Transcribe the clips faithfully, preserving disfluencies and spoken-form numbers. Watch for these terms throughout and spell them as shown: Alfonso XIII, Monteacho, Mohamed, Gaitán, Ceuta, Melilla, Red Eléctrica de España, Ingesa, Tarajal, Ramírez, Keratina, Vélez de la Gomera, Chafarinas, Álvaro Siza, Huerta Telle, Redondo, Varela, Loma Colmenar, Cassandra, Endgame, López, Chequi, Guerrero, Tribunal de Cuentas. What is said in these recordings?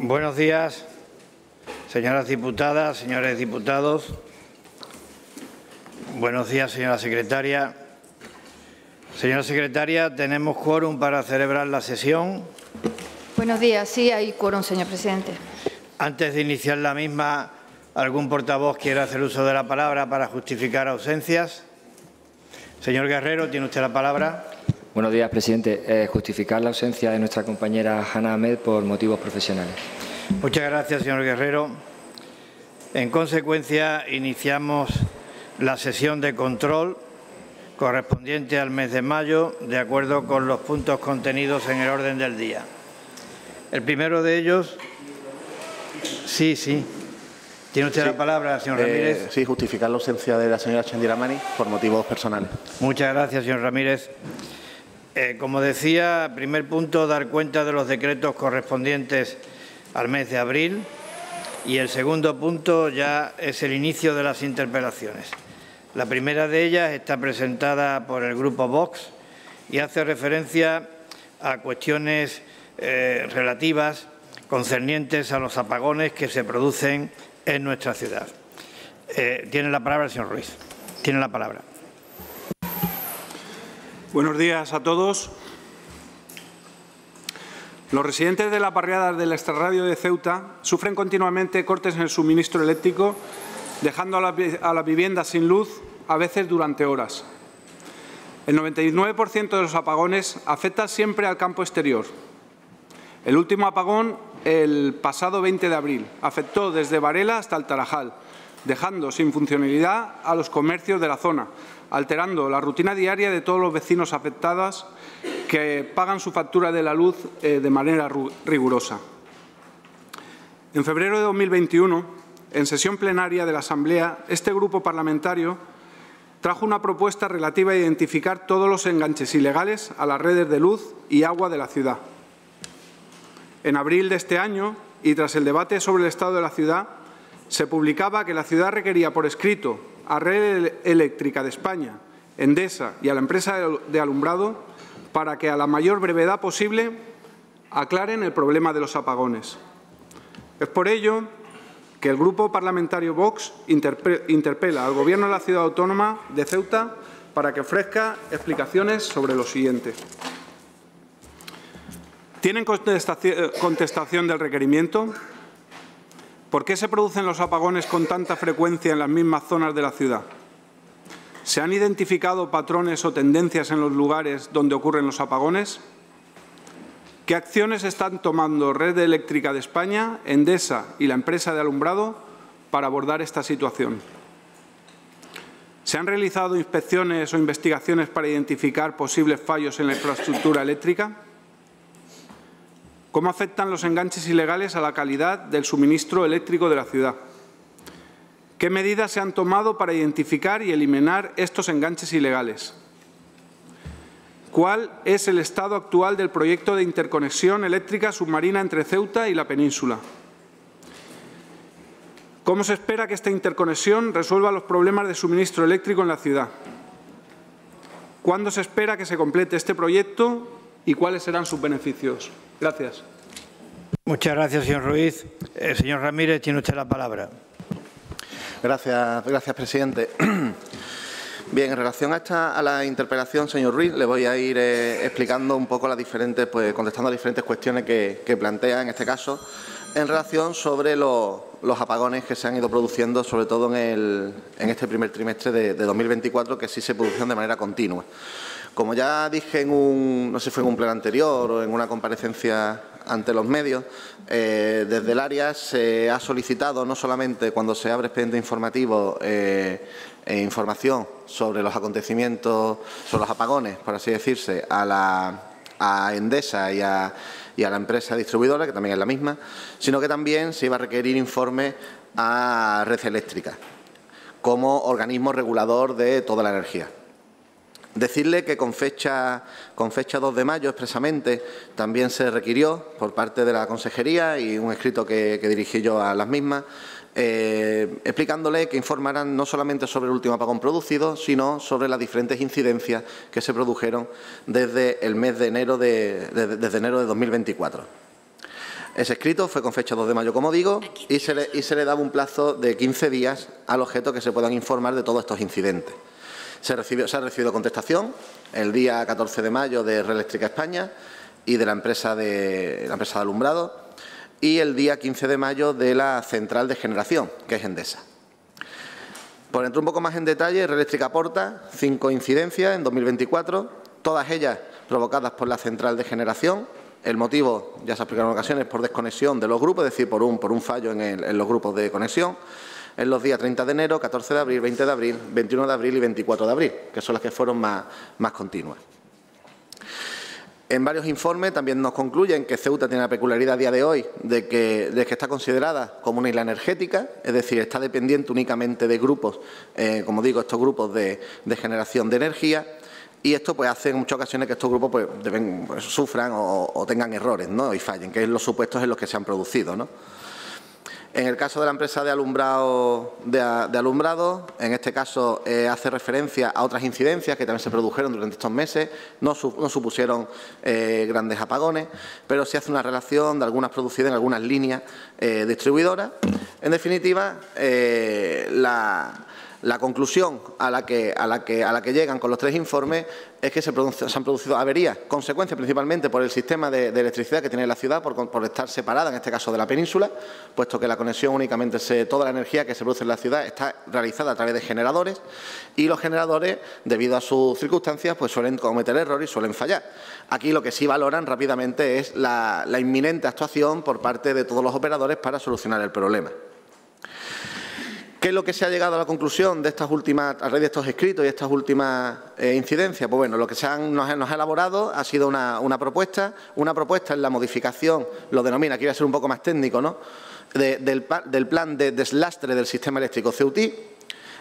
Buenos días, señoras diputadas, señores diputados. Buenos días, señora secretaria. Señora secretaria, ¿tenemos quórum para celebrar la sesión? Buenos días. Sí, hay quórum, señor presidente. Antes de iniciar la misma, ¿algún portavoz quiere hacer uso de la palabra para justificar ausencias? Señor Guerrero, tiene usted la palabra. Buenos días, presidente. Eh, justificar la ausencia de nuestra compañera Hannah Ahmed por motivos profesionales. Muchas gracias, señor Guerrero. En consecuencia, iniciamos la sesión de control correspondiente al mes de mayo, de acuerdo con los puntos contenidos en el orden del día. El primero de ellos… Sí, sí. Tiene usted sí. la palabra, señor Ramírez. Eh, sí, justificar la ausencia de la señora Chandiramani por motivos personales. Muchas gracias, señor Ramírez. Eh, como decía, primer punto, dar cuenta de los decretos correspondientes al mes de abril. Y el segundo punto ya es el inicio de las interpelaciones. La primera de ellas está presentada por el Grupo Vox y hace referencia a cuestiones eh, relativas concernientes a los apagones que se producen en nuestra ciudad. Eh, tiene la palabra el señor Ruiz. Tiene la palabra. Buenos días a todos. Los residentes de la barriada del extrarradio de Ceuta sufren continuamente cortes en el suministro eléctrico, dejando a las a la viviendas sin luz, a veces durante horas. El noventa y nueve por ciento de los apagones afecta siempre al campo exterior. El último apagón, el pasado veinte de abril, afectó desde Varela hasta el Tarajal, dejando sin funcionalidad a los comercios de la zona, alterando la rutina diaria de todos los vecinos afectados que pagan su factura de la luz eh, de manera rigurosa. En febrero de dos mil veintiuno, en sesión plenaria de la Asamblea, este grupo parlamentario trajo una propuesta relativa a identificar todos los enganches ilegales a las redes de luz y agua de la ciudad. En abril de este año, y tras el debate sobre el estado de la ciudad, se publicaba que la ciudad requería por escrito a Red Eléctrica de España, Endesa y a la empresa de alumbrado para que a la mayor brevedad posible aclaren el problema de los apagones. Es por ello que el Grupo Parlamentario Vox interpela al Gobierno de la Ciudad Autónoma de Ceuta para que ofrezca explicaciones sobre lo siguiente. ¿Tienen contestación del requerimiento? ¿Por qué se producen los apagones con tanta frecuencia en las mismas zonas de la ciudad? ¿Se han identificado patrones o tendencias en los lugares donde ocurren los apagones? ¿Qué acciones están tomando Red Eléctrica de España, Endesa y la empresa de alumbrado para abordar esta situación? ¿Se han realizado inspecciones o investigaciones para identificar posibles fallos en la infraestructura eléctrica? ¿Cómo afectan los enganches ilegales a la calidad del suministro eléctrico de la ciudad? ¿Qué medidas se han tomado para identificar y eliminar estos enganches ilegales? ¿Cuál es el estado actual del proyecto de interconexión eléctrica submarina entre Ceuta y la península? ¿Cómo se espera que esta interconexión resuelva los problemas de suministro eléctrico en la ciudad? ¿Cuándo se espera que se complete este proyecto y cuáles serán sus beneficios? Gracias. Muchas gracias, señor Ruiz. Eh, señor Ramírez, tiene usted la palabra. Gracias, gracias, presidente. Bien, en relación a, esta, a la interpelación, señor Ruiz, le voy a ir eh, explicando un poco las diferentes, pues contestando a las diferentes cuestiones que, que plantea en este caso, en relación sobre lo, los apagones que se han ido produciendo, sobre todo en, el, en este primer trimestre de, de dos mil veinticuatro, que sí se produjeron de manera continua. Como ya dije en un, no sé si fue en un pleno anterior o en una comparecencia ante los medios, eh, desde el área se ha solicitado no solamente cuando se abre expediente informativo eh, e información sobre los acontecimientos, sobre los apagones, por así decirse, a la a Endesa y a, y a la empresa distribuidora, que también es la misma, sino que también se iba a requerir informe a Red Eléctrica como organismo regulador de toda la energía. Decirle que con fecha, con fecha dos de mayo expresamente también se requirió por parte de la consejería y un escrito que, que dirigí yo a las mismas, eh, explicándole que informarán no solamente sobre el último apagón producido, sino sobre las diferentes incidencias que se produjeron desde el mes de enero de, de, desde enero de dos mil veinticuatro. Ese escrito fue con fecha dos de mayo, como digo, y se, le, y se le daba un plazo de quince días al objeto que se puedan informar de todos estos incidentes. Se, recibió, se ha recibido contestación el día catorce de mayo de Reeléctrica España y de la empresa de, la empresa de alumbrado, y el día quince de mayo de la central de generación, que es Endesa. Por entrar un poco más en detalle, Reeléctrica aporta cinco incidencias en dos mil veinticuatro, todas ellas provocadas por la central de generación. El motivo, ya se ha explicado en ocasiones, por desconexión de los grupos, es decir, por un, por un fallo en, el, en los grupos de conexión, en los días treinta de enero, catorce de abril, veinte de abril, veintiuno de abril y veinticuatro de abril, que son las que fueron más, más continuas. En varios informes también nos concluyen que Ceuta tiene la peculiaridad a día de hoy de que, de que está considerada como una isla energética, es decir, está dependiente únicamente de grupos, eh, como digo, estos grupos de, de generación de energía. Y esto pues hace en muchas ocasiones que estos grupos pues, deben, pues, sufran o, o tengan errores, ¿no?, y fallen, que es los supuestos en los que se han producido, ¿no? En el caso de la empresa de alumbrado, de, de alumbrado en este caso eh, hace referencia a otras incidencias que también se produjeron durante estos meses, no, su, no supusieron eh, grandes apagones, pero sí hace una relación de algunas producidas en algunas líneas eh, distribuidoras. En definitiva, eh, la... La conclusión a la, que, a, la que, a la que llegan con los tres informes es que se, produce, se han producido averías, consecuencia principalmente por el sistema de, de electricidad que tiene la ciudad, por, por estar separada, en este caso, de la península, puesto que la conexión únicamente, se, toda la energía que se produce en la ciudad está realizada a través de generadores, y los generadores, debido a sus circunstancias, pues suelen cometer errores y suelen fallar. Aquí lo que sí valoran rápidamente es la, la inminente actuación por parte de todos los operadores para solucionar el problema. ¿Qué es lo que se ha llegado a la conclusión de estas últimas, a raíz de estos escritos y estas últimas eh, incidencias? Pues bueno, lo que se han, nos, nos ha elaborado ha sido una, una propuesta, una propuesta en la modificación, lo denomina, aquí voy a ser un poco más técnico, ¿no?, de, del, del plan de deslastre del sistema eléctrico ceutí,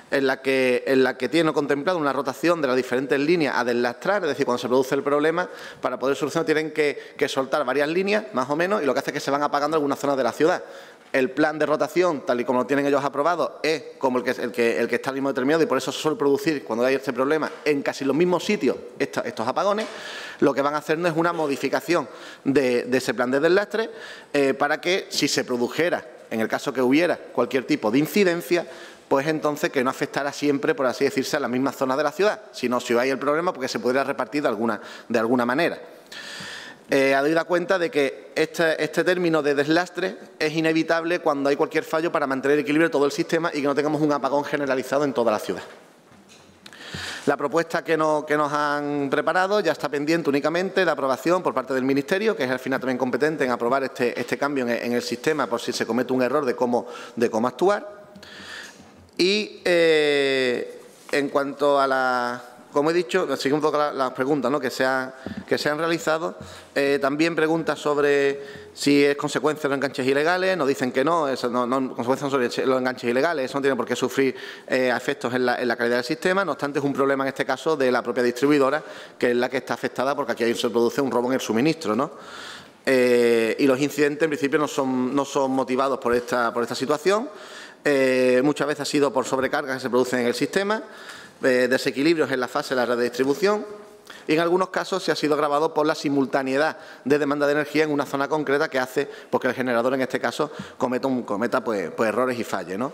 en la que, en la que tiene contemplado una rotación de las diferentes líneas a deslastrar, es decir, cuando se produce el problema, para poder solucionar tienen que, que soltar varias líneas, más o menos, y lo que hace es que se van apagando algunas zonas de la ciudad. El plan de rotación, tal y como lo tienen ellos aprobado, es como el que, el que, el que está al mismo determinado, y por eso se suele producir, cuando hay este problema, en casi los mismos sitios esta, estos apagones. Lo que van a hacer no es una modificación de, de ese plan de deslastre eh, para que, si se produjera, en el caso que hubiera cualquier tipo de incidencia, pues entonces que no afectara siempre, por así decirse, a las mismas zonas de la ciudad, sino si hay el problema, porque se pudiera repartir de alguna, de alguna manera. Eh, ha dado cuenta de que este, este término de deslastre es inevitable cuando hay cualquier fallo para mantener el equilibrio de todo el sistema y que no tengamos un apagón generalizado en toda la ciudad. La propuesta que, no, que nos han preparado ya está pendiente únicamente de aprobación por parte del Ministerio, que es al final también competente en aprobar este, este cambio en, en el sistema por si se comete un error de cómo, de cómo actuar. Y eh, en cuanto a la... Como he dicho, sigue un poco las preguntas, ¿no?, que se han, que se han realizado. Eh, también preguntas sobre si es consecuencia de los enganches ilegales. Nos dicen que no, eso no, no consecuencias sobre los enganches ilegales. Eso no tiene por qué sufrir eh, efectos en la, en la calidad del sistema. No obstante, es un problema en este caso de la propia distribuidora, que es la que está afectada porque aquí se produce un robo en el suministro, ¿no? Eh, y los incidentes, en principio, no son, no son motivados por esta, por esta situación. Eh, muchas veces ha sido por sobrecargas que se producen en el sistema. Eh, desequilibrios en la fase de la red de distribución, y en algunos casos se ha sido agravado por la simultaneidad de demanda de energía en una zona concreta, que hace porque el generador en este caso cometa, un, cometa pues, pues errores y falle, ¿no?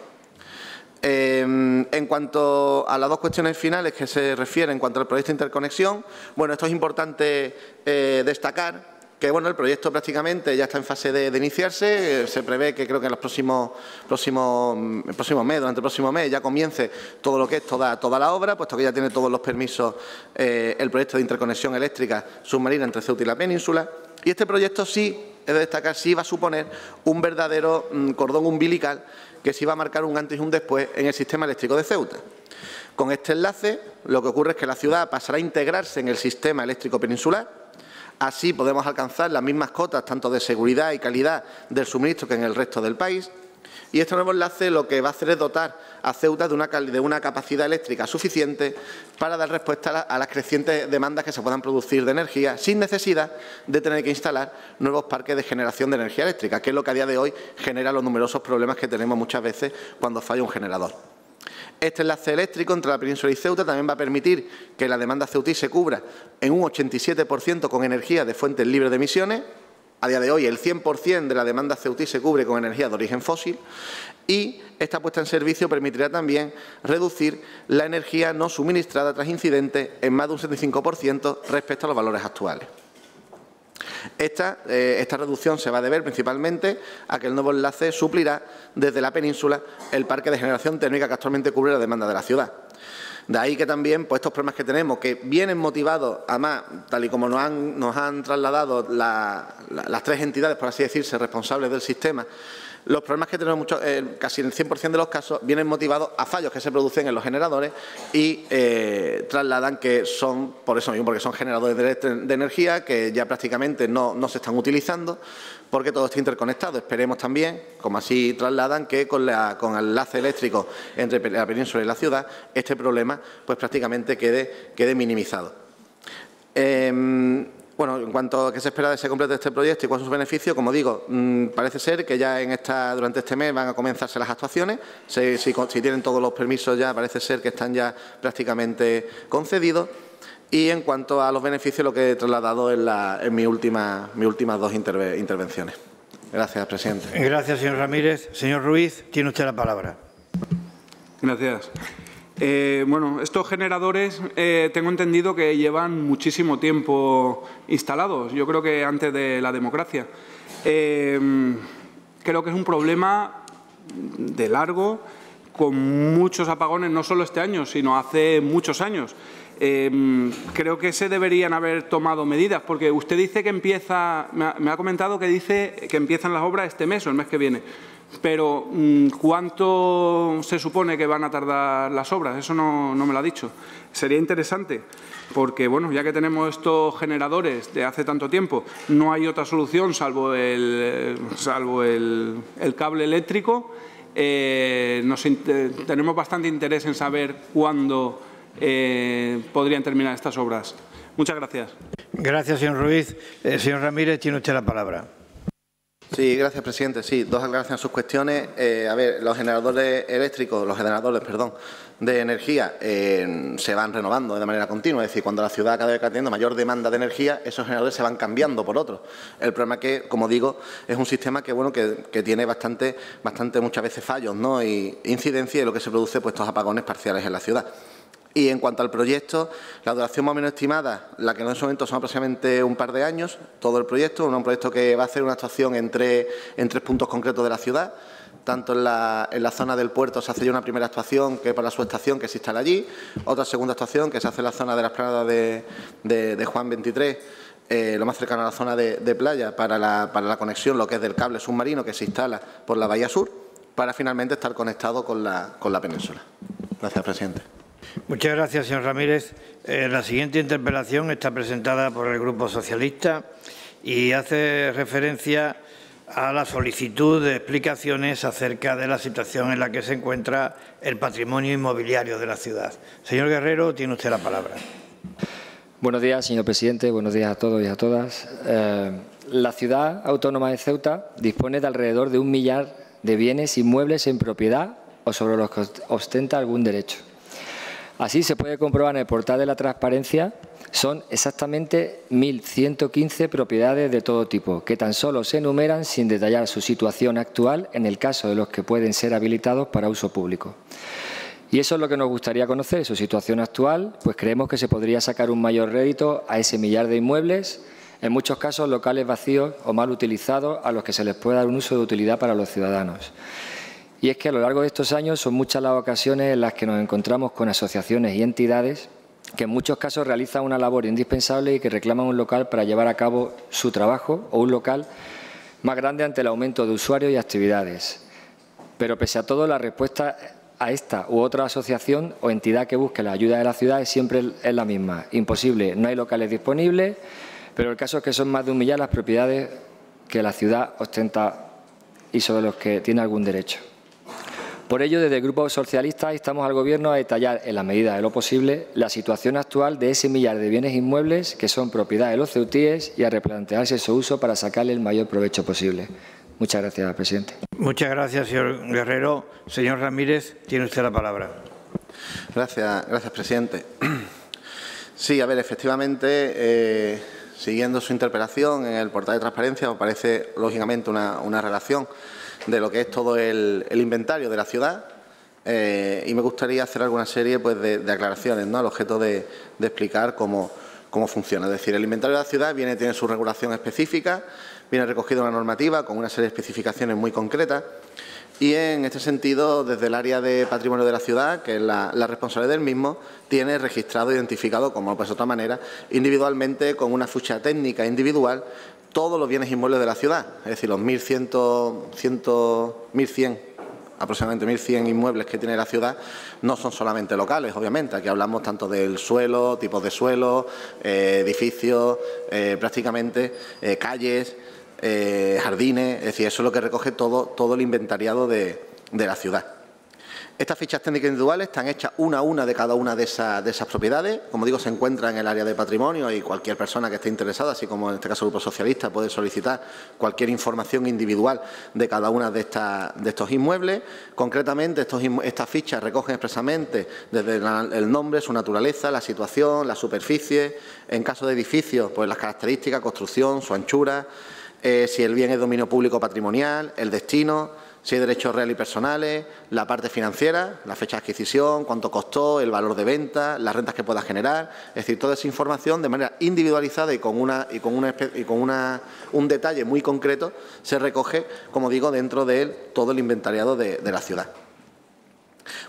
Eh, en cuanto a las dos cuestiones finales que se refieren en cuanto al proyecto de interconexión, bueno, esto es importante eh, destacar que bueno, el proyecto prácticamente ya está en fase de, de iniciarse. Se prevé que creo que en los próximos, próximos, el próximo mes, durante el próximo mes, ya comience todo lo que es toda, toda la obra, puesto que ya tiene todos los permisos eh, el proyecto de interconexión eléctrica submarina entre Ceuta y la península. Y este proyecto sí, es de destacar, sí va a suponer un verdadero cordón umbilical que sí va a marcar un antes y un después en el sistema eléctrico de Ceuta. Con este enlace, lo que ocurre es que la ciudad pasará a integrarse en el sistema eléctrico peninsular. Así podemos alcanzar las mismas cotas, tanto de seguridad y calidad del suministro, que en el resto del país. Y este nuevo enlace lo que va a hacer es dotar a Ceuta de una, de una capacidad eléctrica suficiente para dar respuesta a, la, a las crecientes demandas que se puedan producir de energía, sin necesidad de tener que instalar nuevos parques de generación de energía eléctrica, que es lo que a día de hoy genera los numerosos problemas que tenemos muchas veces cuando falla un generador. Este enlace eléctrico entre la península y Ceuta también va a permitir que la demanda ceutí se cubra en un ochenta y siete por ciento con energía de fuentes libres de emisiones, A día de hoy, el cien por cien de la demanda ceutí se cubre con energía de origen fósil y esta puesta en servicio permitirá también reducir la energía no suministrada tras incidentes en más de un setenta y cinco por ciento respecto a los valores actuales. Esta, eh, esta reducción se va a deber principalmente a que el nuevo enlace suplirá desde la península el parque de generación térmica que actualmente cubre la demanda de la ciudad. De ahí que también pues, estos problemas que tenemos, que vienen motivados, además, tal y como nos han, nos han trasladado la, la, las tres entidades, por así decirse, responsables del sistema, los problemas que tenemos mucho, eh, casi en el cien por cien de los casos vienen motivados a fallos que se producen en los generadores y eh, trasladan que son, por eso mismo, porque son generadores de, de energía que ya prácticamente no, no se están utilizando, porque todo está interconectado. Esperemos también, como así trasladan, que con, la, con el enlace eléctrico entre la península y la ciudad, este problema pues prácticamente quede, quede minimizado. Eh, Bueno, en cuanto a qué se espera de que se complete este proyecto y cuáles son sus beneficios, como digo, mmm, parece ser que ya en esta, durante este mes van a comenzarse las actuaciones. Si, si, si tienen todos los permisos ya, parece ser que están ya prácticamente concedidos. Y en cuanto a los beneficios, lo que he trasladado en, la, en mi última, mis últimas dos interve, intervenciones. Gracias, presidente. Gracias, señor Ramírez. Señor Ruiz, tiene usted la palabra. Gracias. Eh, bueno, estos generadores eh, tengo entendido que llevan muchísimo tiempo instalados, yo creo que antes de la democracia. Eh, creo que es un problema de largo, con muchos apagones, no solo este año, sino hace muchos años. Eh, creo que se deberían haber tomado medidas, porque usted dice que empieza, me ha, me ha comentado que dice que empiezan las obras este mes o el mes que viene. Pero, ¿cuánto se supone que van a tardar las obras? Eso no, no me lo ha dicho. Sería interesante, porque, bueno, ya que tenemos estos generadores de hace tanto tiempo, no hay otra solución salvo el, salvo el, el cable eléctrico. Eh, nos, tenemos bastante interés en saber cuándo eh, podrían terminar estas obras. Muchas gracias. Gracias, señor Ruiz. Eh, señor Ramírez, tiene usted la palabra. Sí, gracias, presidente. Sí, dos aclaraciones a sus cuestiones. Eh, a ver, los generadores eléctricos, los generadores, perdón, de energía eh, se van renovando de manera continua. Es decir, cuando la ciudad cada vez está teniendo mayor demanda de energía, esos generadores se van cambiando por otros. El problema es que, como digo, es un sistema que bueno que, que tiene bastante, bastante muchas veces fallos, ¿no? Y incidencia y lo que se produce pues estos apagones parciales en la ciudad. Y en cuanto al proyecto, la duración más o menos estimada, la que en ese momento son aproximadamente un par de años, todo el proyecto, un proyecto que va a hacer una actuación en tres, en tres puntos concretos de la ciudad, tanto en la, en la zona del puerto se hace ya una primera actuación que para su estación que se instala allí, otra segunda actuación que se hace en la zona de la explanada de, de, de Juan veintitrés, Eh, lo más cercano a la zona de, de playa, para la, para la conexión, lo que es del cable submarino que se instala por la bahía sur, para finalmente estar conectado con la, con la península. Gracias, presidente. Muchas gracias, señor Ramírez. Eh, la siguiente interpelación está presentada por el Grupo Socialista y hace referencia a la solicitud de explicaciones acerca de la situación en la que se encuentra el patrimonio inmobiliario de la ciudad. Señor Guerrero, tiene usted la palabra. Buenos días, señor presidente. Buenos días a todos y a todas. Eh, la ciudad autónoma de Ceuta dispone de alrededor de un millar de bienes inmuebles en propiedad o sobre los que ostenta algún derecho. Así se puede comprobar en el portal de la transparencia, son exactamente mil ciento quince propiedades de todo tipo, que tan solo se enumeran sin detallar su situación actual en el caso de los que pueden ser habilitados para uso público. Y eso es lo que nos gustaría conocer, su situación actual, pues creemos que se podría sacar un mayor rédito a ese millar de inmuebles, en muchos casos locales vacíos o mal utilizados, a los que se les puede dar un uso de utilidad para los ciudadanos. Y es que a lo largo de estos años son muchas las ocasiones en las que nos encontramos con asociaciones y entidades que en muchos casos realizan una labor indispensable y que reclaman un local para llevar a cabo su trabajo o un local más grande ante el aumento de usuarios y actividades. Pero pese a todo, la respuesta a esta u otra asociación o entidad que busque la ayuda de la ciudad es siempre es la misma. Imposible, no hay locales disponibles, pero el caso es que son más de un millar las propiedades que la ciudad ostenta y sobre los que tiene algún derecho. Por ello, desde el Grupo Socialista instamos al Gobierno a detallar, en la medida de lo posible, la situación actual de ese millar de bienes inmuebles que son propiedad de los ceutíes y a replantearse su uso para sacarle el mayor provecho posible. Muchas gracias, presidente. Muchas gracias, señor Guerrero. Señor Ramírez, tiene usted la palabra. Gracias, gracias, presidente. Sí, a ver, efectivamente, eh, Siguiendo su interpelación en el portal de transparencia, os parece lógicamente una, una relación de lo que es todo el, el inventario de la ciudad, eh, y me gustaría hacer alguna serie pues, de, de aclaraciones, ¿no?, al objeto de, de explicar cómo, cómo funciona. Es decir, el inventario de la ciudad viene, tiene su regulación específica, viene recogido en una normativa con una serie de especificaciones muy concretas. Y en este sentido, desde el área de patrimonio de la ciudad, que es la, la responsabilidad del mismo, tiene registrado, identificado, como no puede ser de otra manera, individualmente con una ficha técnica individual, todos los bienes inmuebles de la ciudad. Es decir, los mil cien, aproximadamente mil cien inmuebles que tiene la ciudad no son solamente locales, obviamente. Aquí hablamos tanto del suelo, tipos de suelo, eh, edificios, eh, prácticamente eh, calles. Eh, jardines, es decir, eso es lo que recoge todo, todo el inventariado de, de la ciudad. Estas fichas técnicas individuales están hechas una a una de cada una de, esa, de esas propiedades. Como digo, se encuentran en el área de patrimonio y cualquier persona que esté interesada, así como en este caso el Grupo Socialista, puede solicitar cualquier información individual de cada una de, esta, de estos inmuebles. Concretamente, estos, estas fichas recogen expresamente desde la, el nombre, su naturaleza, la situación, la superficie. En caso de edificios, pues las características, construcción, su anchura. Eh, si el bien es dominio público patrimonial, el destino, si hay derechos reales y personales, la parte financiera, la fecha de adquisición, cuánto costó, el valor de venta, las rentas que pueda generar. Es decir, toda esa información de manera individualizada y con, una, y con, una, y con una, un detalle muy concreto se recoge, como digo, dentro de él todo el inventariado de, de la ciudad.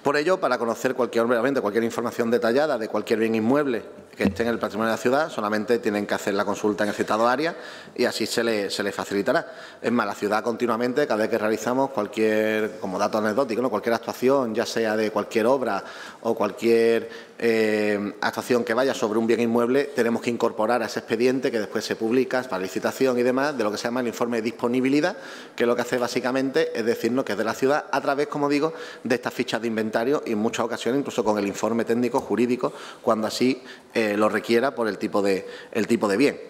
Por ello, para conocer cualquier, obviamente, cualquier información detallada de cualquier bien inmueble que esté en el patrimonio de la ciudad, solamente tienen que hacer la consulta en el citado área y así se le, se le facilitará. Es más, la ciudad continuamente, cada vez que realizamos cualquier, como dato anecdótico, ¿no?, cualquier actuación, ya sea de cualquier obra o cualquier eh, actuación que vaya sobre un bien inmueble, tenemos que incorporar a ese expediente que después se publica para licitación y demás, de lo que se llama el informe de disponibilidad, que lo que hace básicamente es decirnos que es de la ciudad a través, como digo, de estas fichas de inventario y en muchas ocasiones incluso con el informe técnico jurídico cuando así eh, lo requiera por el tipo de, el tipo de bien.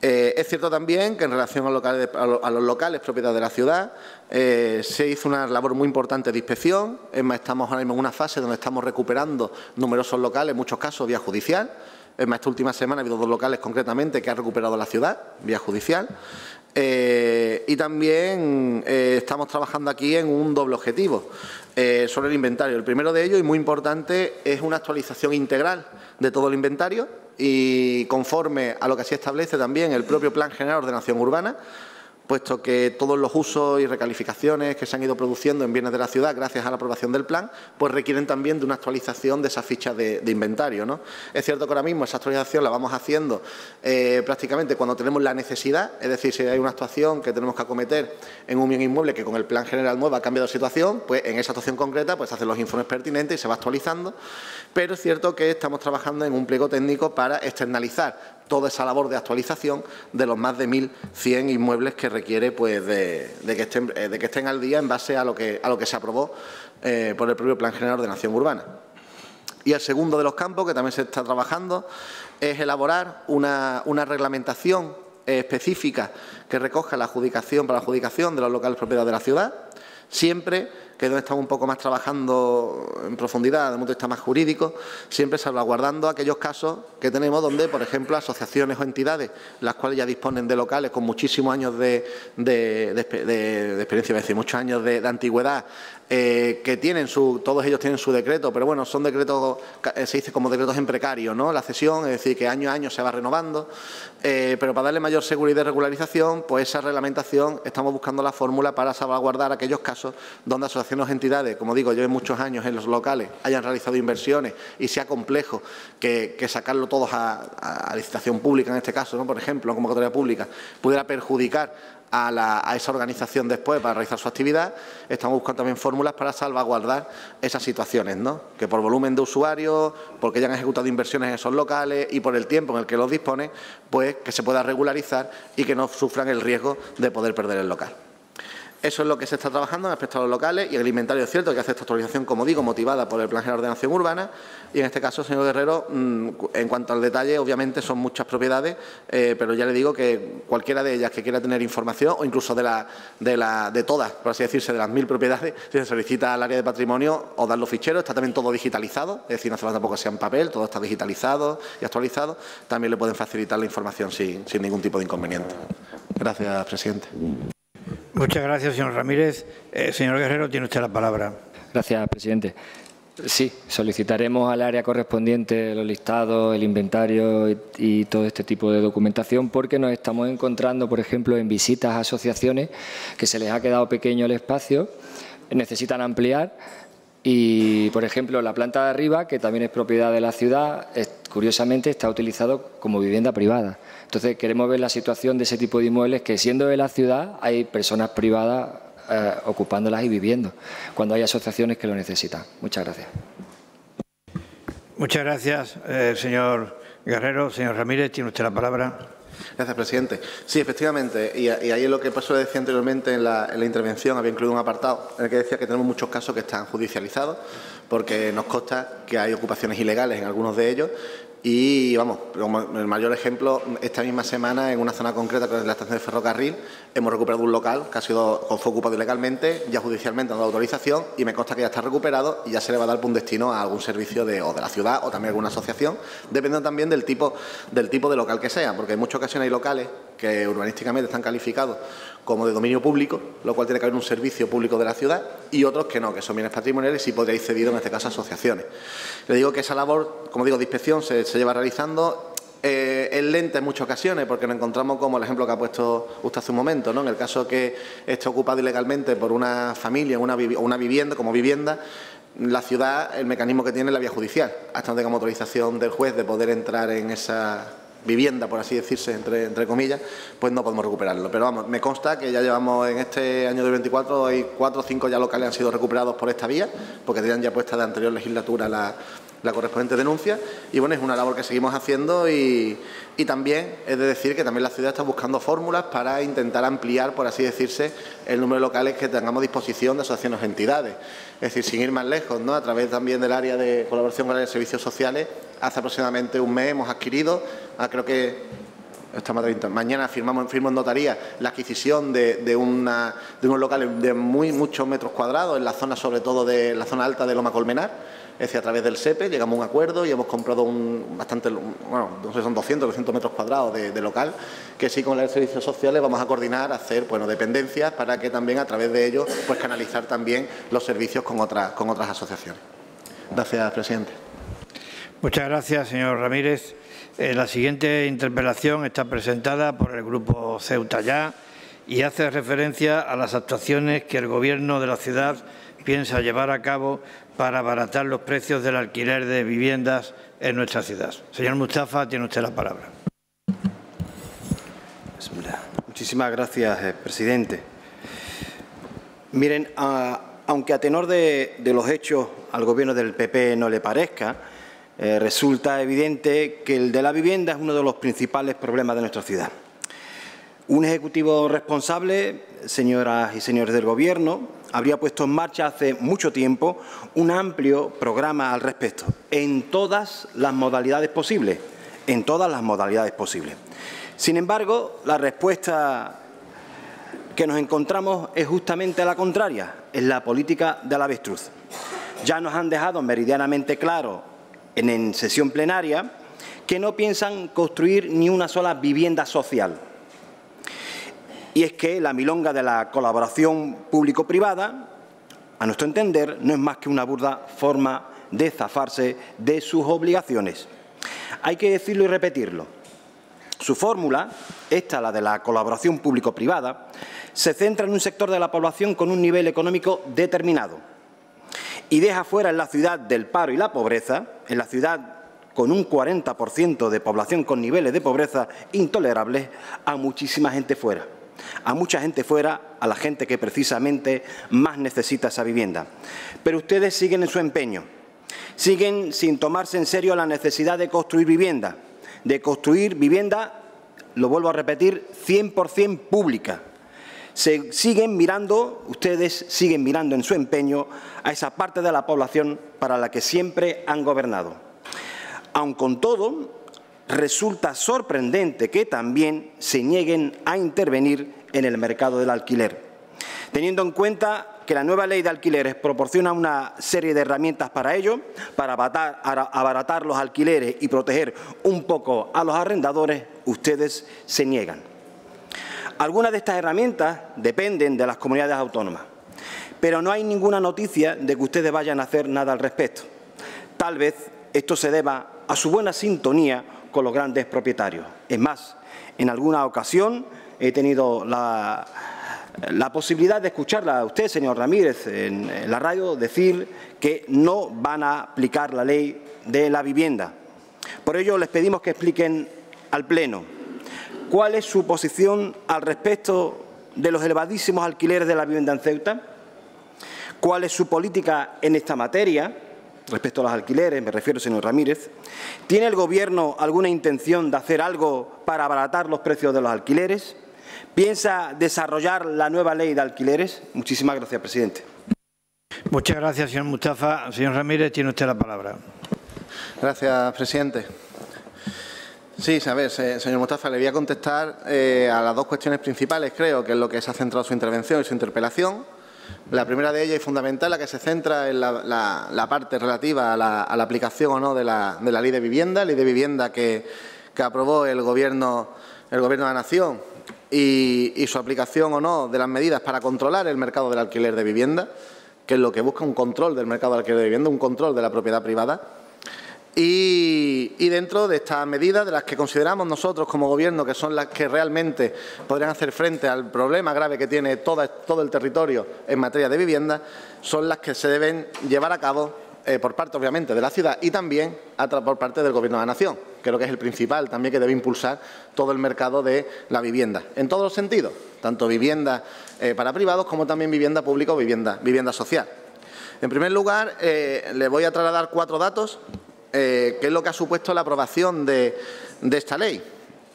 Eh, es cierto también que en relación a los locales, a los locales propiedad de la ciudad eh, se hizo una labor muy importante de inspección. Es más, estamos ahora mismo en una fase donde estamos recuperando numerosos locales, en muchos casos vía judicial. Es más, esta última semana ha habido dos locales concretamente que ha recuperado la ciudad vía judicial. Eh, y también eh, estamos trabajando aquí en un doble objetivo eh, sobre el inventario. El primero de ellos, y muy importante, es una actualización integral de todo el inventario y conforme a lo que así establece también el propio Plan General de Ordenación Urbana, puesto que todos los usos y recalificaciones que se han ido produciendo en bienes de la ciudad gracias a la aprobación del plan, pues requieren también de una actualización de esas fichas de, de inventario, ¿no? Es cierto que ahora mismo esa actualización la vamos haciendo eh, prácticamente cuando tenemos la necesidad, es decir, si hay una actuación que tenemos que acometer en un bien inmueble que con el plan general nuevo ha cambiado la situación, pues en esa actuación concreta pues se hacen los informes pertinentes y se va actualizando, pero es cierto que estamos trabajando en un pliego técnico para externalizar toda esa labor de actualización de los más de mil cien inmuebles que requiere pues, de, de, que estén, de que estén al día en base a lo que, a lo que se aprobó eh, por el propio Plan General de Ordenación Urbana. Y el segundo de los campos, que también se está trabajando, es elaborar una, una reglamentación específica que recoja la adjudicación para la adjudicación de los locales propiedad de la ciudad, siempre que donde estamos un poco más trabajando en profundidad, desde un punto de vista más jurídico, siempre salvaguardando aquellos casos que tenemos donde, por ejemplo, asociaciones o entidades, las cuales ya disponen de locales con muchísimos años de, de, de, de, de experiencia, es decir, muchos años de, de antigüedad, eh, que tienen su, todos ellos tienen su decreto, pero bueno, son decretos, se dice como decretos en precario, ¿no? La cesión, es decir, que año a año se va renovando, eh, pero para darle mayor seguridad y regularización, pues esa reglamentación estamos buscando la fórmula para salvaguardar aquellos casos donde asociaciones entidades, como digo, lleven muchos años en los locales, hayan realizado inversiones y sea complejo que, que sacarlo todos a, a licitación pública, en este caso, ¿no?, por ejemplo, como convocatoria pública, pudiera perjudicar a, la, a esa organización después para realizar su actividad. Estamos buscando también fórmulas para salvaguardar esas situaciones, ¿no?, que por volumen de usuarios, porque ya han ejecutado inversiones en esos locales y por el tiempo en el que los dispone, pues que se pueda regularizar y que no sufran el riesgo de poder perder el local. Eso es lo que se está trabajando respecto a los locales y el inventario es cierto que hace esta actualización, como digo, motivada por el Plan General de Ordenación Urbana. Y en este caso, señor Guerrero, en cuanto al detalle, obviamente son muchas propiedades, eh, pero ya le digo que cualquiera de ellas que quiera tener información, o incluso de, la, de, la, de todas, por así decirse, de las mil propiedades, si se solicita al área de patrimonio o dan los ficheros, está también todo digitalizado, es decir, no hace falta tampoco que sea en papel, todo está digitalizado y actualizado. También le pueden facilitar la información sin, sin ningún tipo de inconveniente. Gracias, presidente. Muchas gracias, señor Ramírez. Eh, señor Guerrero, tiene usted la palabra. Gracias, presidente. Sí, solicitaremos al área correspondiente los listados, el inventario y, y todo este tipo de documentación, porque nos estamos encontrando, por ejemplo, en visitas a asociaciones que se les ha quedado pequeño el espacio, necesitan ampliar y, por ejemplo, la planta de arriba, que también es propiedad de la ciudad, es, curiosamente está utilizado como vivienda privada. Entonces, queremos ver la situación de ese tipo de inmuebles que, siendo de la ciudad, hay personas privadas eh, ocupándolas y viviendo, cuando hay asociaciones que lo necesitan. Muchas gracias. Muchas gracias, eh, señor Guerrero. Señor Ramírez, tiene usted la palabra. Gracias, presidente. Sí, efectivamente, y, y ahí es lo que pasó, decía anteriormente en la, en la intervención, había incluido un apartado en el que decía que tenemos muchos casos que están judicializados, porque nos consta que hay ocupaciones ilegales en algunos de ellos. Y, vamos, como el mayor ejemplo, esta misma semana, en una zona concreta, que es la estación de ferrocarril, hemos recuperado un local que ha sido, fue ocupado ilegalmente, ya judicialmente han dado autorización y me consta que ya está recuperado y ya se le va a dar un destino a algún servicio de, o de la ciudad o también alguna asociación, dependiendo también del tipo, del tipo de local que sea, porque en muchas ocasiones hay locales que urbanísticamente están calificados como de dominio público, lo cual tiene que haber un servicio público de la ciudad, y otros que no, que son bienes patrimoniales y sí podría ir cedido, en este caso, a asociaciones. Le digo que esa labor, como digo, de inspección se, se lleva realizando. Eh, es lenta en muchas ocasiones porque nos encontramos como el ejemplo que ha puesto usted hace un momento, ¿no? En el caso que esté ocupado ilegalmente por una familia o una, vivi una vivienda, como vivienda, la ciudad, el mecanismo que tiene es la vía judicial, hasta donde tengamos autorización del juez de poder entrar en esa vivienda, por así decirse, entre, entre comillas, pues no podemos recuperarlo. Pero vamos, me consta que ya llevamos en este año de veinticuatro, hay cuatro o cinco ya locales han sido recuperados por esta vía, porque tenían ya puesta de anterior legislatura la, la correspondiente denuncia. Y bueno, es una labor que seguimos haciendo y, y también es de decir que también la ciudad está buscando fórmulas para intentar ampliar, por así decirse, el número de locales que tengamos a disposición de asociaciones o entidades. Es decir, sin ir más lejos, ¿no? A través también del área de colaboración con el área de servicios sociales, hace aproximadamente un mes hemos adquirido, ah, creo que esta madrita, mañana firmamos firmo en notaría la adquisición de, de, una, de unos locales de muy muchos metros cuadrados, en la zona sobre todo de la zona alta de Loma Colmenar, es decir, a través del SEPE llegamos a un acuerdo y hemos comprado un bastante, bueno, no sé, son doscientos, trescientos metros cuadrados de, de local, que sí con los servicios sociales vamos a coordinar, hacer, bueno, dependencias para que también a través de ellos, pues canalizar también los servicios con otras, con otras asociaciones. Gracias, presidente. Muchas gracias, señor Ramírez. Eh, la siguiente interpelación está presentada por el Grupo Ceuta Ya y hace referencia a las actuaciones que el Gobierno de la ciudad piensa llevar a cabo para abaratar los precios del alquiler de viviendas en nuestra ciudad. Señor Mustafa, tiene usted la palabra. Muchísimas gracias, eh, presidente. Miren, a, aunque a tenor de, de los hechos al Gobierno del P P no le parezca, Eh, resulta evidente que el de la vivienda es uno de los principales problemas de nuestra ciudad. Un ejecutivo responsable, señoras y señores del Gobierno, habría puesto en marcha hace mucho tiempo un amplio programa al respecto, en todas las modalidades posibles, en todas las modalidades posibles. Sin embargo, la respuesta que nos encontramos es justamente la contraria, es la política del avestruz. Ya nos han dejado meridianamente claro en sesión plenaria, que no piensan construir ni una sola vivienda social. Y es que la milonga de la colaboración público-privada, a nuestro entender, no es más que una burda forma de zafarse de sus obligaciones. Hay que decirlo y repetirlo. Su fórmula, esta, la de la colaboración público-privada, se centra en un sector de la población con un nivel económico determinado y deja fuera en la ciudad del paro y la pobreza, en la ciudad con un cuarenta por ciento de población con niveles de pobreza intolerables, a muchísima gente fuera, a mucha gente fuera, a la gente que precisamente más necesita esa vivienda. Pero ustedes siguen en su empeño, siguen sin tomarse en serio la necesidad de construir vivienda, de construir vivienda, lo vuelvo a repetir, cien por cien pública, Se siguen mirando, ustedes siguen mirando en su empeño a esa parte de la población para la que siempre han gobernado. Aun con todo, resulta sorprendente que también se nieguen a intervenir en el mercado del alquiler, teniendo en cuenta que la nueva ley de alquileres proporciona una serie de herramientas para ello, para abaratar los alquileres y proteger un poco a los arrendadores. Ustedes se niegan. Algunas de estas herramientas dependen de las comunidades autónomas, pero no hay ninguna noticia de que ustedes vayan a hacer nada al respecto. Tal vez esto se deba a su buena sintonía con los grandes propietarios. Es más, en alguna ocasión he tenido la, la posibilidad de escucharla a usted, señor Ramírez, en, en la radio, decir que no van a aplicar la ley de la vivienda. Por ello, les pedimos que expliquen al Pleno ¿cuál es su posición al respecto de los elevadísimos alquileres de la vivienda en Ceuta? ¿Cuál es su política en esta materia, respecto a los alquileres, me refiero, señor Ramírez? ¿Tiene el Gobierno alguna intención de hacer algo para abaratar los precios de los alquileres? ¿Piensa desarrollar la nueva ley de alquileres? Muchísimas gracias, presidente. Muchas gracias, señor Mustafa. Señor Ramírez, tiene usted la palabra. Gracias, presidente. Sí, a ver, señor Mustafa, le voy a contestar eh, a las dos cuestiones principales, creo, que es lo que se ha centrado su intervención y su interpelación. La primera de ellas y fundamental, la que se centra en la, la, la parte relativa a la, a la aplicación o no de la, de la ley de vivienda, ley de vivienda que, que aprobó el Gobierno, el Gobierno de la Nación y, y su aplicación o no de las medidas para controlar el mercado del alquiler de vivienda, que es lo que busca un control del mercado del alquiler de vivienda, un control de la propiedad privada. Y, y dentro de estas medidas, de las que consideramos nosotros como Gobierno que son las que realmente podrían hacer frente al problema grave que tiene toda, todo el territorio en materia de vivienda, son las que se deben llevar a cabo eh, por parte, obviamente, de la ciudad y también a por parte del Gobierno de la Nación. Creo que es el principal también que debe impulsar todo el mercado de la vivienda, en todos los sentidos, tanto vivienda eh, para privados como también vivienda pública o vivienda, vivienda social. En primer lugar, eh, le voy a trasladar cuatro datos. Eh, ¿Qué es lo que ha supuesto la aprobación de, de esta ley?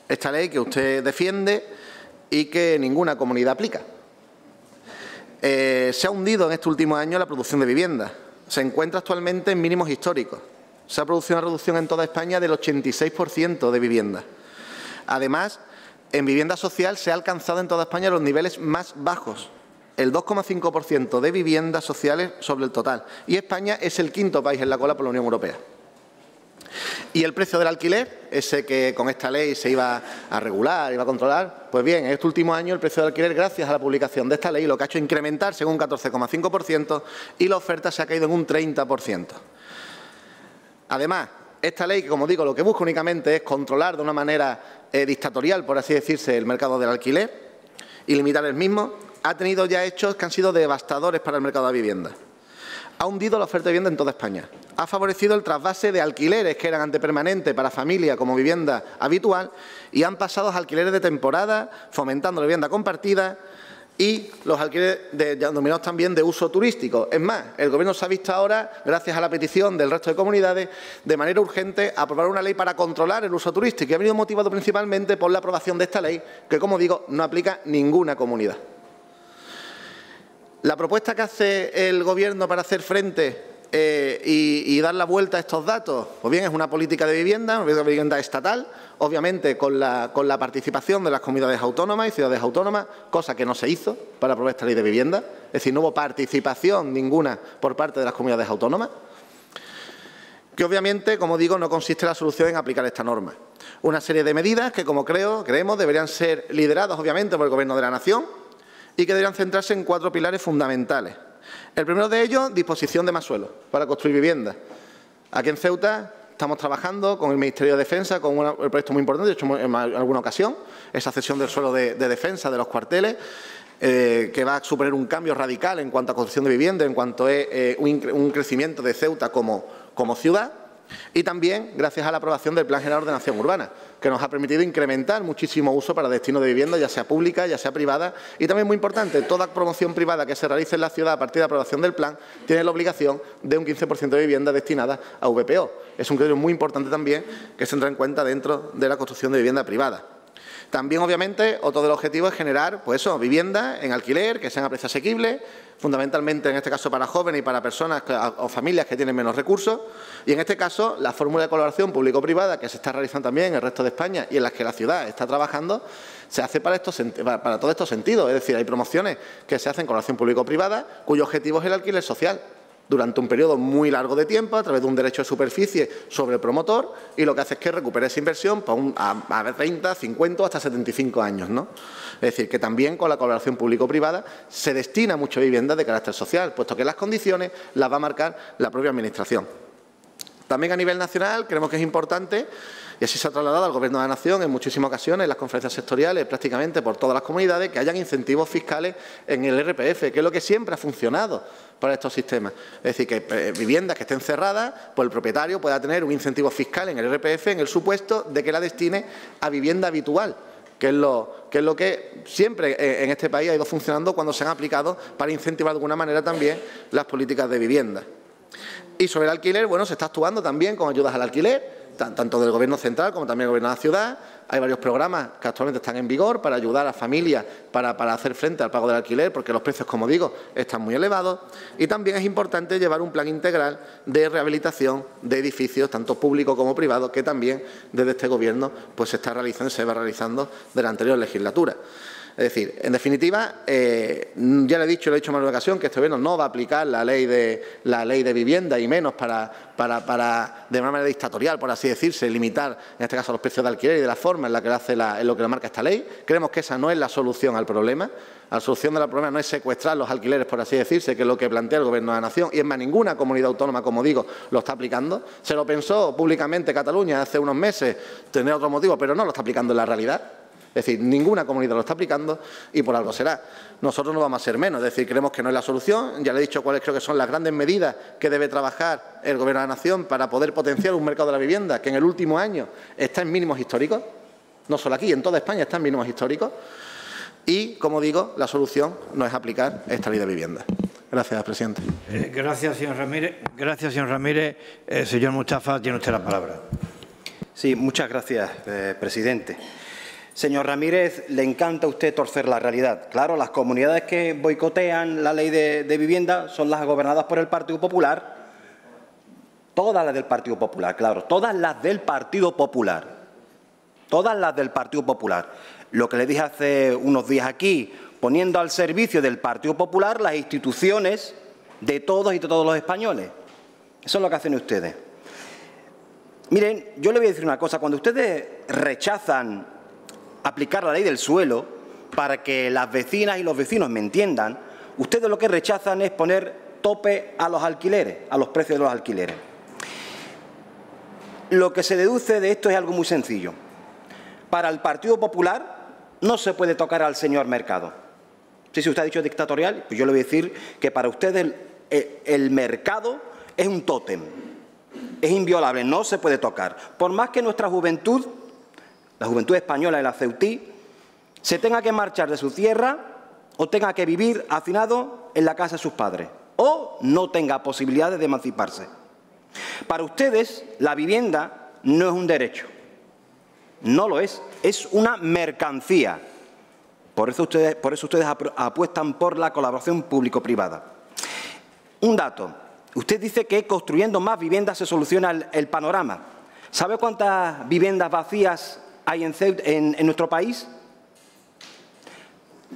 Esta ley que usted defiende y que ninguna comunidad aplica. Eh, se ha hundido en este último año la producción de vivienda. Se encuentra actualmente en mínimos históricos. Se ha producido una reducción en toda España del ochenta y seis por ciento de vivienda. Además, en vivienda social se ha alcanzado en toda España los niveles más bajos, el dos coma cinco por ciento de viviendas sociales sobre el total. Y España es el quinto país en la cola por la Unión Europea. Y el precio del alquiler, ese que con esta ley se iba a regular, iba a controlar, pues bien, en este último año el precio del alquiler, gracias a la publicación de esta ley, lo que ha hecho es incrementarse en un catorce coma cinco por ciento y la oferta se ha caído en un treinta por ciento. Además, esta ley, que como digo, lo que busca únicamente es controlar de una manera eh, dictatorial, por así decirse, el mercado del alquiler y limitar el mismo, ha tenido ya hechos que han sido devastadores para el mercado de vivienda. Ha hundido la oferta de vivienda en toda España. Ha favorecido el trasvase de alquileres que eran antepermanentes para familia como vivienda habitual y han pasado a alquileres de temporada, fomentando la vivienda compartida y los alquileres de, denominados también de uso turístico. Es más, el Gobierno se ha visto ahora, gracias a la petición del resto de comunidades, de manera urgente a aprobar una ley para controlar el uso turístico y ha venido motivado principalmente por la aprobación de esta ley que, como digo, no aplica ninguna comunidad. La propuesta que hace el Gobierno para hacer frente eh, y, y dar la vuelta a estos datos, pues bien, es una política de vivienda, una vivienda estatal, obviamente con la, con la participación de las comunidades autónomas y ciudades autónomas, cosa que no se hizo para aprobar esta ley de vivienda, es decir, no hubo participación ninguna por parte de las comunidades autónomas, que obviamente, como digo, no consiste la solución en aplicar esta norma. Una serie de medidas que, como creo, creemos, deberían ser lideradas, obviamente, por el Gobierno de la Nación, y que deberían centrarse en cuatro pilares fundamentales. El primero de ellos, disposición de más suelo para construir viviendas. Aquí en Ceuta estamos trabajando con el Ministerio de Defensa, con una, un proyecto muy importante, de hecho en alguna ocasión, esa cesión del suelo de, de defensa de los cuarteles, eh, que va a suponer un cambio radical en cuanto a construcción de viviendas, en cuanto a eh, un, un crecimiento de Ceuta como, como ciudad. Y también gracias a la aprobación del Plan General de Ordenación Urbana, que nos ha permitido incrementar muchísimo uso para destino de vivienda, ya sea pública, ya sea privada. Y también muy importante, toda promoción privada que se realice en la ciudad a partir de la aprobación del plan tiene la obligación de un quince por ciento de vivienda destinada a V P O. Es un criterio muy importante también que se entra en cuenta dentro de la construcción de vivienda privada. También, obviamente, otro de los objetivos es generar, pues eso, viviendas en alquiler que sean a precio asequible, fundamentalmente en este caso para jóvenes y para personas o familias que tienen menos recursos. Y en este caso, la fórmula de colaboración público-privada que se está realizando también en el resto de España y en las que la ciudad está trabajando, se hace para, estos, para, para todos estos sentidos. Es decir, hay promociones que se hacen en colaboración público-privada cuyo objetivo es el alquiler social durante un periodo muy largo de tiempo a través de un derecho de superficie sobre el promotor, y lo que hace es que recupere esa inversión para un, a, a treinta, cincuenta hasta setenta y cinco años, ¿no? Es decir, que también con la colaboración público-privada se destina mucho a viviendas de carácter social, puesto que las condiciones las va a marcar la propia Administración. También a nivel nacional creemos que es importante, y así se ha trasladado al Gobierno de la Nación en muchísimas ocasiones, en las conferencias sectoriales, prácticamente por todas las comunidades, que hayan incentivos fiscales en el R P F, que es lo que siempre ha funcionado para estos sistemas. Es decir, que viviendas que estén cerradas, pues el propietario pueda tener un incentivo fiscal en el R P F en el supuesto de que la destine a vivienda habitual, que es lo que, es lo que siempre en este país ha ido funcionando cuando se han aplicado para incentivar de alguna manera también las políticas de vivienda. Y sobre el alquiler, bueno, se está actuando también con ayudas al alquiler, tanto del Gobierno central como también del Gobierno de la ciudad. Hay varios programas que actualmente están en vigor para ayudar a familias para, para hacer frente al pago del alquiler, porque los precios, como digo, están muy elevados. Y también es importante llevar un plan integral de rehabilitación de edificios, tanto públicos como privados, que también desde este Gobierno pues, se está realizando y se va realizando de la anterior legislatura. Es decir, en definitiva, eh, ya le he dicho, le he dicho en más de una ocasión, que este Gobierno no va a aplicar la ley de, la ley de vivienda y menos para, para, para, de una manera dictatorial, por así decirse, limitar, en este caso, los precios de alquiler y de la forma en la que lo, hace la, en lo que lo marca esta ley. Creemos que esa no es la solución al problema. La solución del problema no es secuestrar los alquileres, por así decirse, que es lo que plantea el Gobierno de la Nación, y es más, ninguna comunidad autónoma, como digo, lo está aplicando. Se lo pensó públicamente Cataluña hace unos meses, tendría otro motivo, pero no lo está aplicando en la realidad. Es decir, ninguna comunidad lo está aplicando y por algo será. Nosotros no vamos a ser menos, es decir, creemos que no es la solución. Ya le he dicho cuáles creo que son las grandes medidas que debe trabajar el Gobierno de la Nación para poder potenciar un mercado de la vivienda que en el último año está en mínimos históricos, no solo aquí, en toda España está en mínimos históricos. Y, como digo, la solución no es aplicar esta ley de vivienda. Gracias, presidente. Eh, gracias, señor Ramírez. Gracias, señor Ramírez. Eh, señor Mustafa, tiene usted la palabra. Sí, muchas gracias, eh, presidente. Señor Ramírez, le encanta a usted torcer la realidad. Claro, las comunidades que boicotean la ley de, de vivienda son las gobernadas por el Partido Popular. Todas las del Partido Popular, claro. Todas las del Partido Popular. Todas las del Partido Popular. Lo que le dije hace unos días aquí, poniendo al servicio del Partido Popular las instituciones de todos y de todos los españoles. Eso es lo que hacen ustedes. Miren, yo le voy a decir una cosa. Cuando ustedes rechazan aplicar la ley del suelo, para que las vecinas y los vecinos me entiendan, ustedes lo que rechazan es poner tope a los alquileres, a los precios de los alquileres. Lo que se deduce de esto es algo muy sencillo. Para el Partido Popular no se puede tocar al señor mercado. Si usted ha dicho dictatorial, pues yo le voy a decir que para ustedes el, el mercado es un tótem, es inviolable, no se puede tocar. Por más que nuestra juventud, la juventud española y la ceutí, se tenga que marchar de su tierra o tenga que vivir hacinado en la casa de sus padres o no tenga posibilidades de emanciparse. Para ustedes, la vivienda no es un derecho. No lo es. Es una mercancía. Por eso ustedes, por eso ustedes apuestan por la colaboración público-privada. Un dato. Usted dice que construyendo más viviendas se soluciona el, el panorama. ¿Sabe cuántas viviendas vacías hay en, en, en nuestro país?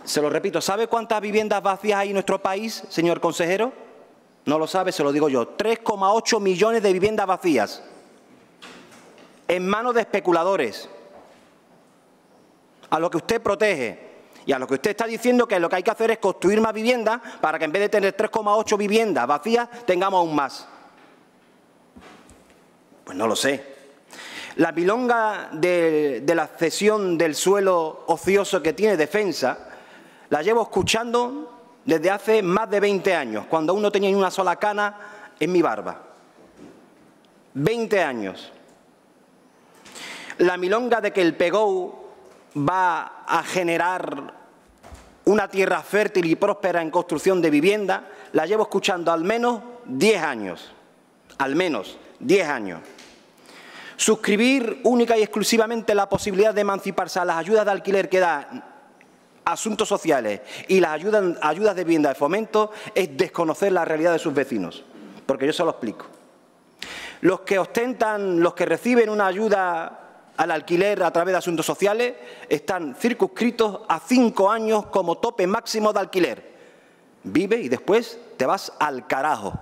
Se lo repito, ¿sabe cuántas viviendas vacías hay en nuestro país, señor consejero? No lo sabe, se lo digo yo. tres coma ocho millones de viviendas vacías en manos de especuladores, a lo que usted protege y a lo que usted está diciendo que lo que hay que hacer es construir más viviendas para que en vez de tener tres coma ocho viviendas vacías tengamos aún más. Pues no lo sé. La milonga de, de la cesión del suelo ocioso que tiene Defensa la llevo escuchando desde hace más de veinte años, cuando aún no tenía ni una sola cana en mi barba. veinte años. La milonga de que el P G O U va a generar una tierra fértil y próspera en construcción de vivienda la llevo escuchando al menos diez años. Al menos diez años. Suscribir única y exclusivamente la posibilidad de emanciparse a las ayudas de alquiler que da Asuntos Sociales y las ayudas, ayudas de vivienda de Fomento es desconocer la realidad de sus vecinos, porque yo se lo explico. Los que ostentan, los que reciben una ayuda al alquiler a través de Asuntos Sociales están circunscritos a cinco años como tope máximo de alquiler. Vive y después te vas al carajo.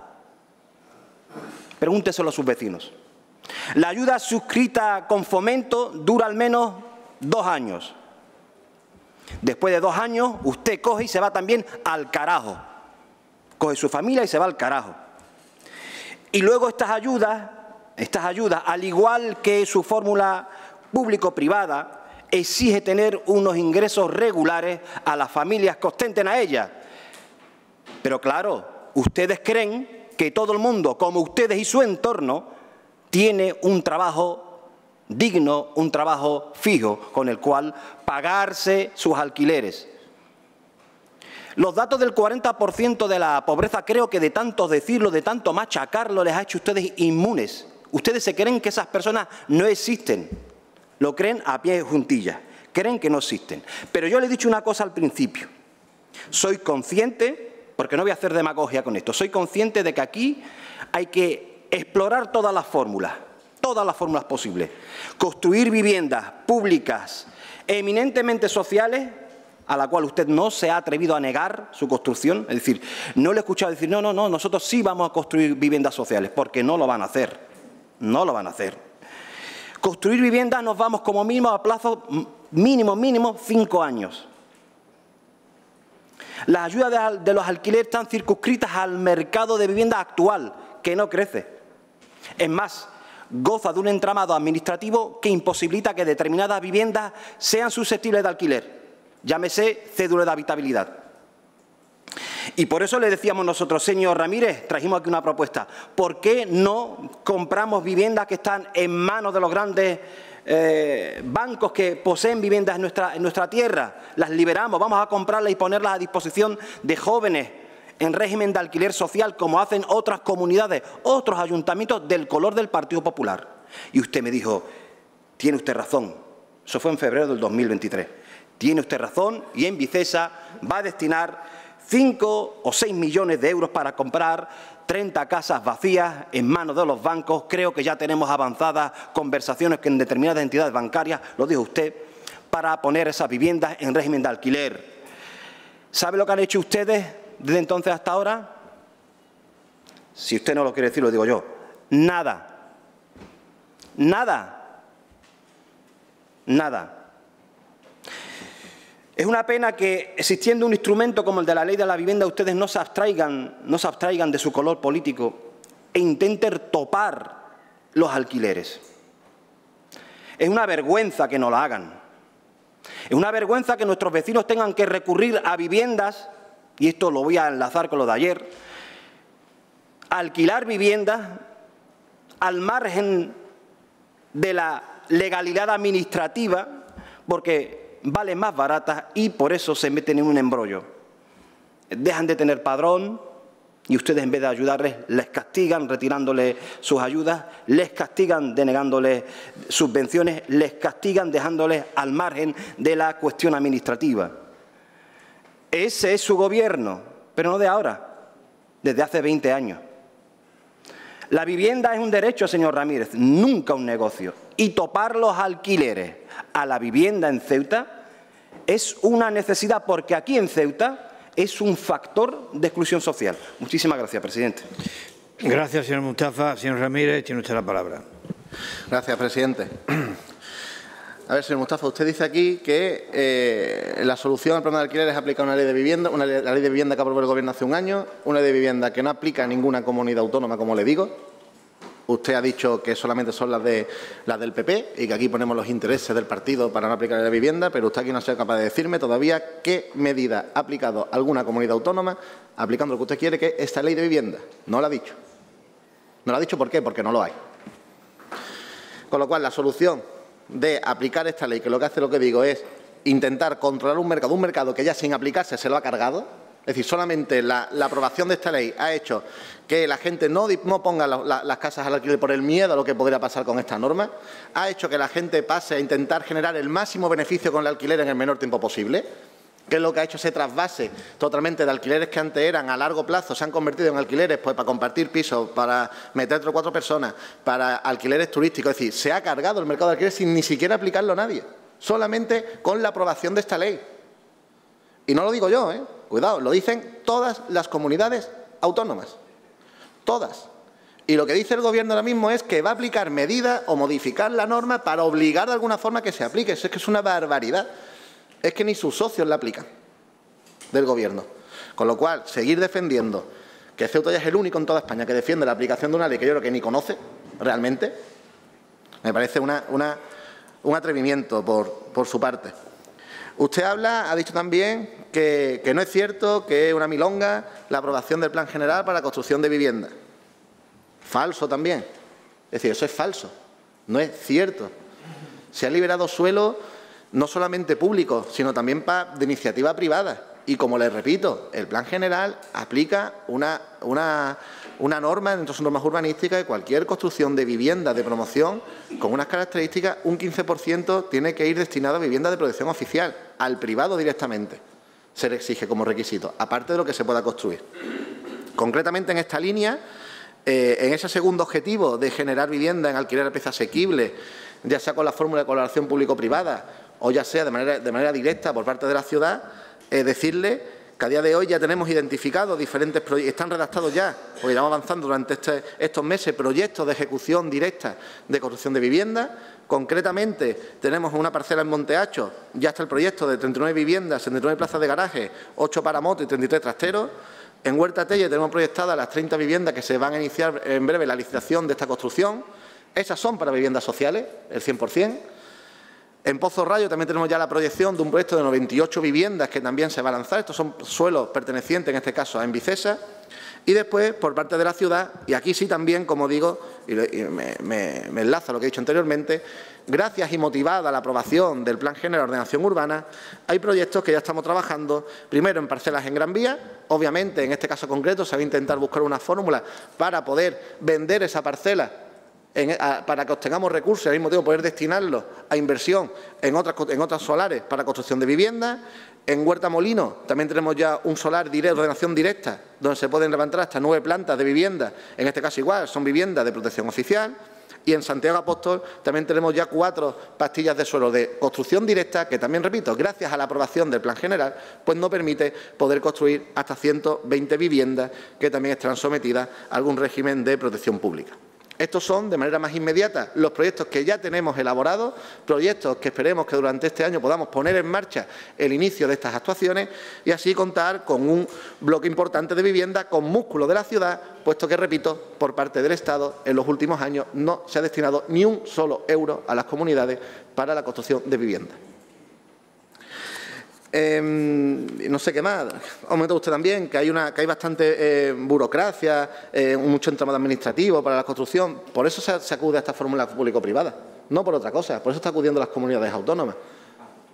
Pregúnteselo a sus vecinos. La ayuda suscrita con Fomento dura al menos dos años. Después de dos años, usted coge y se va también al carajo. Coge su familia y se va al carajo. Y luego estas ayudas, estas ayudas, al igual que su fórmula público-privada, exige tener unos ingresos regulares a las familias que ostenten a ellas. Pero claro, ustedes creen que todo el mundo, como ustedes y su entorno, tiene un trabajo digno, un trabajo fijo con el cual pagarse sus alquileres. Los datos del cuarenta por ciento de la pobreza, creo que de tanto decirlo, de tanto machacarlo, les ha hecho a ustedes inmunes. Ustedes se creen que esas personas no existen. Lo creen a pie juntillas. Creen que no existen. Pero yo les he dicho una cosa al principio. Soy consciente, porque no voy a hacer demagogia con esto, soy consciente de que aquí hay que explorar todas las fórmulas. Todas las fórmulas posibles. Construir viviendas públicas eminentemente sociales, a la cual usted no se ha atrevido a negar su construcción. Es decir, no le he escuchado decir, no, no, no, nosotros sí vamos a construir viviendas sociales, porque no lo van a hacer. No lo van a hacer. Construir viviendas nos vamos como mínimo a plazo mínimo, mínimo, cinco años. Las ayudas de los alquileres están circunscritas al mercado de vivienda actual, que no crece. Es más, goza de un entramado administrativo que imposibilita que determinadas viviendas sean susceptibles de alquiler. Llámese cédula de habitabilidad. Y por eso le decíamos nosotros, señor Ramírez, trajimos aquí una propuesta. ¿Por qué no compramos viviendas que están en manos de los grandes eh, bancos que poseen viviendas en nuestra, en nuestra tierra? Las liberamos, vamos a comprarlas y ponerlas a disposición de jóvenes en régimen de alquiler social, como hacen otras comunidades, otros ayuntamientos del color del Partido Popular. Y usted me dijo, tiene usted razón. Eso fue en febrero del dos mil veintitrés. Tiene usted razón y en Vicesa va a destinar cinco o seis millones de euros para comprar treinta casas vacías en manos de los bancos. Creo que ya tenemos avanzadas conversaciones que en determinadas entidades bancarias, lo dijo usted, para poner esas viviendas en régimen de alquiler. ¿Sabe lo que han hecho ustedes desde entonces hasta ahora? Si usted no lo quiere decir, lo digo yo. Nada. Nada. Nada. Es una pena que, existiendo un instrumento como el de la ley de la vivienda, ustedes no se abstraigan, no se abstraigan de su color político e intenten topar los alquileres. Es una vergüenza que no la hagan. Es una vergüenza que nuestros vecinos tengan que recurrir a viviendas, y esto lo voy a enlazar con lo de ayer, alquilar viviendas al margen de la legalidad administrativa, porque valen más baratas y por eso se meten en un embrollo. Dejan de tener padrón y ustedes, en vez de ayudarles, les castigan retirándole sus ayudas, les castigan denegándoles subvenciones, les castigan dejándoles al margen de la cuestión administrativa. Ese es su gobierno, pero no de ahora, desde hace veinte años. La vivienda es un derecho, señor Ramírez, nunca un negocio. Y topar los alquileres a la vivienda en Ceuta es una necesidad, porque aquí en Ceuta es un factor de exclusión social. Muchísimas gracias, presidente. Gracias, señor Mustafa. Señor Ramírez, tiene usted la palabra. Gracias, presidente. A ver, señor Mustafa, usted dice aquí que eh, la solución al problema de alquiler es aplicar una ley de vivienda, una ley, la ley de vivienda que aprobó el Gobierno hace un año, una ley de vivienda que no aplica a ninguna comunidad autónoma, como le digo. Usted ha dicho que solamente son las, de, las del P P y que aquí ponemos los intereses del partido para no aplicar la vivienda, pero usted aquí no ha sido capaz de decirme todavía qué medida ha aplicado alguna comunidad autónoma aplicando lo que usted quiere, que es esta ley de vivienda. No lo ha dicho. No lo ha dicho, ¿por qué? Porque no lo hay. Con lo cual, la solución de aplicar esta ley, que lo que hace, lo que digo, es intentar controlar un mercado, un mercado que ya sin aplicarse se lo ha cargado, Es decir, solamente la, la aprobación de esta ley ha hecho que la gente no, no ponga la, la, las casas al alquiler por el miedo a lo que podría pasar con esta norma, ha hecho que la gente pase a intentar generar el máximo beneficio con el alquiler en el menor tiempo posible, que es lo que ha hecho ese trasvase totalmente de alquileres que antes eran a largo plazo, se han convertido en alquileres pues para compartir pisos, para meter tres o cuatro personas, para alquileres turísticos. Es decir, se ha cargado el mercado de alquileres sin ni siquiera aplicarlo a nadie, solamente con la aprobación de esta ley. Y no lo digo yo, ¿eh? Cuidado, lo dicen todas las comunidades autónomas, todas. Y lo que dice el Gobierno ahora mismo es que va a aplicar medidas o modificar la norma para obligar de alguna forma que se aplique. Eso es que es una barbaridad. Es que ni sus socios la aplican del Gobierno. Con lo cual, seguir defendiendo que Ceuta ya es el único en toda España que defiende la aplicación de una ley que yo creo que ni conoce realmente, me parece una, una, un atrevimiento por, por su parte. Usted habla, ha dicho también que, que no es cierto, que es una milonga la aprobación del Plan General para la construcción de vivienda. Falso también. Es decir, eso es falso. No es cierto. Se ha liberado suelo no solamente público, sino también pa, de iniciativa privada. Y, como les repito, el Plan General aplica una, una, una norma, dentro de sus normas urbanísticas, de cualquier construcción de vivienda de promoción con unas características, un quince por ciento tiene que ir destinado a vivienda de protección oficial, al privado directamente. Se le exige como requisito, aparte de lo que se pueda construir. Concretamente, en esta línea, eh, en ese segundo objetivo de generar vivienda en alquiler a precio asequible, ya sea con la fórmula de colaboración público-privada o ya sea de manera, de manera directa por parte de la ciudad, Eh, decirle que a día de hoy ya tenemos identificados diferentes proyectos, están redactados ya, porque iremos avanzando durante este, estos meses, proyectos de ejecución directa de construcción de vivienda. Concretamente, tenemos una parcela en Monteacho, ya está el proyecto de treinta y nueve viviendas, setenta y nueve plazas de garaje, ocho para moto y treinta y tres trasteros. En Huerta Telle tenemos proyectadas las treinta viviendas que se van a iniciar en breve la licitación de esta construcción. Esas son para viviendas sociales, el cien por cien. En Pozo Rayo también tenemos ya la proyección de un proyecto de noventa y ocho viviendas que también se va a lanzar. Estos son suelos pertenecientes, en este caso, a Envicesa. Y después, por parte de la ciudad, y aquí sí también, como digo, y me, me, me enlaza a lo que he dicho anteriormente, gracias y motivada a la aprobación del Plan General de Ordenación Urbana, hay proyectos que ya estamos trabajando, primero en parcelas en Gran Vía. Obviamente, en este caso concreto, se va a intentar buscar una fórmula para poder vender esa parcela, En, a, para que obtengamos recursos y al mismo tiempo poder destinarlos a inversión en otras, en otras solares para construcción de viviendas. En Huerta Molino también tenemos ya un solar de ordenación directa donde se pueden levantar hasta nueve plantas de vivienda, en este caso igual, son viviendas de protección oficial. Y en Santiago Apóstol también tenemos ya cuatro pastillas de suelo de construcción directa que también, repito, gracias a la aprobación del Plan General, pues nos permite poder construir hasta ciento veinte viviendas que también estarán sometidas a algún régimen de protección pública. Estos son, de manera más inmediata, los proyectos que ya tenemos elaborados, proyectos que esperemos que durante este año podamos poner en marcha el inicio de estas actuaciones y así contar con un bloque importante de vivienda con músculo de la ciudad, puesto que, repito, por parte del Estado, en los últimos años no se ha destinado ni un solo euro a las comunidades para la construcción de vivienda. Eh, no sé qué más. Comentó usted también que hay una, que hay bastante eh, burocracia, eh, mucho entramado administrativo para la construcción. Por eso se, se acude a esta fórmula público-privada, no por otra cosa. Por eso está acudiendo las comunidades autónomas.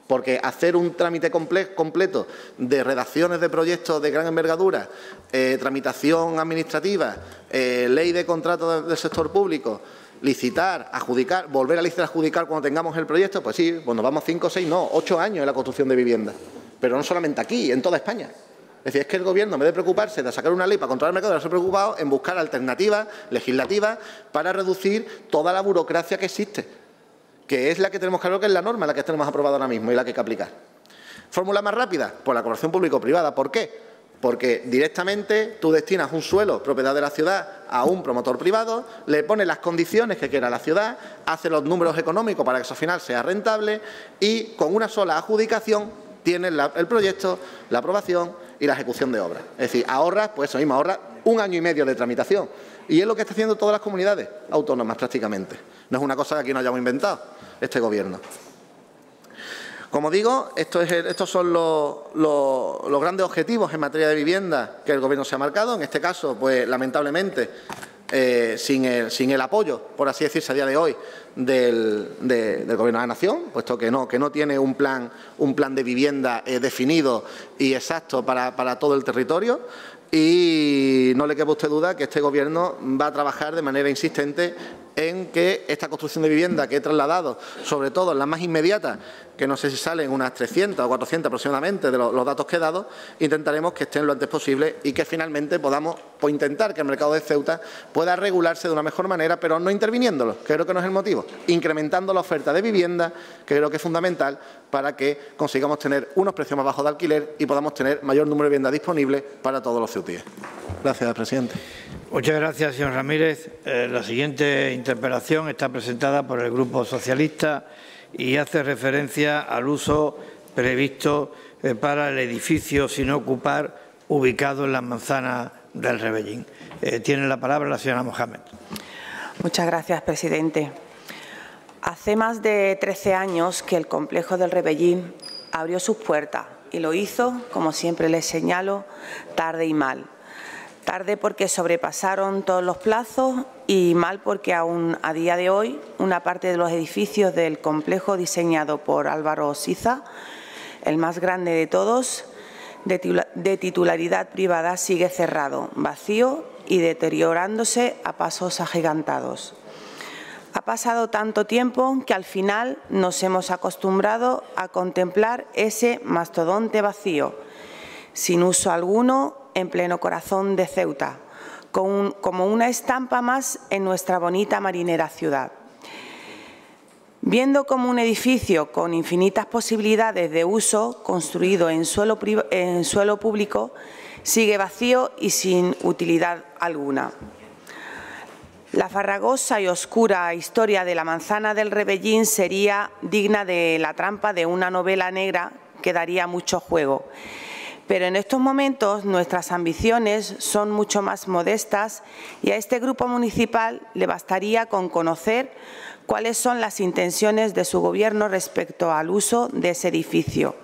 Porque hacer un trámite comple completo de redacciones de proyectos de gran envergadura, eh, tramitación administrativa, eh, ley de contrato del sector público, licitar, adjudicar, volver a licitar, adjudicar cuando tengamos el proyecto, pues sí, pues nos vamos cinco, seis, no, ocho años en la construcción de viviendas. Pero no solamente aquí, en toda España. Es decir, es que el Gobierno, en vez de preocuparse de sacar una ley para controlar el mercado, se ha preocupado en buscar alternativas legislativas para reducir toda la burocracia que existe, que es la que tenemos que hablar, que es la norma, la que tenemos aprobada ahora mismo y la que hay que aplicar. ¿Fórmula más rápida? Pues la colaboración público-privada. ¿Por qué? Porque directamente tú destinas un suelo, propiedad de la ciudad, a un promotor privado, le pones las condiciones que quiera la ciudad, hace los números económicos para que eso al final sea rentable y con una sola adjudicación tienes la, el proyecto, la aprobación y la ejecución de obras. Es decir, ahorras, pues eso mismo, ahorras un año y medio de tramitación. Y es lo que está haciendo todas las comunidades autónomas prácticamente. No es una cosa que aquí no hayamos inventado este Gobierno. Como digo, esto es el, estos son los, los, los grandes objetivos en materia de vivienda que el Gobierno se ha marcado. En este caso, pues lamentablemente, eh, sin, el, sin el apoyo, por así decirse, a día de hoy, del, de, del Gobierno de la Nación, puesto que no, que no tiene un plan, un plan de vivienda eh, definido y exacto para, para todo el territorio. Y no le quepa a usted duda que este Gobierno va a trabajar de manera insistente en que esta construcción de vivienda que he trasladado, sobre todo en las más inmediatas, que no sé si salen unas trescientas o cuatrocientas aproximadamente de los, los datos que he dado, intentaremos que estén lo antes posible y que finalmente podamos pues, intentar que el mercado de Ceuta pueda regularse de una mejor manera, pero no interviniéndolo, que creo que no es el motivo, incrementando la oferta de vivienda, que creo que es fundamental para que consigamos tener unos precios más bajos de alquiler y podamos tener mayor número de viviendas disponibles para todos los ceutíes. Gracias, presidente. Muchas gracias, señor Ramírez. Eh, la siguiente interpelación está presentada por el Grupo Socialista y hace referencia al uso previsto eh, para el edificio sin ocupar ubicado en las manzanas del Rebellín. Eh, tiene la palabra la señora Mohamed. Muchas gracias, presidente. Hace más de trece años que el complejo del Rebellín abrió sus puertas y lo hizo, como siempre les señalo, tarde y mal. Tarde porque sobrepasaron todos los plazos y mal porque aún a día de hoy una parte de los edificios del complejo diseñado por Álvaro Siza, el más grande de todos, de titularidad privada, sigue cerrado, vacío y deteriorándose a pasos agigantados. Ha pasado tanto tiempo que al final nos hemos acostumbrado a contemplar ese mastodonte vacío, sin uso alguno, en pleno corazón de Ceuta, con un, como una estampa más en nuestra bonita marinera ciudad. Viendo como un edificio con infinitas posibilidades de uso, construido en suelo, en suelo público, sigue vacío y sin utilidad alguna. La farragosa y oscura historia de la manzana del Rebellín sería digna de la trampa de una novela negra que daría mucho juego. Pero en estos momentos nuestras ambiciones son mucho más modestas y a este grupo municipal le bastaría con conocer cuáles son las intenciones de su Gobierno respecto al uso de ese edificio,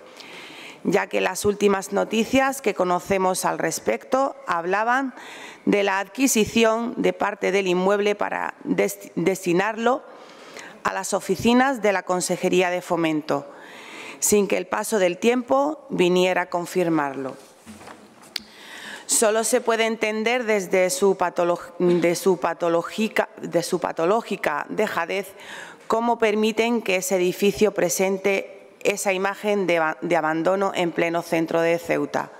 ya que las últimas noticias que conocemos al respecto hablaban de la adquisición de parte del inmueble para dest- destinarlo a las oficinas de la Consejería de Fomento, sin que el paso del tiempo viniera a confirmarlo. Solo se puede entender desde su, patolo- de su, patológica, de su patológica dejadez cómo permiten que ese edificio presente esa imagen de, de abandono en pleno centro de Ceuta,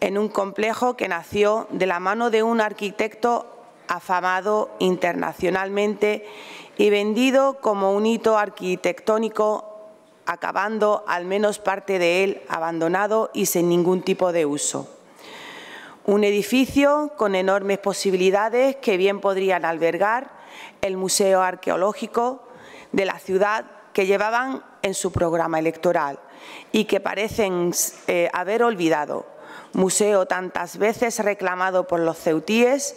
en un complejo que nació de la mano de un arquitecto afamado internacionalmente y vendido como un hito arquitectónico, acabando al menos parte de él abandonado y sin ningún tipo de uso. Un edificio con enormes posibilidades que bien podrían albergar el Museo Arqueológico de la ciudad que llevaban en su programa electoral y que parecen eh, haber olvidado. Museo tantas veces reclamado por los ceutíes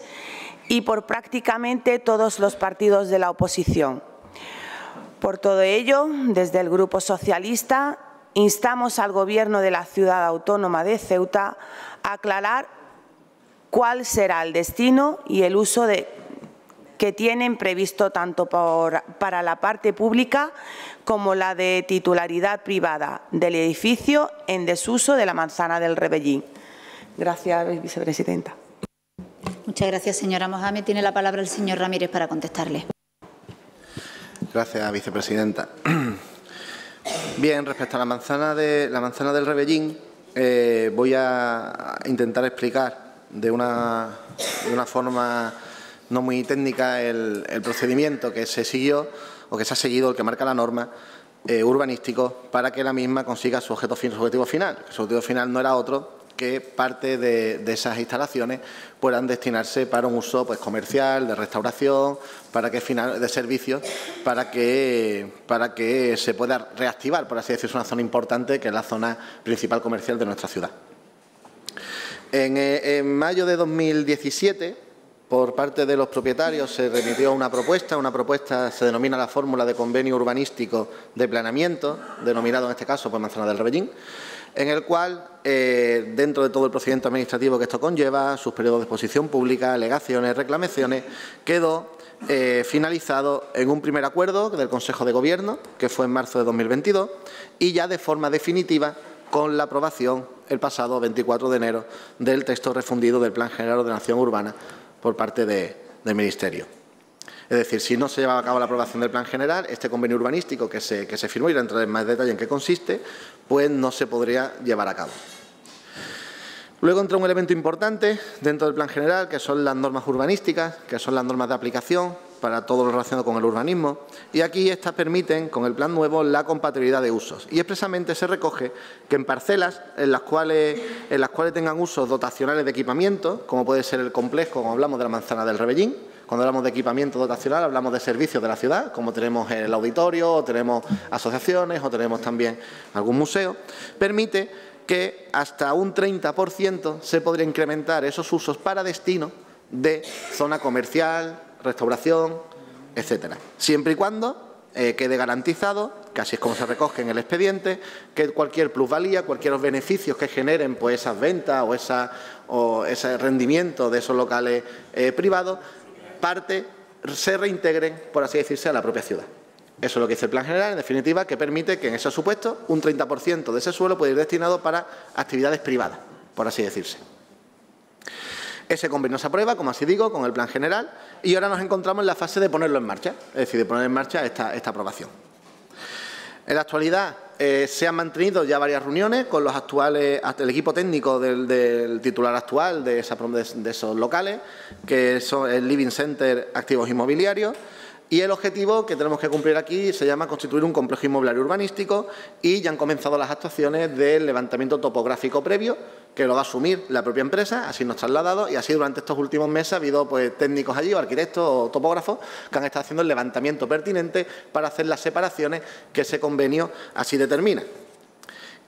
y por prácticamente todos los partidos de la oposición. Por todo ello, desde el Grupo Socialista instamos al Gobierno de la Ciudad Autónoma de Ceuta a aclarar cuál será el destino y el uso de, que tienen previsto tanto por, para la parte pública como la de titularidad privada del edificio en desuso de la manzana del Rebellín. Gracias, vicepresidenta. Muchas gracias, señora Mohamed. Tiene la palabra el señor Ramírez para contestarle. Gracias, vicepresidenta. Bien, respecto a la manzana, de, la manzana del Rebellín, eh, voy a intentar explicar de una, de una forma no muy técnica el, el procedimiento que se siguió o que se ha seguido, el que marca la norma eh, urbanístico, para que la misma consiga su, objeto, su objetivo final. Su objetivo final no era otro que parte de, de esas instalaciones puedan destinarse para un uso pues, comercial, de restauración, para que final, de servicios, para que, para que se pueda reactivar, por así decirlo, una zona importante que es la zona principal comercial de nuestra ciudad. En, en mayo de dos mil diecisiete, por parte de los propietarios, se remitió una propuesta. Una propuesta se denomina la fórmula de convenio urbanístico de planeamiento, denominado en este caso por pues, Manzana del Rebellín, en el cual, eh, dentro de todo el procedimiento administrativo que esto conlleva, sus periodos de exposición pública, alegaciones, reclamaciones, quedó eh, finalizado en un primer acuerdo del Consejo de Gobierno, que fue en marzo de dos mil veintidós, y ya de forma definitiva con la aprobación el pasado veinticuatro de enero del texto refundido del Plan General de Ordenación Urbana por parte de, del Ministerio. Es decir, si no se llevaba a cabo la aprobación del plan general, este convenio urbanístico que se, que se firmó, y voy a entrar en más detalle en qué consiste, pues no se podría llevar a cabo. Luego entra un elemento importante dentro del plan general, que son las normas urbanísticas, que son las normas de aplicación para todo lo relacionado con el urbanismo, y aquí estas permiten, con el plan nuevo, la compatibilidad de usos. Y expresamente se recoge que en parcelas en las cuales, en las cuales tengan usos dotacionales de equipamiento, como puede ser el complejo, como hablamos de la manzana del Rebellín. Cuando hablamos de equipamiento dotacional, hablamos de servicios de la ciudad, como tenemos el auditorio, o tenemos asociaciones, o tenemos también algún museo. Permite que hasta un treinta por ciento se podría incrementar esos usos para destino de zona comercial, restauración, etcétera. Siempre y cuando eh, quede garantizado, que así es como se recoge en el expediente, que cualquier plusvalía, cualquier beneficios que generen pues, esas ventas o, esa, o ese rendimiento de esos locales eh, privados, parte se reintegren, por así decirse, a la propia ciudad. Eso es lo que dice el plan general, en definitiva, que permite que en esos supuestos un treinta por ciento de ese suelo puede ir destinado para actividades privadas, por así decirse. Ese convenio se aprueba, como así digo, con el plan general, y ahora nos encontramos en la fase de ponerlo en marcha, es decir, de poner en marcha esta, esta aprobación. En la actualidad eh, se han mantenido ya varias reuniones con los actuales, el equipo técnico del, del titular actual de, esa, de, de esos locales, que son el Living Center Activos Inmobiliarios, y el objetivo que tenemos que cumplir aquí se llama constituir un complejo inmobiliario urbanístico, y ya han comenzado las actuaciones del levantamiento topográfico previo, que lo va a asumir la propia empresa, así nos trasladado, y así durante estos últimos meses ha habido pues, técnicos allí, o arquitectos o topógrafos, que han estado haciendo el levantamiento pertinente para hacer las separaciones que ese convenio así determina.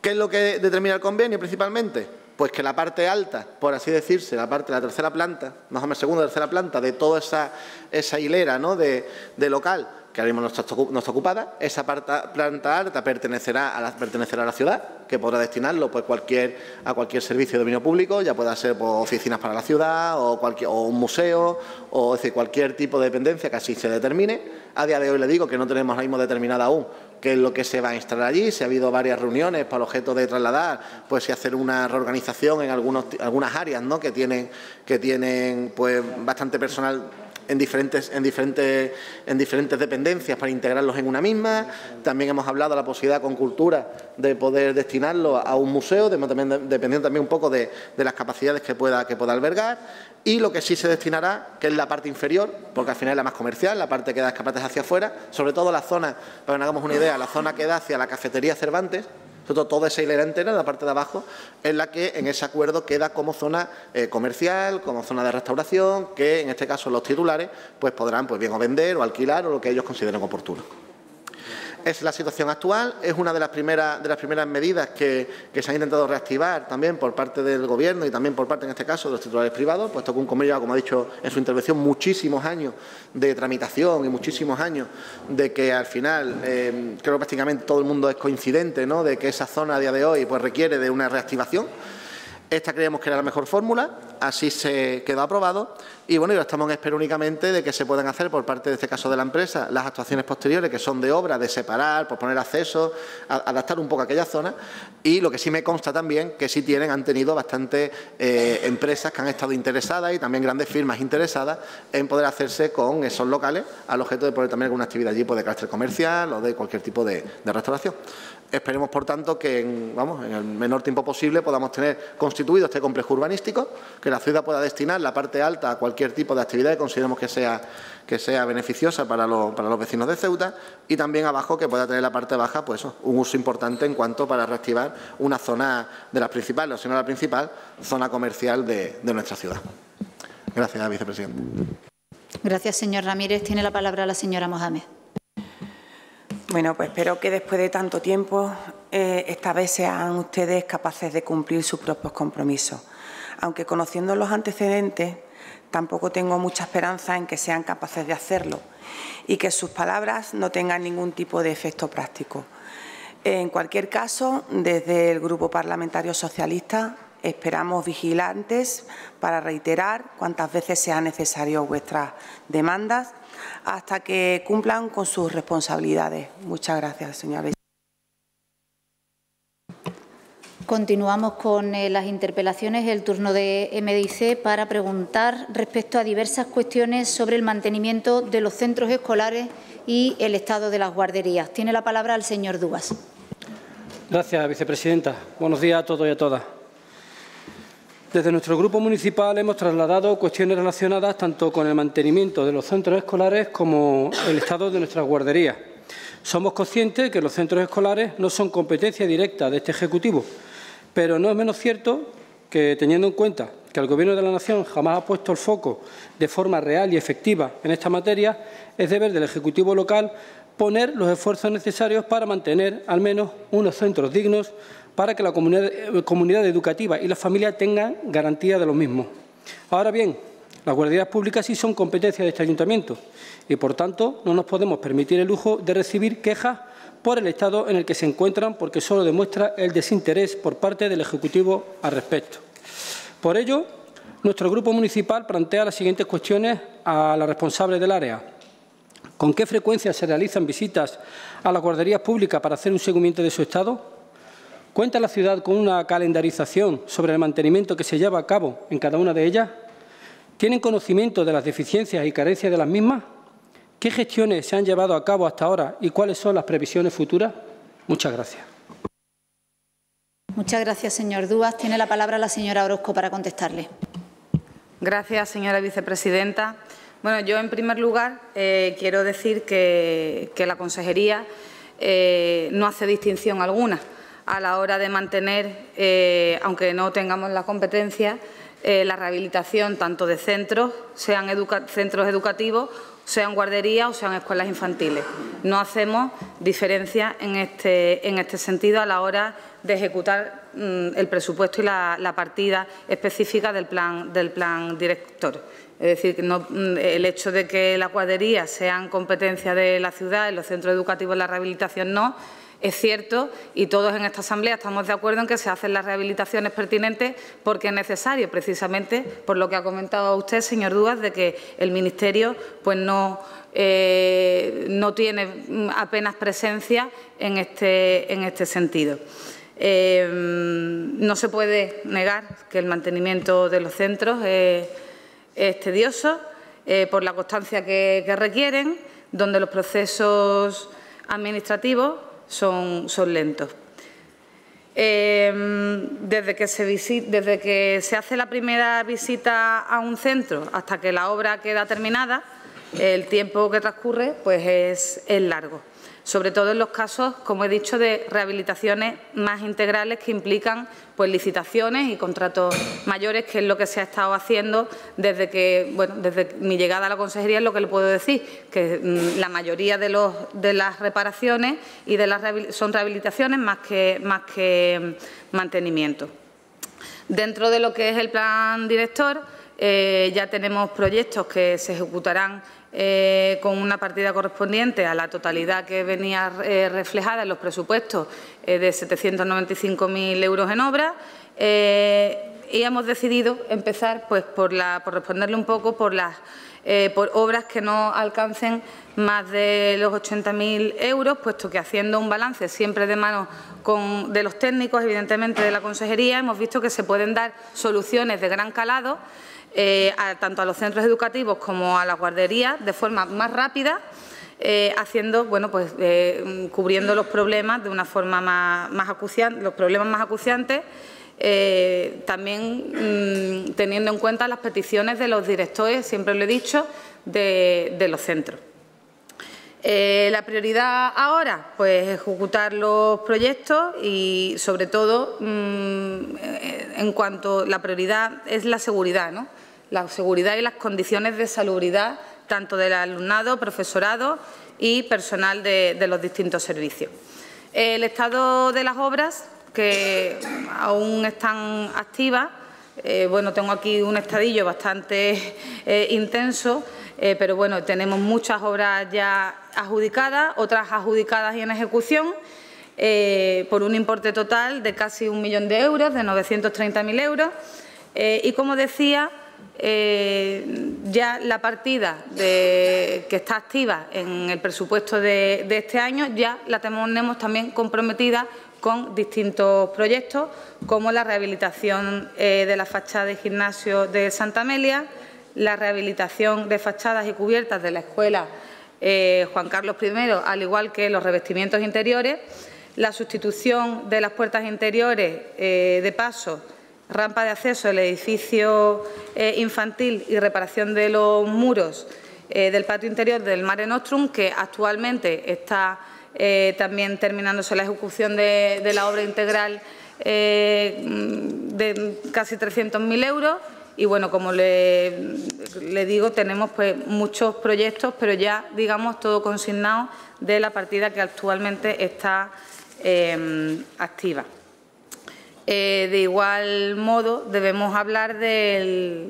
¿Qué es lo que determina el convenio principalmente? Pues que la parte alta, por así decirse, la parte de la tercera planta, más o menos segunda o tercera planta, de toda esa, esa hilera, ¿no?, de, de local, que ahora mismo no está, no está ocupada, esa parte, planta alta pertenecerá a, la, pertenecerá a la ciudad, que podrá destinarlo pues, cualquier, a cualquier servicio de dominio público, ya pueda ser pues, oficinas para la ciudad o, cualquier, o un museo, o es decir, cualquier tipo de dependencia que así se determine. A día de hoy le digo que no tenemos ahora mismo determinada aún qué es lo que se va a instalar allí. Se ha habido varias reuniones para el objeto de trasladar pues, y hacer una reorganización en algunos, algunas áreas, ¿no?, que tienen, que tienen pues, bastante personal en diferentes, en, diferentes, en diferentes dependencias para integrarlos en una misma. También hemos hablado de la posibilidad con cultura de poder destinarlo a un museo, dependiendo también un poco de, de las capacidades que pueda, que pueda albergar. Y lo que sí se destinará, que es la parte inferior, porque al final es la más comercial, la parte que da escapates hacia afuera, sobre todo la zona, para que nos hagamos una idea, la zona que da hacia la cafetería Cervantes, sobre todo toda esa hilera entera, la parte de abajo, es la que en ese acuerdo queda como zona eh, comercial, como zona de restauración, que en este caso los titulares pues podrán pues bien o vender o alquilar o lo que ellos consideren oportuno. Es la situación actual, es una de las primeras, de las primeras medidas que, que se han intentado reactivar también por parte del Gobierno y también por parte, en este caso, de los titulares privados, puesto que un convenio, como ha dicho en su intervención, muchísimos años de tramitación y muchísimos años de que al final, eh, creo que prácticamente todo el mundo es coincidente, ¿no?, de que esa zona a día de hoy pues requiere de una reactivación. Esta creemos que era la mejor fórmula, así se quedó aprobado y bueno, ya estamos en espera únicamente de que se puedan hacer por parte de este caso de la empresa las actuaciones posteriores que son de obra, de separar, por poner acceso, a, adaptar un poco a aquella zona y lo que sí me consta también que sí tienen, han tenido bastantes eh, empresas que han estado interesadas y también grandes firmas interesadas en poder hacerse con esos locales al objeto de poner también alguna actividad allí pues, de carácter comercial o de cualquier tipo de, de restauración. Esperemos, por tanto, que en, vamos, en el menor tiempo posible podamos tener constituido este complejo urbanístico, que la ciudad pueda destinar la parte alta a cualquier tipo de actividad que consideremos que sea, que sea beneficiosa para, lo, para los vecinos de Ceuta y también abajo que pueda tener la parte baja pues eso, un uso importante en cuanto para reactivar una zona de las principales, o si no la principal, zona comercial de, de nuestra ciudad. Gracias, vicepresidente. Gracias, señor Ramírez. Tiene la palabra la señora Mohamed. Bueno, pues espero que después de tanto tiempo, eh, esta vez sean ustedes capaces de cumplir sus propios compromisos. Aunque conociendo los antecedentes, tampoco tengo mucha esperanza en que sean capaces de hacerlo y que sus palabras no tengan ningún tipo de efecto práctico. En cualquier caso, desde el Grupo Parlamentario Socialista esperamos vigilantes para reiterar cuantas veces sean necesarias vuestras demandas hasta que cumplan con sus responsabilidades. Muchas gracias, señora presidenta. Continuamos con eh, las interpelaciones. El turno de M D I C para preguntar respecto a diversas cuestiones sobre el mantenimiento de los centros escolares y el estado de las guarderías. Tiene la palabra el señor Dubas. Gracias, vicepresidenta. Buenos días a todos y a todas. Desde nuestro grupo municipal hemos trasladado cuestiones relacionadas tanto con el mantenimiento de los centros escolares como el estado de nuestras guarderías. Somos conscientes de que los centros escolares no son competencia directa de este Ejecutivo, pero no es menos cierto que, teniendo en cuenta que el Gobierno de la Nación jamás ha puesto el foco de forma real y efectiva en esta materia, es deber del Ejecutivo local poner los esfuerzos necesarios para mantener al menos unos centros dignos para que la comunidad, comunidad educativa y las familias tengan garantía de los mismos. Ahora bien, las guarderías públicas sí son competencia de este ayuntamiento y, por tanto, no nos podemos permitir el lujo de recibir quejas por el estado en el que se encuentran, porque solo demuestra el desinterés por parte del Ejecutivo al respecto. Por ello, nuestro Grupo Municipal plantea las siguientes cuestiones a la responsable del área. ¿Con qué frecuencia se realizan visitas a las guarderías públicas para hacer un seguimiento de su estado? ¿Cuenta la ciudad con una calendarización sobre el mantenimiento que se lleva a cabo en cada una de ellas? ¿Tienen conocimiento de las deficiencias y carencias de las mismas? ¿Qué gestiones se han llevado a cabo hasta ahora y cuáles son las previsiones futuras? Muchas gracias. Muchas gracias, señor Dúas. Tiene la palabra la señora Orozco para contestarle. Gracias, señora vicepresidenta. Bueno, yo en primer lugar eh, quiero decir que, que la consejería eh, no hace distinción alguna a la hora de mantener, eh, aunque no tengamos la competencia, Eh, la rehabilitación tanto de centros, sean educa centros educativos, sean guarderías o sean escuelas infantiles. No hacemos diferencia en este, en este sentido a la hora de ejecutar mmm, el presupuesto y la, la partida específica del plan, del plan director. Es decir, no, el hecho de que las guarderías sean competencia de la ciudad, en los centros educativos la rehabilitación no. Es cierto, y todos en esta asamblea estamos de acuerdo en que se hacen las rehabilitaciones pertinentes porque es necesario, precisamente por lo que ha comentado usted, señor Dúas, de que el Ministerio pues no, eh, no tiene apenas presencia en este, en este sentido. Eh, no se puede negar que el mantenimiento de los centros es, es tedioso eh, por la constancia que, que requieren, donde los procesos administrativos Son, son lentos. Eh, desde, que se visite, desde que se hace la primera visita a un centro hasta que la obra queda terminada, el tiempo que transcurre pues es, es largo, sobre todo en los casos, como he dicho, de rehabilitaciones más integrales que implican pues licitaciones y contratos mayores, que es lo que se ha estado haciendo desde que, bueno, desde mi llegada a la consejería, es lo que le puedo decir, que mmm, la mayoría de los de las reparaciones y de las son rehabilitaciones más que más que mmm, mantenimiento. Dentro de lo que es el plan director, eh, ya tenemos proyectos que se ejecutarán Eh, con una partida correspondiente a la totalidad que venía eh, reflejada en los presupuestos eh, de setecientos noventa y cinco mil euros en obra, eh, y hemos decidido empezar pues por, la, por responderle un poco por, las, eh, por obras que no alcancen más de los ochenta mil euros, puesto que haciendo un balance siempre de manos con, de los técnicos, evidentemente de la consejería, hemos visto que se pueden dar soluciones de gran calado Eh, a, tanto a los centros educativos como a las guarderías de forma más rápida, eh, haciendo, bueno, pues eh, cubriendo los problemas de una forma más, más acuciante, los problemas más acuciantes, eh, también mmm, teniendo en cuenta las peticiones de los directores, siempre lo he dicho, de, de los centros. Eh, la prioridad ahora, pues ejecutar los proyectos y, sobre todo, mmm, en cuanto la prioridad es la seguridad, ¿no? La seguridad y las condiciones de salubridad tanto del alumnado, profesorado y personal de, de los distintos servicios. El estado de las obras, que aún están activas, eh, bueno, tengo aquí un estadillo bastante eh, intenso, eh, pero bueno, tenemos muchas obras ya adjudicadas, otras adjudicadas y en ejecución. eh, por un importe total de casi un millón de euros, de novecientos treinta mil euros. Eh, y como decía, eh, ya la partida de, que está activa en el presupuesto de, de este año ya la tenemos también comprometida con distintos proyectos, como la rehabilitación eh, de la fachada de gimnasio de Santa Amelia, la rehabilitación de fachadas y cubiertas de la escuela eh, Juan Carlos primero, al igual que los revestimientos interiores, la sustitución de las puertas interiores eh, de paso, rampa de acceso al edificio eh, infantil y reparación de los muros eh, del patio interior del Mare Nostrum, que actualmente está eh, también terminándose la ejecución de, de la obra integral eh, de casi trescientos mil euros. Y bueno, como le, le digo, tenemos pues muchos proyectos, pero ya, digamos, todo consignado de la partida que actualmente está eh, activa. Eh, de igual modo, debemos hablar del,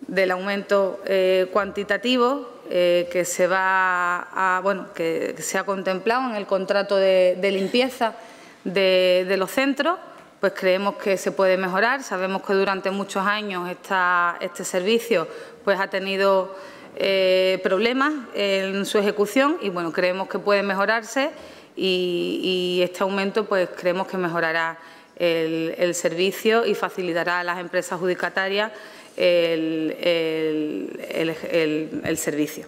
del aumento eh, cuantitativo eh, que se va a, bueno, que, que se ha contemplado en el contrato de, de limpieza de, de los centros. Pues creemos que se puede mejorar. Sabemos que durante muchos años esta, este servicio pues ha tenido eh, problemas en su ejecución y bueno, creemos que puede mejorarse y, y este aumento pues creemos que mejorará el, el servicio y facilitará a las empresas adjudicatarias el, el, el, el, el servicio.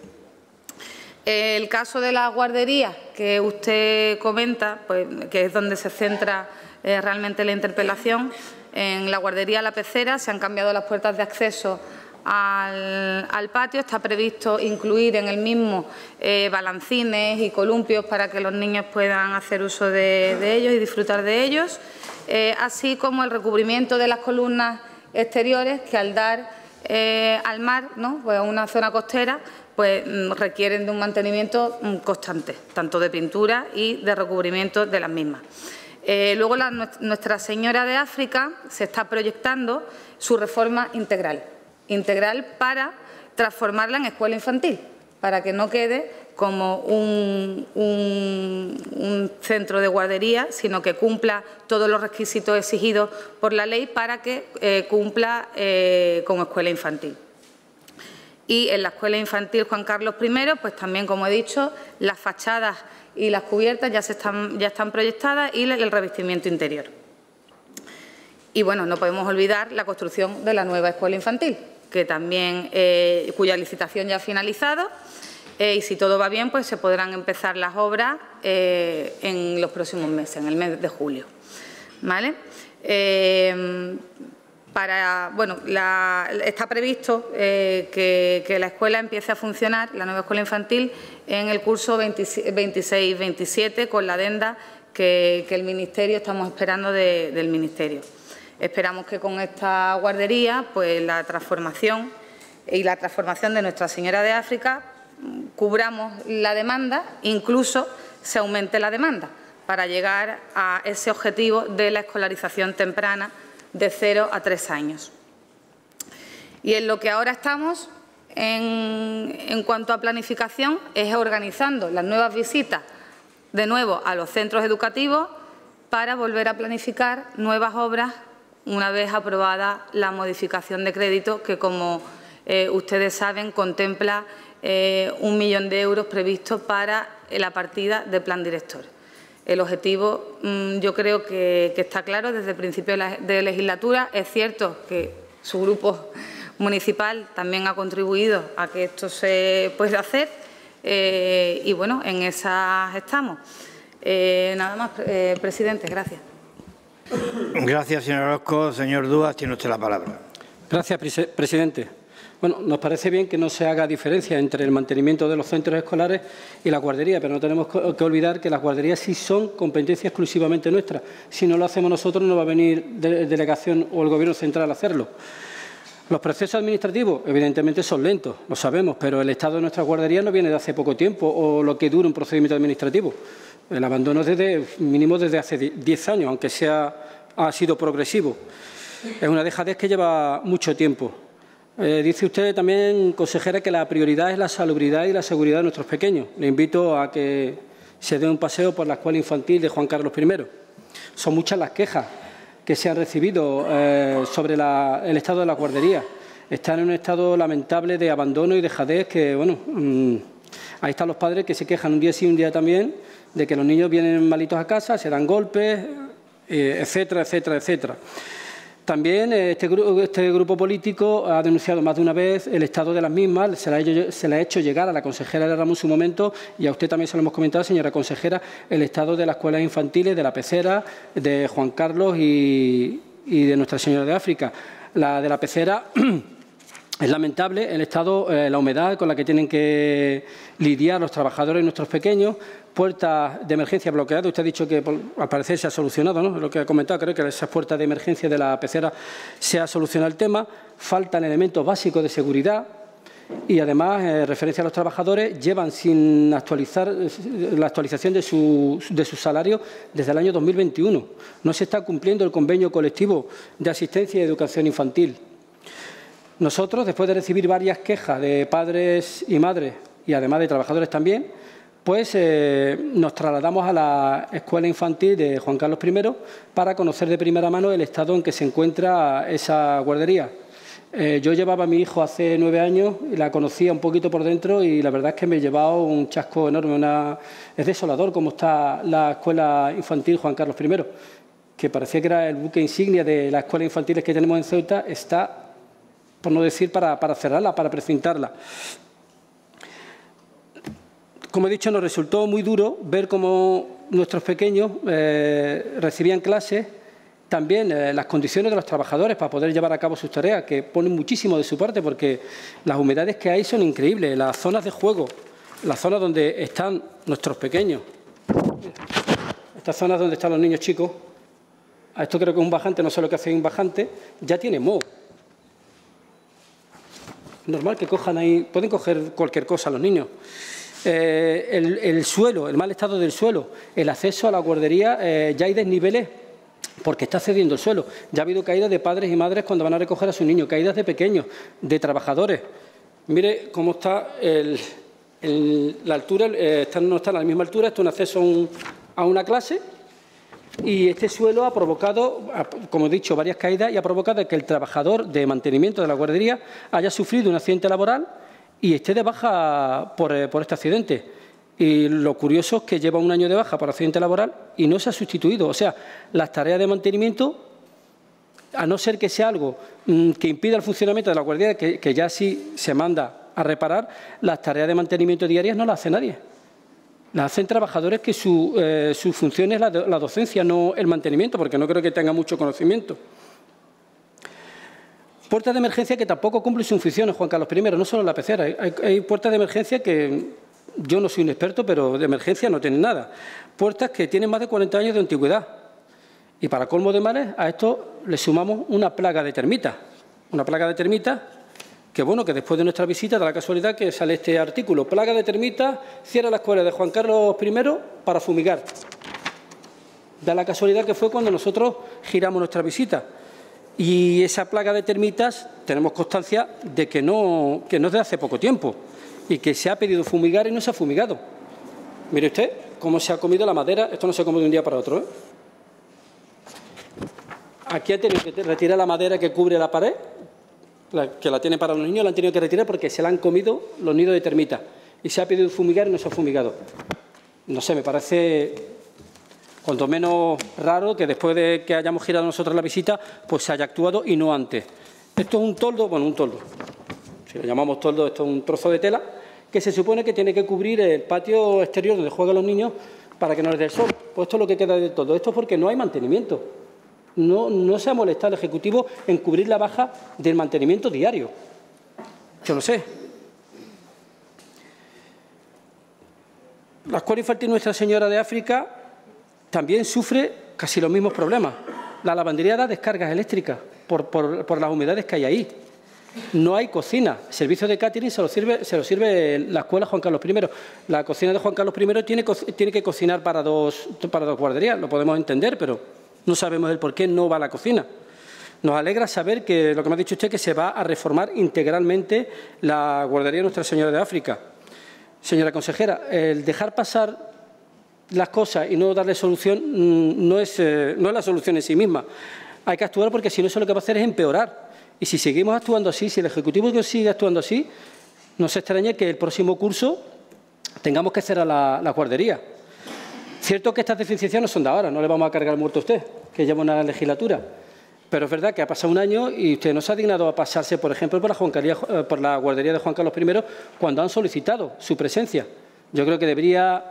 El caso de las guarderías que usted comenta, pues que es donde se centra Eh, realmente la interpelación, en la guardería La Pecera se han cambiado las puertas de acceso al, al patio. Está previsto incluir en el mismo eh, balancines y columpios para que los niños puedan hacer uso de, de ellos y disfrutar de ellos, eh, así como el recubrimiento de las columnas exteriores que al dar eh, al mar, ¿no?, pues a una zona costera, pues requieren de un mantenimiento constante, tanto de pintura y de recubrimiento de las mismas. Eh, luego, la, Nuestra Señora de África se está proyectando su reforma integral, integral para transformarla en escuela infantil, para que no quede como un, un, un centro de guardería, sino que cumpla todos los requisitos exigidos por la ley para que eh, cumpla eh, como escuela infantil. Y en la escuela infantil Juan Carlos primero, pues también, como he dicho, las fachadas y las cubiertas ya, se están, ya están proyectadas y el revestimiento interior. Y bueno, no podemos olvidar la construcción de la nueva escuela infantil, que también, eh, cuya licitación ya ha finalizado, eh, y si todo va bien, pues se podrán empezar las obras eh, en los próximos meses, en el mes de julio. ¿Vale? Eh, Para, bueno, la, está previsto eh, que, que la escuela empiece a funcionar, la nueva escuela infantil, en el curso veintiséis veintisiete, con la adenda que, que el Ministerio, estamos esperando de, del Ministerio. Esperamos que con esta guardería, pues la transformación y la transformación de Nuestra Señora de África, cubramos la demanda, incluso se aumente la demanda, para llegar a ese objetivo de la escolarización temprana de cero a tres años. Y en lo que ahora estamos, en, en cuanto a planificación, es organizando las nuevas visitas de nuevo a los centros educativos para volver a planificar nuevas obras una vez aprobada la modificación de crédito que, como eh, ustedes saben, contempla eh, un millón de euros previsto para la partida de plan director. El objetivo yo creo que, que está claro desde el principio de, la, de legislatura. Es cierto que su grupo municipal también ha contribuido a que esto se pueda hacer eh, y, bueno, en esas estamos. Eh, nada más, eh, presidente. Gracias. Gracias, señor Orozco. Señor Dúas, tiene usted la palabra. Gracias, presidente. Bueno, nos parece bien que no se haga diferencia entre el mantenimiento de los centros escolares y la guardería, pero no tenemos que olvidar que las guarderías sí son competencia exclusivamente nuestra. Si no lo hacemos nosotros, no va a venir de delegación o el Gobierno central a hacerlo. Los procesos administrativos, evidentemente, son lentos, lo sabemos, pero el estado de nuestras guarderías no viene de hace poco tiempo o lo que dura un procedimiento administrativo. El abandono es desde, mínimo desde hace diez años, aunque sea, ha sido progresivo. Es una dejadez que lleva mucho tiempo. Eh, dice usted también, consejera, que la prioridad es la salubridad y la seguridad de nuestros pequeños. Le invito a que se dé un paseo por la escuela infantil de Juan Carlos primero. Son muchas las quejas que se han recibido eh, sobre la, el estado de la guardería. Están en un estado lamentable de abandono y dejadez que, bueno, mmm, ahí están los padres que se quejan un día sí, un día también, de que los niños vienen malitos a casa, se dan golpes, eh, etcétera, etcétera, etcétera. También este, gru este grupo político ha denunciado más de una vez el estado de las mismas, se la, he se la ha hecho llegar a la consejera de Ramón en su momento y a usted también se lo hemos comentado, señora consejera, el estado de las escuelas infantiles, de la Pecera, de Juan Carlos y, y de Nuestra Señora de África. La de la Pecera es lamentable el estado, eh, la humedad con la que tienen que lidiar los trabajadores y nuestros pequeños. Puertas de emergencia bloqueadas. Usted ha dicho que por, al parecer se ha solucionado, ¿no? Lo que ha comentado, creo que esas puertas de emergencia de la Pecera se ha solucionado el tema. Faltan elementos básicos de seguridad y, además, eh, referencia a los trabajadores, llevan sin actualizar la actualización de su, de su salario desde el año dos mil veintiuno. No se está cumpliendo el convenio colectivo de asistencia y educación infantil. Nosotros, después de recibir varias quejas de padres y madres y, además, de trabajadores también, pues eh, nos trasladamos a la escuela infantil de Juan Carlos primero para conocer de primera mano el estado en que se encuentra esa guardería. Eh, yo llevaba a mi hijo hace nueve años, y la conocía un poquito por dentro y la verdad es que me he llevado un chasco enorme. Una... Es desolador cómo está la escuela infantil Juan Carlos primero, que parecía que era el buque insignia de las escuelas infantiles que tenemos en Ceuta. Está, por no decir, para, para cerrarla, para precintarla. Como he dicho, nos resultó muy duro ver cómo nuestros pequeños eh, recibían clases, también eh, las condiciones de los trabajadores para poder llevar a cabo sus tareas, que ponen muchísimo de su parte porque las humedades que hay son increíbles, las zonas de juego, las zonas donde están nuestros pequeños, estas zonas donde están los niños chicos. A esto creo que es un bajante, no sé lo que hace un bajante, ya tiene moho. Normal que cojan ahí, pueden coger cualquier cosa los niños. Eh, el, el suelo, el mal estado del suelo, el acceso a la guardería, eh, ya hay desniveles porque está cediendo el suelo. Ya ha habido caídas de padres y madres cuando van a recoger a su niño, caídas de pequeños, de trabajadores. Mire cómo está el, el, la altura, eh, están, no están a la misma altura, esto es un acceso a, un, a una clase. Y este suelo ha provocado, como he dicho, varias caídas y ha provocado que el trabajador de mantenimiento de la guardería haya sufrido un accidente laboral y esté de baja por, por este accidente. Y lo curioso es que lleva un año de baja por accidente laboral y no se ha sustituido. O sea, las tareas de mantenimiento, a no ser que sea algo mmm, que impida el funcionamiento de la guardería, que, que ya sí se manda a reparar, las tareas de mantenimiento diarias no las hace nadie. Las hacen trabajadores que su, eh, su función es la, la docencia, no el mantenimiento, porque no creo que tenga mucho conocimiento. Puertas de emergencia que tampoco cumplen sus funciones, Juan Carlos primero, no solo en la Pecera. Hay, hay puertas de emergencia que, yo no soy un experto, pero de emergencia no tienen nada. Puertas que tienen más de cuarenta años de antigüedad. Y para colmo de males, a esto le sumamos una plaga de termitas. Una plaga de termitas que, bueno, que después de nuestra visita, da la casualidad que sale este artículo. Plaga de termitas, cierra la escuela de Juan Carlos primero para fumigar. Da la casualidad que fue cuando nosotros giramos nuestra visita. Y esa plaga de termitas tenemos constancia de que no, que no es de hace poco tiempo y que se ha pedido fumigar y no se ha fumigado. Mire usted cómo se ha comido la madera. Esto no se come de un día para otro, ¿eh? Aquí han tenido que retirar la madera que cubre la pared, la que la tiene para los niños, la han tenido que retirar porque se la han comido los nidos de termitas. Y se ha pedido fumigar y no se ha fumigado. No sé, me parece cuanto menos raro que después de que hayamos girado nosotros la visita, pues se haya actuado y no antes. Esto es un toldo, bueno, un toldo, si lo llamamos toldo, esto es un trozo de tela que se supone que tiene que cubrir el patio exterior donde juegan los niños para que no les dé el sol. Pues esto es lo que queda del toldo. Esto es porque no hay mantenimiento. No, no se ha molestado el Ejecutivo en cubrir la baja del mantenimiento diario. Yo lo sé. La escuela infantil Nuestra Señora de África también sufre casi los mismos problemas. La lavandería da descargas eléctricas por, por, por las humedades que hay ahí. No hay cocina. Servicio de catering se lo sirve, se lo sirve la escuela Juan Carlos primero. La cocina de Juan Carlos primero tiene, tiene que cocinar para dos, para dos guarderías. Lo podemos entender, pero no sabemos el por qué no va a la cocina. Nos alegra saber que lo que me ha dicho usted, que se va a reformar integralmente la guardería Nuestra Señora de África. Señora consejera, el dejar pasar las cosas y no darle solución no es, eh, no es la solución en sí misma. Hay que actuar porque si no, eso lo que va a hacer es empeorar. Y si seguimos actuando así, si el Ejecutivo sigue actuando así, no se extrañe que el próximo curso tengamos que cerrar la, la guardería. Cierto que estas deficiencias no son de ahora, no le vamos a cargar muerto a usted, que lleva una legislatura. Pero es verdad que ha pasado un año y usted no se ha dignado a pasarse, por ejemplo, por la, Juancaría, por la guardería de Juan Carlos primero cuando han solicitado su presencia. Yo creo que debería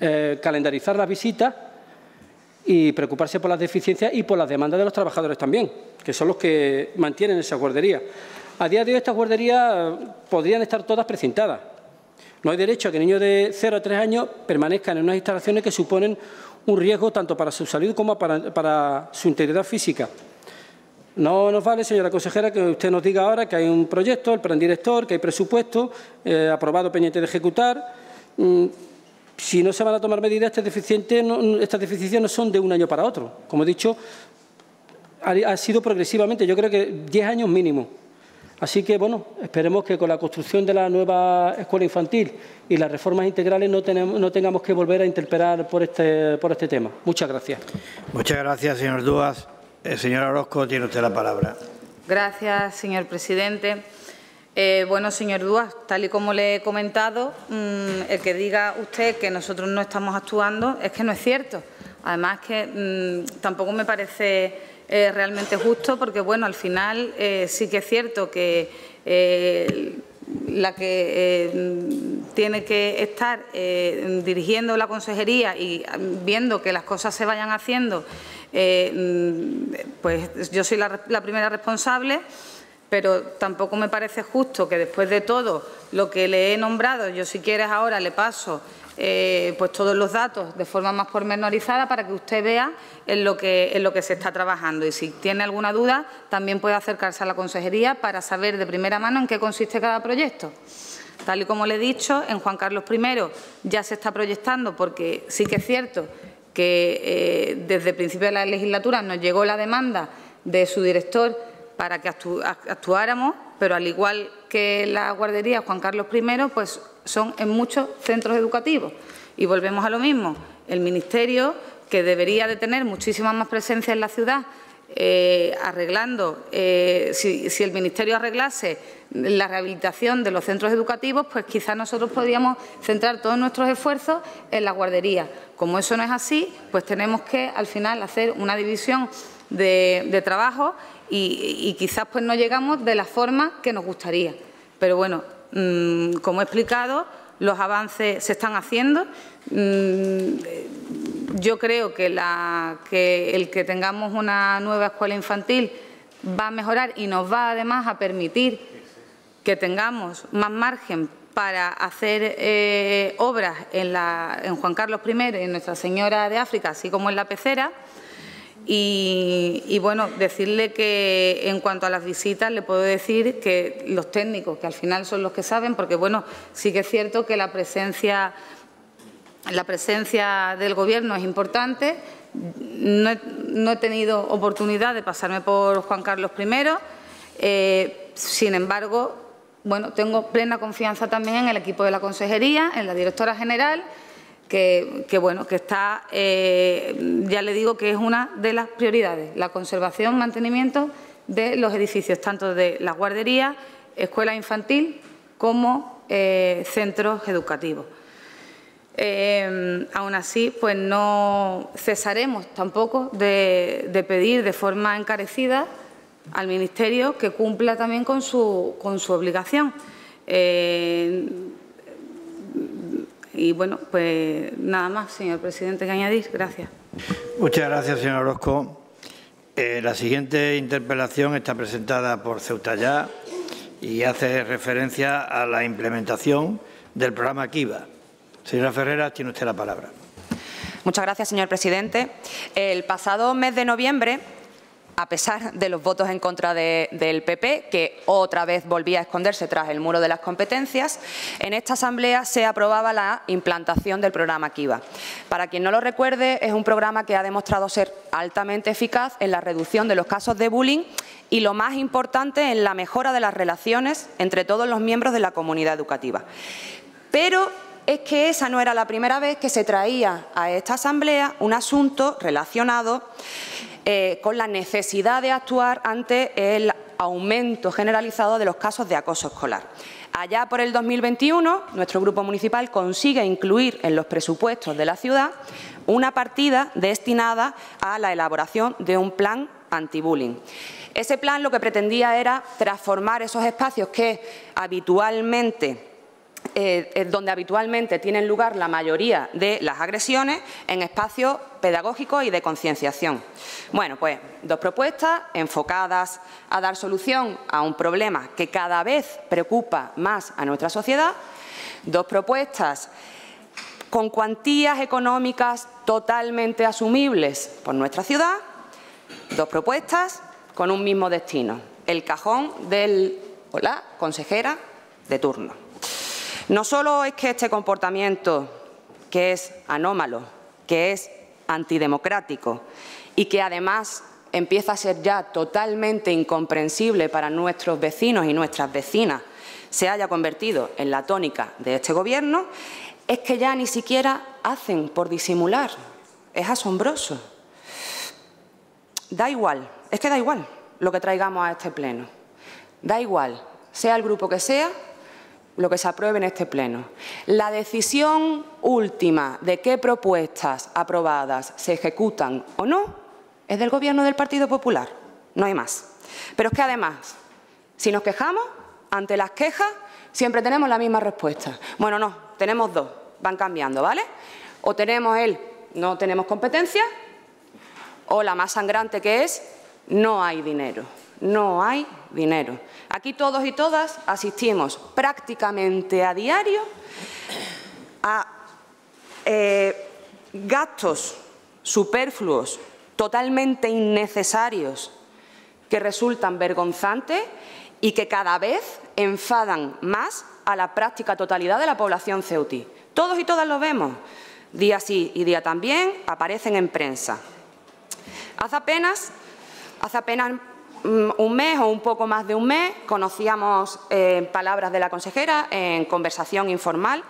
eh, calendarizar las visitas y preocuparse por las deficiencias y por las demandas de los trabajadores también, que son los que mantienen esa guardería. A día de hoy estas guarderías podrían estar todas precintadas. No hay derecho a que niños de cero a tres años permanezcan en unas instalaciones que suponen un riesgo tanto para su salud como para, para su integridad física. No nos vale, señora consejera, que usted nos diga ahora que hay un proyecto, el plan director, que hay presupuesto eh, aprobado pendiente de ejecutar. Mm, si no se van a tomar medidas, este deficiente no, estas deficiencias no son de un año para otro. Como he dicho, ha, ha sido progresivamente, yo creo que diez años mínimo. Así que, bueno, esperemos que con la construcción de la nueva escuela infantil y las reformas integrales no, tenemos, no tengamos que volver a interpelar por este, por este tema. Muchas gracias. Muchas gracias, señor Duas. Eh, señora Orozco, tiene usted la palabra. Gracias, señor presidente. Eh, bueno, señor Duas, tal y como le he comentado, mmm, el que diga usted que nosotros no estamos actuando es que no es cierto. Además, que mmm, tampoco me parece Eh, realmente justo, porque bueno, al final eh, sí que es cierto que eh, la que eh, tiene que estar eh, dirigiendo la consejería y viendo que las cosas se vayan haciendo, eh, pues yo soy la, la primera responsable, pero tampoco me parece justo que después de todo lo que le he nombrado, yo si quieres ahora le paso Eh, pues todos los datos de forma más pormenorizada para que usted vea en lo que, en lo que se está trabajando. Y si tiene alguna duda, también puede acercarse a la consejería para saber de primera mano en qué consiste cada proyecto. Tal y como le he dicho, en Juan Carlos primero ya se está proyectando, porque sí que es cierto que eh, desde el principio de la legislatura nos llegó la demanda de su director para que actu- actuáramos, pero al igual que la guardería Juan Carlos primero, pues son en muchos centros educativos. Y volvemos a lo mismo. El Ministerio, que debería de tener muchísima más presencia en la ciudad, eh, arreglando, eh, si, si el Ministerio arreglase la rehabilitación de los centros educativos, pues quizás nosotros podríamos centrar todos nuestros esfuerzos en la guardería. Como eso no es así, pues tenemos que, al final, hacer una división de, de trabajo y, y quizás pues no llegamos de la forma que nos gustaría. Pero bueno, como he explicado, los avances se están haciendo. Yo creo que, la, que el que tengamos una nueva escuela infantil va a mejorar y nos va además a permitir que tengamos más margen para hacer eh, obras en, la, en Juan Carlos primero y en Nuestra Señora de África, así como en La Pecera. Y, y, bueno, decirle que en cuanto a las visitas le puedo decir que los técnicos, que al final son los que saben, porque, bueno, sí que es cierto que la presencia, la presencia del Gobierno es importante. No he, no he tenido oportunidad de pasarme por Juan Carlos primero. Eh, sin embargo, bueno, tengo plena confianza también en el equipo de la consejería, en la directora general, Que, que bueno, que está, eh, ya le digo que es una de las prioridades, la conservación, mantenimiento de los edificios, tanto de las guarderías, escuela infantil como eh, centros educativos. Eh, aún así, pues no cesaremos tampoco de, de pedir de forma encarecida al Ministerio que cumpla también con su, con su obligación. Eh, Y bueno, pues nada más, señor presidente, que añadir. Gracias. Muchas gracias, señor Orozco. Eh, la siguiente interpelación está presentada por Ceuta Ya y hace referencia a la implementación del programa Kiva. Señora Ferreras, tiene usted la palabra. Muchas gracias, señor presidente. El pasado mes de noviembre, a pesar de los votos en contra de, del P P, que otra vez volvía a esconderse tras el muro de las competencias, en esta asamblea se aprobaba la implantación del programa Kiva. Para quien no lo recuerde, es un programa que ha demostrado ser altamente eficaz en la reducción de los casos de bullying y, lo más importante, en la mejora de las relaciones entre todos los miembros de la comunidad educativa. Pero es que esa no era la primera vez que se traía a esta asamblea un asunto relacionado eh, con la necesidad de actuar ante el aumento generalizado de los casos de acoso escolar. Allá por el dos mil veintiuno, nuestro grupo municipal consigue incluir en los presupuestos de la ciudad una partida destinada a la elaboración de un plan antibullying. Ese plan lo que pretendía era transformar esos espacios que habitualmente, eh, donde habitualmente tienen lugar la mayoría de las agresiones, en espacios pedagógicos y de concienciación. Bueno, pues dos propuestas enfocadas a dar solución a un problema que cada vez preocupa más a nuestra sociedad, dos propuestas con cuantías económicas totalmente asumibles por nuestra ciudad, dos propuestas con un mismo destino, el cajón del o la consejera de turno. No solo es que este comportamiento, que es anómalo, que es antidemocrático y que además empieza a ser ya totalmente incomprensible para nuestros vecinos y nuestras vecinas, se haya convertido en la tónica de este Gobierno, es que ya ni siquiera hacen por disimular. Es asombroso. Da igual, es que da igual lo que traigamos a este pleno. Da igual, sea el grupo que sea, lo que se apruebe en este pleno. La decisión última de qué propuestas aprobadas se ejecutan o no es del Gobierno del Partido Popular. No hay más. Pero es que además, si nos quejamos, ante las quejas siempre tenemos la misma respuesta. Bueno, no, tenemos dos, van cambiando, ¿vale? O tenemos el no tenemos competencia, o la más sangrante, que es no hay dinero, no hay dinero. Aquí todos y todas asistimos prácticamente a diario a eh, gastos superfluos, totalmente innecesarios, que resultan vergonzantes y que cada vez enfadan más a la práctica totalidad de la población ceutí. Todos y todas lo vemos, día sí y día también, aparecen en prensa. Hace apenas, hace apenas un mes o un poco más de un mes conocíamos en eh, palabras de la consejera en conversación informal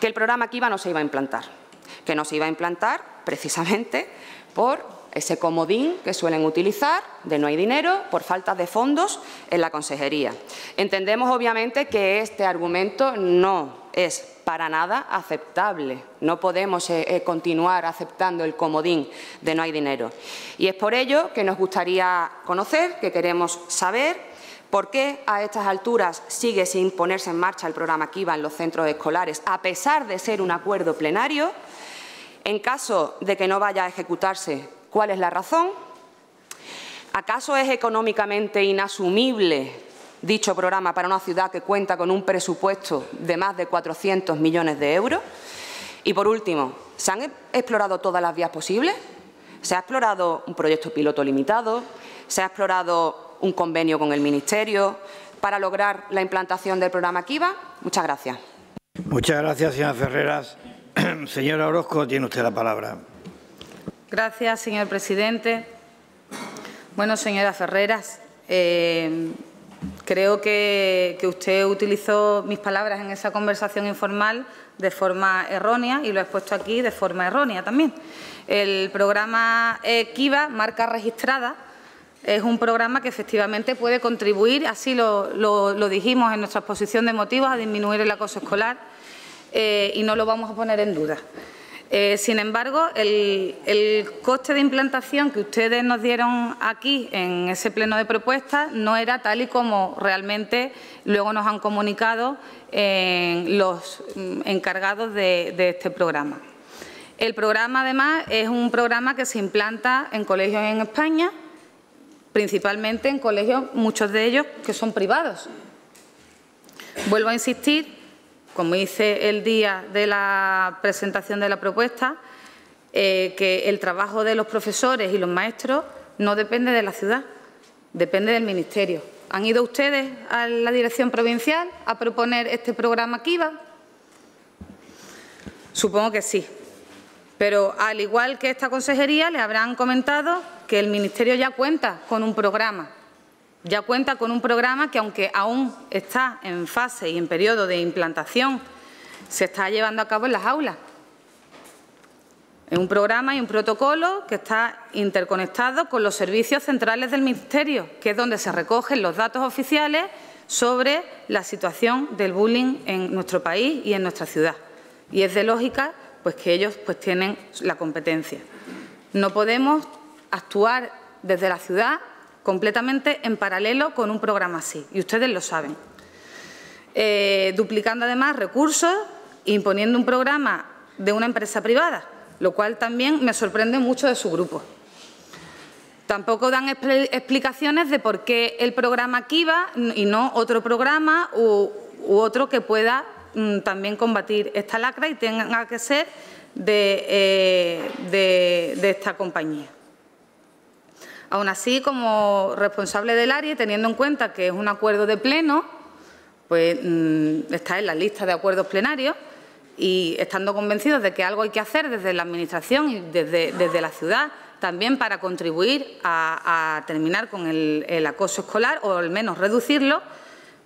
que el programa Kiva no se iba a implantar, que no se iba a implantar precisamente por ese comodín que suelen utilizar de no hay dinero por falta de fondos en la consejería. Entendemos obviamente que este argumento no es para nada aceptable. No podemos eh, continuar aceptando el comodín de no hay dinero. Y es por ello que nos gustaría conocer, que queremos saber, por qué a estas alturas sigue sin ponerse en marcha el programa Kiva en los centros escolares, a pesar de ser un acuerdo plenario. En caso de que no vaya a ejecutarse, ¿cuál es la razón? ¿Acaso es económicamente inasumible dicho programa para una ciudad que cuenta con un presupuesto de más de cuatrocientos millones de euros? Y por último, ¿se han explorado todas las vías posibles? ¿Se ha explorado un proyecto piloto limitado? ¿Se ha explorado un convenio con el Ministerio para lograr la implantación del programa Kiva? Muchas gracias. Muchas gracias, señora Ferreras. Señora Orozco, tiene usted la palabra. Gracias, señor presidente. Bueno, señora Ferreras, eh, creo que, que usted utilizó mis palabras en esa conversación informal de forma errónea y lo ha expuesto aquí de forma errónea también. El programa eh, Kiva, marca registrada, es un programa que efectivamente puede contribuir, así lo, lo, lo dijimos en nuestra exposición de motivos, a disminuir el acoso escolar eh, y no lo vamos a poner en duda. Eh, sin embargo, el, el coste de implantación que ustedes nos dieron aquí en ese pleno de propuestas no era tal y como realmente luego nos han comunicado eh, los encargados de, de este programa. El programa, además, es un programa que se implanta en colegios en España, principalmente en colegios, muchos de ellos que son privados. Vuelvo a insistir, como hice el día de la presentación de la propuesta, eh, que el trabajo de los profesores y los maestros no depende de la ciudad, depende del Ministerio. ¿Han ido ustedes a la dirección provincial a proponer este programa Kiva? Supongo que sí. Pero al igual que esta consejería, le habrán comentado que el Ministerio ya cuenta con un programa. Ya cuenta con un programa que, aunque aún está en fase y en periodo de implantación se está llevando a cabo en las aulas. Es un programa y un protocolo que está interconectado con los servicios centrales del Ministerio, que es donde se recogen los datos oficiales sobre la situación del bullying en nuestro país y en nuestra ciudad. Y es de lógica pues, que ellos pues, tienen la competencia. No podemos actuar desde la ciudad completamente en paralelo con un programa así, y ustedes lo saben. Eh, duplicando además recursos, imponiendo un programa de una empresa privada, lo cual también me sorprende mucho de su grupo. Tampoco dan explicaciones de por qué el programa Kiva y no otro programa u, u otro que pueda mm, también combatir esta lacra y tenga que ser de, eh, de, de esta compañía. Aún así, como responsable del área, teniendo en cuenta que es un acuerdo de pleno, pues mm, está en la lista de acuerdos plenarios, y estando convencidos de que algo hay que hacer desde la Administración y desde, desde la ciudad también para contribuir a, a terminar con el, el acoso escolar o al menos reducirlo,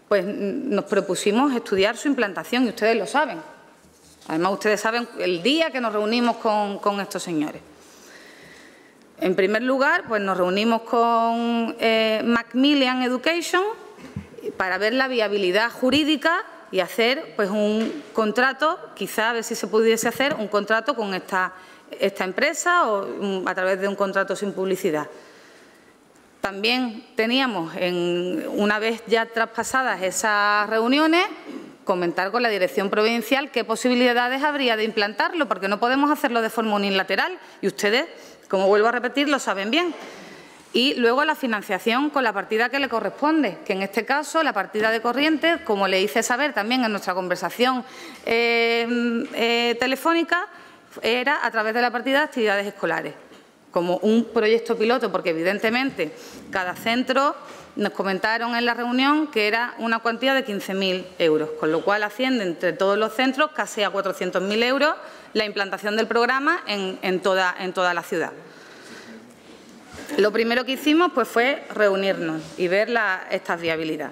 pues nos propusimos estudiar su implantación y ustedes lo saben. Además, ustedes saben el día que nos reunimos con, con estos señores. En primer lugar, pues nos reunimos con eh, Macmillan Education para ver la viabilidad jurídica y hacer pues un contrato, quizá a ver si se pudiese hacer un contrato con esta, esta empresa o a través de un contrato sin publicidad. También teníamos, en, una vez ya traspasadas esas reuniones, comentar con la dirección provincial qué posibilidades habría de implantarlo, porque no podemos hacerlo de forma unilateral y ustedes, como vuelvo a repetir, lo saben bien. Y luego la financiación con la partida que le corresponde, que en este caso la partida de corriente, como le hice saber también en nuestra conversación eh, eh, telefónica, era a través de la partida de actividades escolares, como un proyecto piloto, porque evidentemente cada centro nos comentaron en la reunión que era una cuantía de quince mil euros, con lo cual asciende entre todos los centros casi a cuatrocientos mil euros la implantación del programa en, en, toda, en toda la ciudad. Lo primero que hicimos pues, fue reunirnos y ver la, esta viabilidad.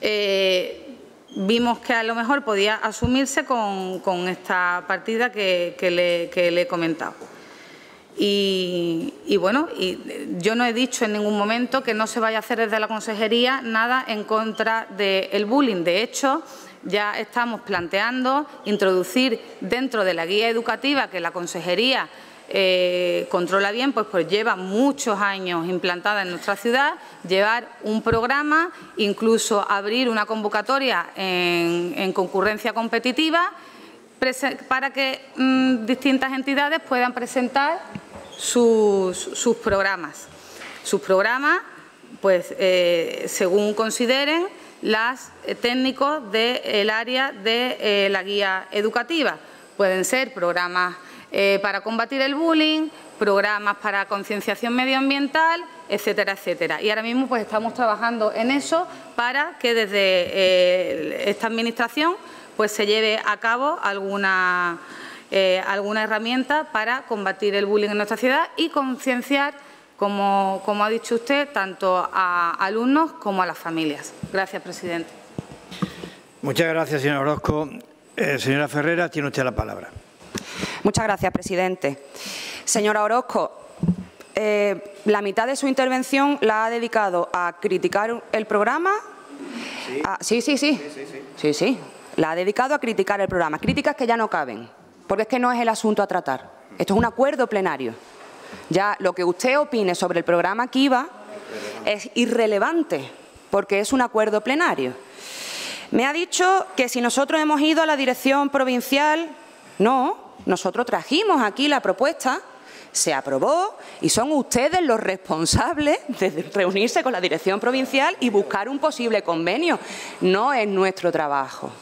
Eh, vimos que a lo mejor podía asumirse con, con esta partida que, que, le, que le he comentado. Y, y bueno, y yo no he dicho en ningún momento que no se vaya a hacer desde la consejería nada en contra del bullying. De hecho, ya estamos planteando introducir dentro de la guía educativa que la consejería Eh, controla bien, pues, pues lleva muchos años implantada en nuestra ciudad, llevar un programa, incluso abrir una convocatoria en, en concurrencia competitiva para que mmm, distintas entidades puedan presentar sus, sus programas. Sus programas, pues, eh, según consideren los técnicos del área de eh, la guía educativa. Pueden ser programas Eh, para combatir el bullying, programas para concienciación medioambiental, etcétera, etcétera. Y ahora mismo pues estamos trabajando en eso para que desde eh, esta Administración pues se lleve a cabo alguna, eh, alguna herramienta para combatir el bullying en nuestra ciudad y concienciar, como, como ha dicho usted, tanto a alumnos como a las familias. Gracias, presidente. Muchas gracias, señor Orozco. Eh, señora Ferreras, tiene usted la palabra. Muchas gracias, presidente. Señora Orozco, eh, la mitad de su intervención la ha dedicado a criticar el programa. Sí. A, sí, sí, sí. Sí, sí, sí. Sí, sí. La ha dedicado a criticar el programa. Críticas que ya no caben, porque es que no es el asunto a tratar. Esto es un acuerdo plenario. Ya lo que usted opine sobre el programa Kiva es irrelevante, porque es un acuerdo plenario. Me ha dicho que si nosotros hemos ido a la dirección provincial. No, nosotros trajimos aquí la propuesta, se aprobó y son ustedes los responsables de reunirse con la dirección provincial y buscar un posible convenio. No es nuestro trabajo.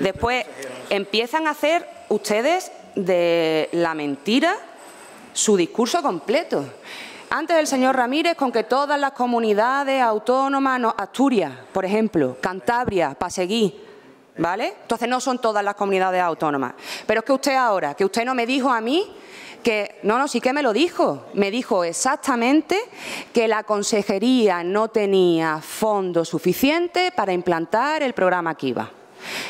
Después empiezan a hacer ustedes de la mentira su discurso completo. Antes el señor Ramírez con que todas las comunidades autónomas, no, Asturias, por ejemplo, Cantabria, Paseguí, ¿vale? Entonces no son todas las comunidades autónomas. Pero es que usted ahora, que usted no me dijo a mí que... No, no, sí que me lo dijo. Me dijo exactamente que la consejería no tenía fondos suficientes para implantar el programa Kiva.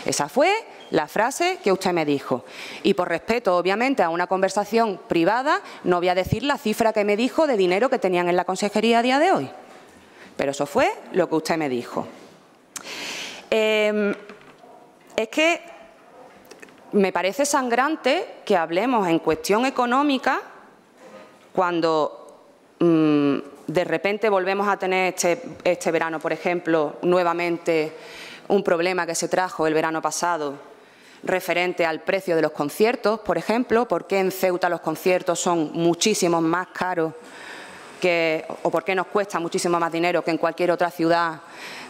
Esa fue la frase que usted me dijo. Y por respeto, obviamente, a una conversación privada, no voy a decir la cifra que me dijo de dinero que tenían en la consejería a día de hoy. Pero eso fue lo que usted me dijo. Eh, es que me parece sangrante que hablemos en cuestión económica cuando mmm, de repente volvemos a tener este, este verano, por ejemplo, nuevamente un problema que se trajo el verano pasado referente al precio de los conciertos, por ejemplo, por qué en Ceuta los conciertos son muchísimos más caros que, o por qué nos cuesta muchísimo más dinero que en cualquier otra ciudad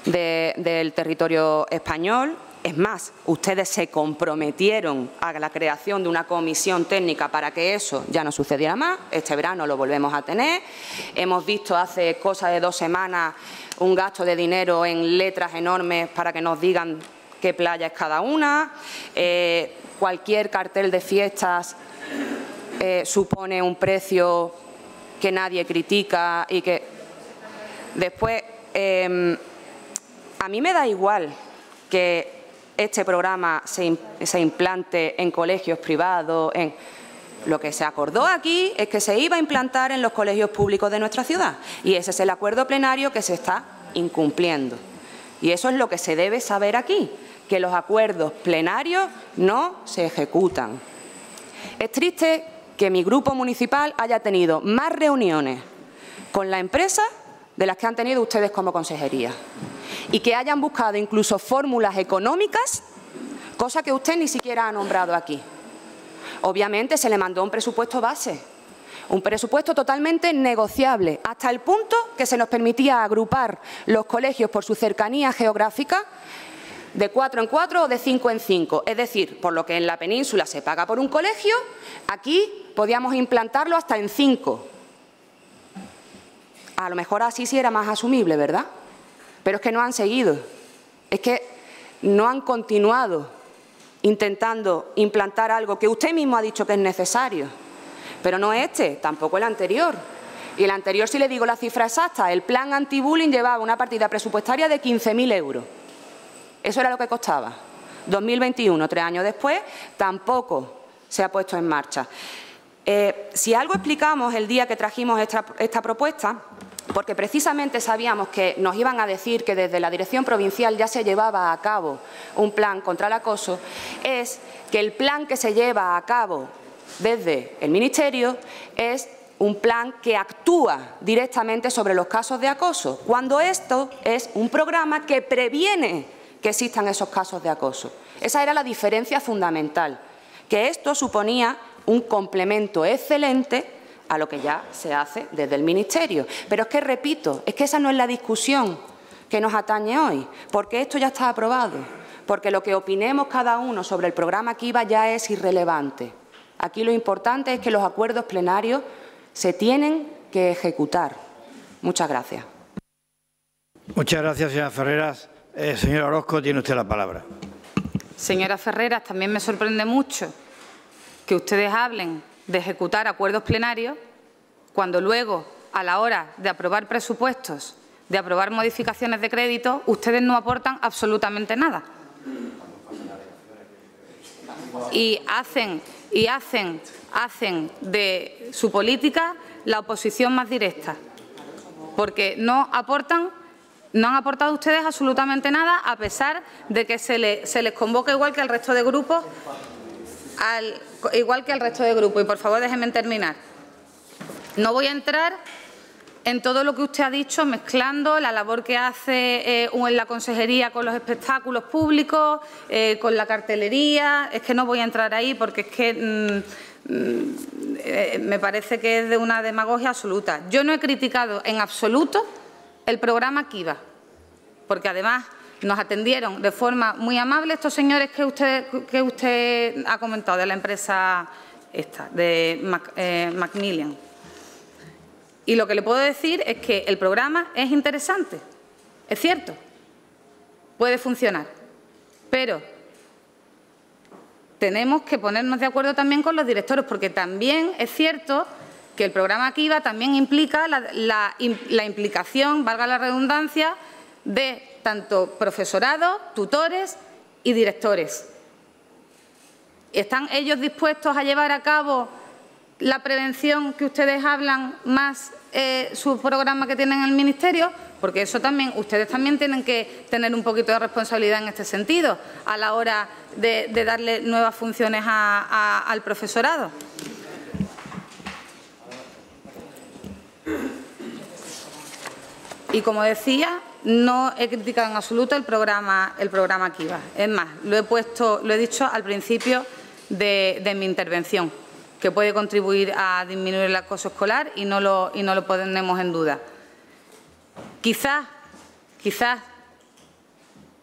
de, del territorio español. Es más, ustedes se comprometieron a la creación de una comisión técnica para que eso ya no sucediera más. Este verano lo volvemos a tener. Hemos visto hace cosa de dos semanas un gasto de dinero en letras enormes para que nos digan qué playa es cada una. Eh, cualquier cartel de fiestas eh, supone un precio que nadie critica y que después... Eh, a mí me da igual que este programa se, se implante en colegios privados. En... Lo que se acordó aquí es que se iba a implantar en los colegios públicos de nuestra ciudad. Y ese es el acuerdo plenario que se está incumpliendo. Y eso es lo que se debe saber aquí, que los acuerdos plenarios no se ejecutan. Es triste que mi grupo municipal haya tenido más reuniones con la empresa de las que han tenido ustedes como consejería. Y que hayan buscado incluso fórmulas económicas, cosa que usted ni siquiera ha nombrado aquí. Obviamente se le mandó un presupuesto base, un presupuesto totalmente negociable, hasta el punto que se nos permitía agrupar los colegios por su cercanía geográfica de cuatro en cuatro o de cinco en cinco. Es decir, por lo que en la península se paga por un colegio, aquí podíamos implantarlo hasta en cinco. A lo mejor así sí era más asumible, ¿verdad? Pero es que no han seguido, es que no han continuado intentando implantar algo que usted mismo ha dicho que es necesario. Pero no este, tampoco el anterior. Y el anterior, si le digo la cifra exacta, el plan anti-bullying llevaba una partida presupuestaria de quince mil euros. Eso era lo que costaba. dos mil veintiuno, tres años después, tampoco se ha puesto en marcha. Eh, si algo explicamos el día que trajimos esta, esta propuesta, porque precisamente sabíamos que nos iban a decir que desde la dirección provincial ya se llevaba a cabo un plan contra el acoso, es que el plan que se lleva a cabo desde el ministerio es un plan que actúa directamente sobre los casos de acoso, cuando esto es un programa que previene que existan esos casos de acoso. Esa era la diferencia fundamental, que esto suponía un complemento excelente a lo que ya se hace desde el ministerio. Pero es que, repito, es que esa no es la discusión que nos atañe hoy, porque esto ya está aprobado, porque lo que opinemos cada uno sobre el programa Kiva ya es irrelevante. Aquí lo importante es que los acuerdos plenarios se tienen que ejecutar. Muchas gracias. Muchas gracias, señora Ferreras. Eh, señora Orozco, tiene usted la palabra. Señora Ferreras, también me sorprende mucho que ustedes hablen de ejecutar acuerdos plenarios, cuando luego, a la hora de aprobar presupuestos, de aprobar modificaciones de crédito, ustedes no aportan absolutamente nada. Y hacen, y hacen, hacen de su política la oposición más directa, porque no aportan, no han aportado ustedes absolutamente nada, a pesar de que se, le, se les convoca igual que al resto de grupos. Al, igual que el resto del grupo. Y por favor, déjenme terminar. No voy a entrar en todo lo que usted ha dicho, mezclando la labor que hace eh, en la consejería con los espectáculos públicos, eh, con la cartelería. Es que no voy a entrar ahí porque es que mmm, mmm, eh, me parece que es de una demagogia absoluta. Yo no he criticado en absoluto el programa Kiva, porque además nos atendieron de forma muy amable estos señores que usted, que usted ha comentado, de la empresa esta, de Mac, eh, Macmillan. Y lo que le puedo decir es que el programa es interesante, es cierto, puede funcionar, pero tenemos que ponernos de acuerdo también con los directores, porque también es cierto que el programa Kiva también implica la, la, la implicación, valga la redundancia, de tanto profesorado, tutores y directores. ¿Están ellos dispuestos a llevar a cabo la prevención que ustedes hablan más eh, su programa que tienen en el Ministerio? Porque eso también, ustedes también tienen que tener un poquito de responsabilidad en este sentido a la hora de, de darle nuevas funciones a, a, al profesorado. Y como decía, no he criticado en absoluto el programa, el programa Kiva. Es más, lo he puesto, lo he dicho al principio de, de mi intervención, que puede contribuir a disminuir el acoso escolar y no lo, y no lo ponemos en duda. Quizás, quizás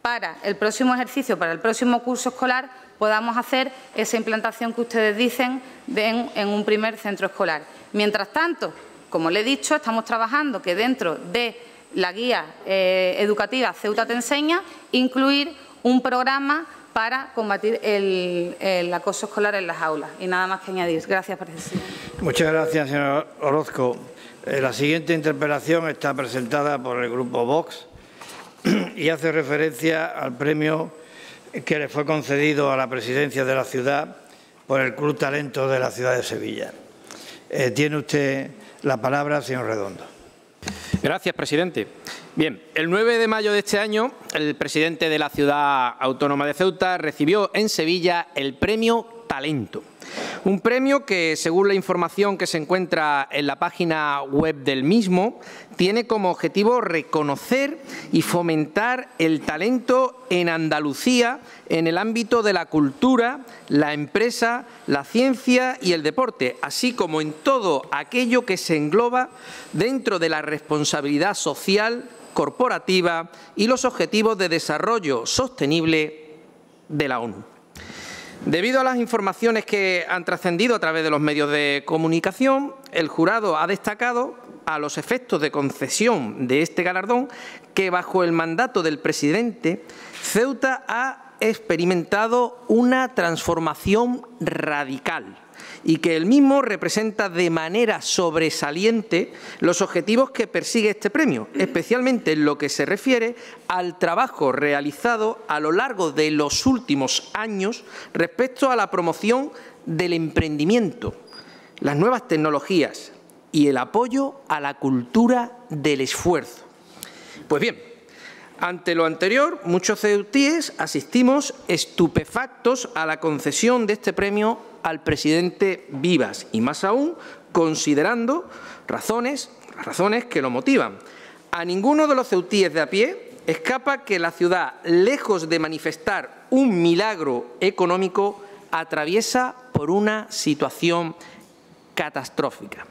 para el próximo ejercicio, para el próximo curso escolar, podamos hacer esa implantación que ustedes dicen de en, en un primer centro escolar. Mientras tanto, como le he dicho, estamos trabajando que dentro de la guía eh, educativa Ceuta te enseña, incluir un programa para combatir el, el acoso escolar en las aulas. Y nada más que añadir. Gracias, presidente. Muchas gracias, señor Orozco. Eh, la siguiente interpelación está presentada por el Grupo Vox y hace referencia al premio que le fue concedido a la presidencia de la ciudad por el Club Talento de la ciudad de Sevilla. Eh, tiene usted la palabra, señor Redondo. Gracias, presidente. Bien, el nueve de mayo de este año, el presidente de la ciudad autónoma de Ceuta recibió en Sevilla el premio Talento. Un premio que, según la información que se encuentra en la página web del mismo, tiene como objetivo reconocer y fomentar el talento en Andalucía en el ámbito de la cultura, la empresa, la ciencia y el deporte, así como en todo aquello que se engloba dentro de la responsabilidad social, corporativa y los objetivos de desarrollo sostenible de la ONU. Debido a las informaciones que han trascendido a través de los medios de comunicación, el jurado ha destacado, a los efectos de concesión de este galardón, que bajo el mandato del presidente, Ceuta ha experimentado una transformación radical y que el mismo representa de manera sobresaliente los objetivos que persigue este premio, especialmente en lo que se refiere al trabajo realizado a lo largo de los últimos años respecto a la promoción del emprendimiento, las nuevas tecnologías y el apoyo a la cultura del esfuerzo. Pues bien, ante lo anterior, muchos ceutíes asistimos estupefactos a la concesión de este premio al presidente Vivas y más aún considerando razones, razones que lo motivan. A ninguno de los ceutíes de a pie escapa que la ciudad, lejos de manifestar un milagro económico, atraviesa por una situación catastrófica.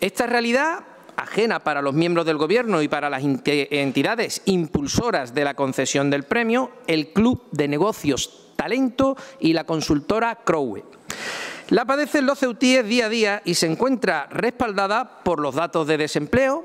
Esta realidad, ajena para los miembros del Gobierno y para las entidades impulsoras de la concesión del premio, el Club de Negocios Talento y la consultora Crowe. La padecen los ceutíes día a día y se encuentra respaldada por los datos de desempleo,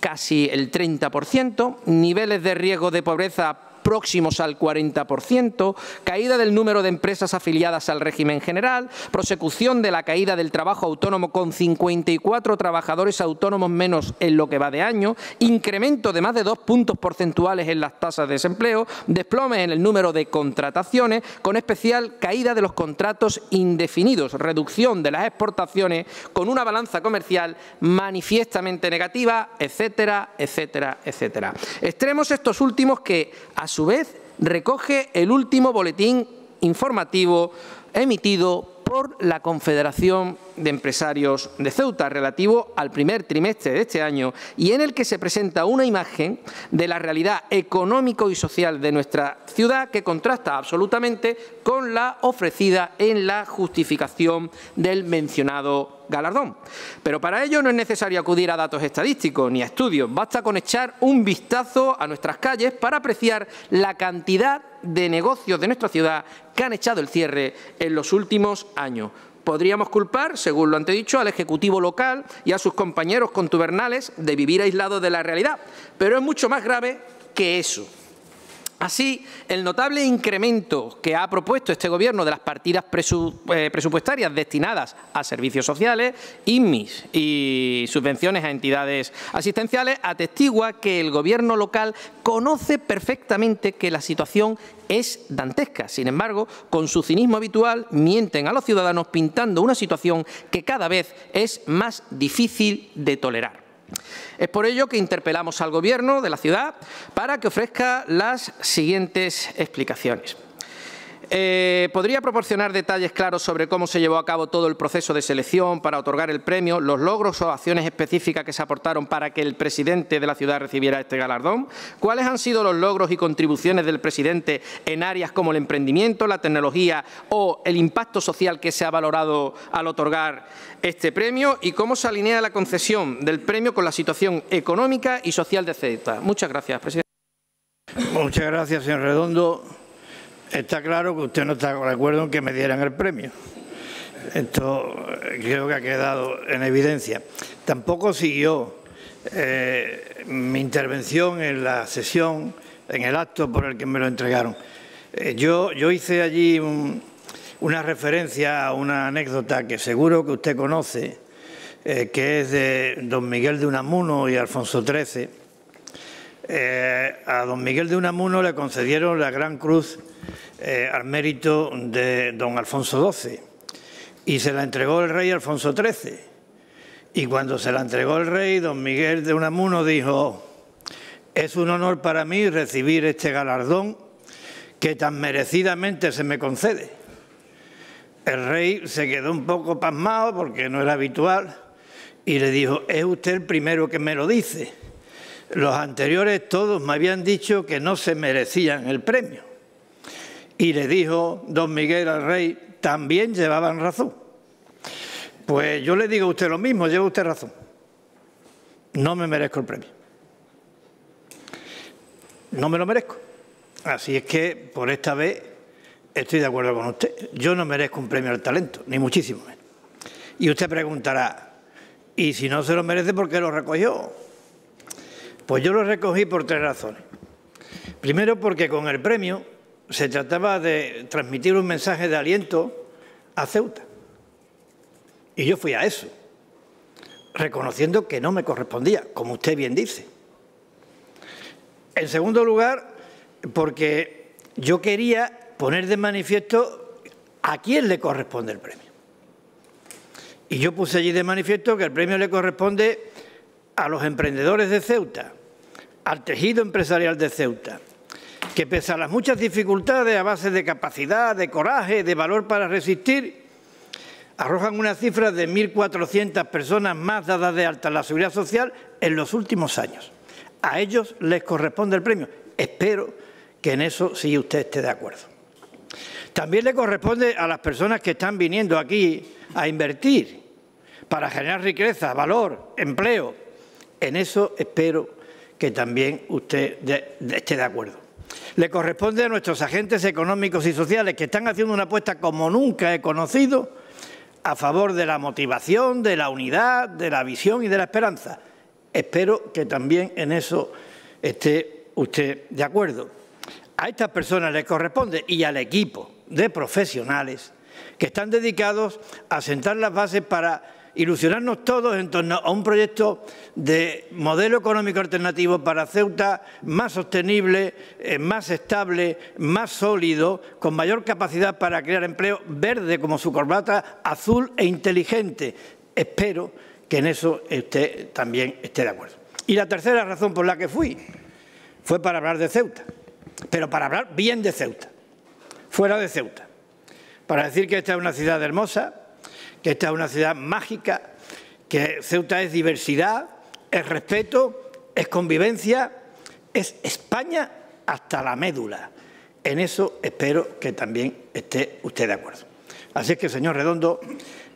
casi el treinta por ciento, niveles de riesgo de pobreza próximos al cuarenta por ciento, caída del número de empresas afiliadas al régimen general, prosecución de la caída del trabajo autónomo con cincuenta y cuatro trabajadores autónomos menos en lo que va de año, incremento de más de dos puntos porcentuales en las tasas de desempleo, desplome en el número de contrataciones, con especial caída de los contratos indefinidos, reducción de las exportaciones, con una balanza comercial manifiestamente negativa, etcétera, etcétera, etcétera. Extremos estos últimos que, a su vez, recoge el último boletín informativo emitido por la Confederación de Empresarios de Ceuta relativo al primer trimestre de este año y en el que se presenta una imagen de la realidad económico y social de nuestra ciudad que contrasta absolutamente con la ofrecida en la justificación del mencionado galardón. Pero para ello no es necesario acudir a datos estadísticos ni a estudios, basta con echar un vistazo a nuestras calles para apreciar la cantidad de negocios de nuestra ciudad que han echado el cierre en los últimos años. Podríamos culpar, según lo antedicho, al Ejecutivo local y a sus compañeros contubernales de vivir aislados de la realidad, pero es mucho más grave que eso. Así, el notable incremento que ha propuesto este Gobierno de las partidas presu eh, presupuestarias destinadas a servicios sociales, I M I S y subvenciones a entidades asistenciales, atestigua que el Gobierno local conoce perfectamente que la situación es dantesca. Sin embargo, con su cinismo habitual, mienten a los ciudadanos pintando una situación que cada vez es más difícil de tolerar. Es por ello que interpelamos al Gobierno de la ciudad para que ofrezca las siguientes explicaciones. Eh, ¿Podría proporcionar detalles claros sobre cómo se llevó a cabo todo el proceso de selección para otorgar el premio, los logros o acciones específicas que se aportaron para que el presidente de la ciudad recibiera este galardón? ¿Cuáles han sido los logros y contribuciones del presidente en áreas como el emprendimiento, la tecnología o el impacto social que se ha valorado al otorgar este premio? ¿Y cómo se alinea la concesión del premio con la situación económica y social de Ceuta? Muchas gracias, presidente. Muchas gracias, señor Redondo. Está claro que usted no está de acuerdo en que me dieran el premio. Esto creo que ha quedado en evidencia. Tampoco siguió eh, mi intervención en la sesión, en el acto por el que me lo entregaron. Eh, yo, yo hice allí un, una referencia a una anécdota que seguro que usted conoce, eh, que es de don Miguel de Unamuno y Alfonso trece. Eh, a don Miguel de Unamuno le concedieron la Gran Cruz eh, al mérito de don Alfonso doce y se la entregó el rey Alfonso trece. Y cuando se la entregó el rey, don Miguel de Unamuno dijo: es un honor para mí recibir este galardón que tan merecidamente se me concede. El rey se quedó un poco pasmado porque no era habitual y le dijo: es usted el primero que me lo dice. Los anteriores todos me habían dicho que no se merecían el premio. Y le dijo don Miguel al rey: también llevaban razón. Pues yo le digo a usted lo mismo, lleva usted razón. No me merezco el premio. No me lo merezco. Así es que por esta vez estoy de acuerdo con usted. Yo no merezco un premio al talento, ni muchísimo menos. Y usted preguntará: ¿y si no se lo merece, por qué lo recogió? Pues yo lo recogí por tres razones. Primero, porque con el premio se trataba de transmitir un mensaje de aliento a Ceuta. Y yo fui a eso, reconociendo que no me correspondía, como usted bien dice. En segundo lugar, porque yo quería poner de manifiesto a quién le corresponde el premio. Y yo puse allí de manifiesto que el premio le corresponde a los emprendedores de Ceuta, al tejido empresarial de Ceuta, que pese a las muchas dificultades a base de capacidad, de coraje, de valor para resistir, arrojan una cifra de mil cuatrocientas personas más dadas de alta a la seguridad social en los últimos años. A ellos les corresponde el premio. Espero que en eso sí usted esté de acuerdo. También le corresponde a las personas que están viniendo aquí a invertir para generar riqueza, valor, empleo. En eso espero que también usted de, de, esté de acuerdo. Le corresponde a nuestros agentes económicos y sociales, que están haciendo una apuesta como nunca he conocido a favor de la motivación, de la unidad, de la visión y de la esperanza. Espero que también en eso esté usted de acuerdo. A estas personas les corresponde, y al equipo de profesionales que están dedicados a sentar las bases para ilusionarnos todos en torno a un proyecto de modelo económico alternativo para Ceuta, más sostenible, más estable, más sólido, con mayor capacidad para crear empleo, verde como su corbata, azul e inteligente. Espero que en eso usted también esté de acuerdo. Y la tercera razón por la que fui fue para hablar de Ceuta, pero para hablar bien de Ceuta, fuera de Ceuta, para decir que esta es una ciudad hermosa, que esta es una ciudad mágica, que Ceuta es diversidad, es respeto, es convivencia, es España hasta la médula. En eso espero que también esté usted de acuerdo. Así es que, señor Redondo,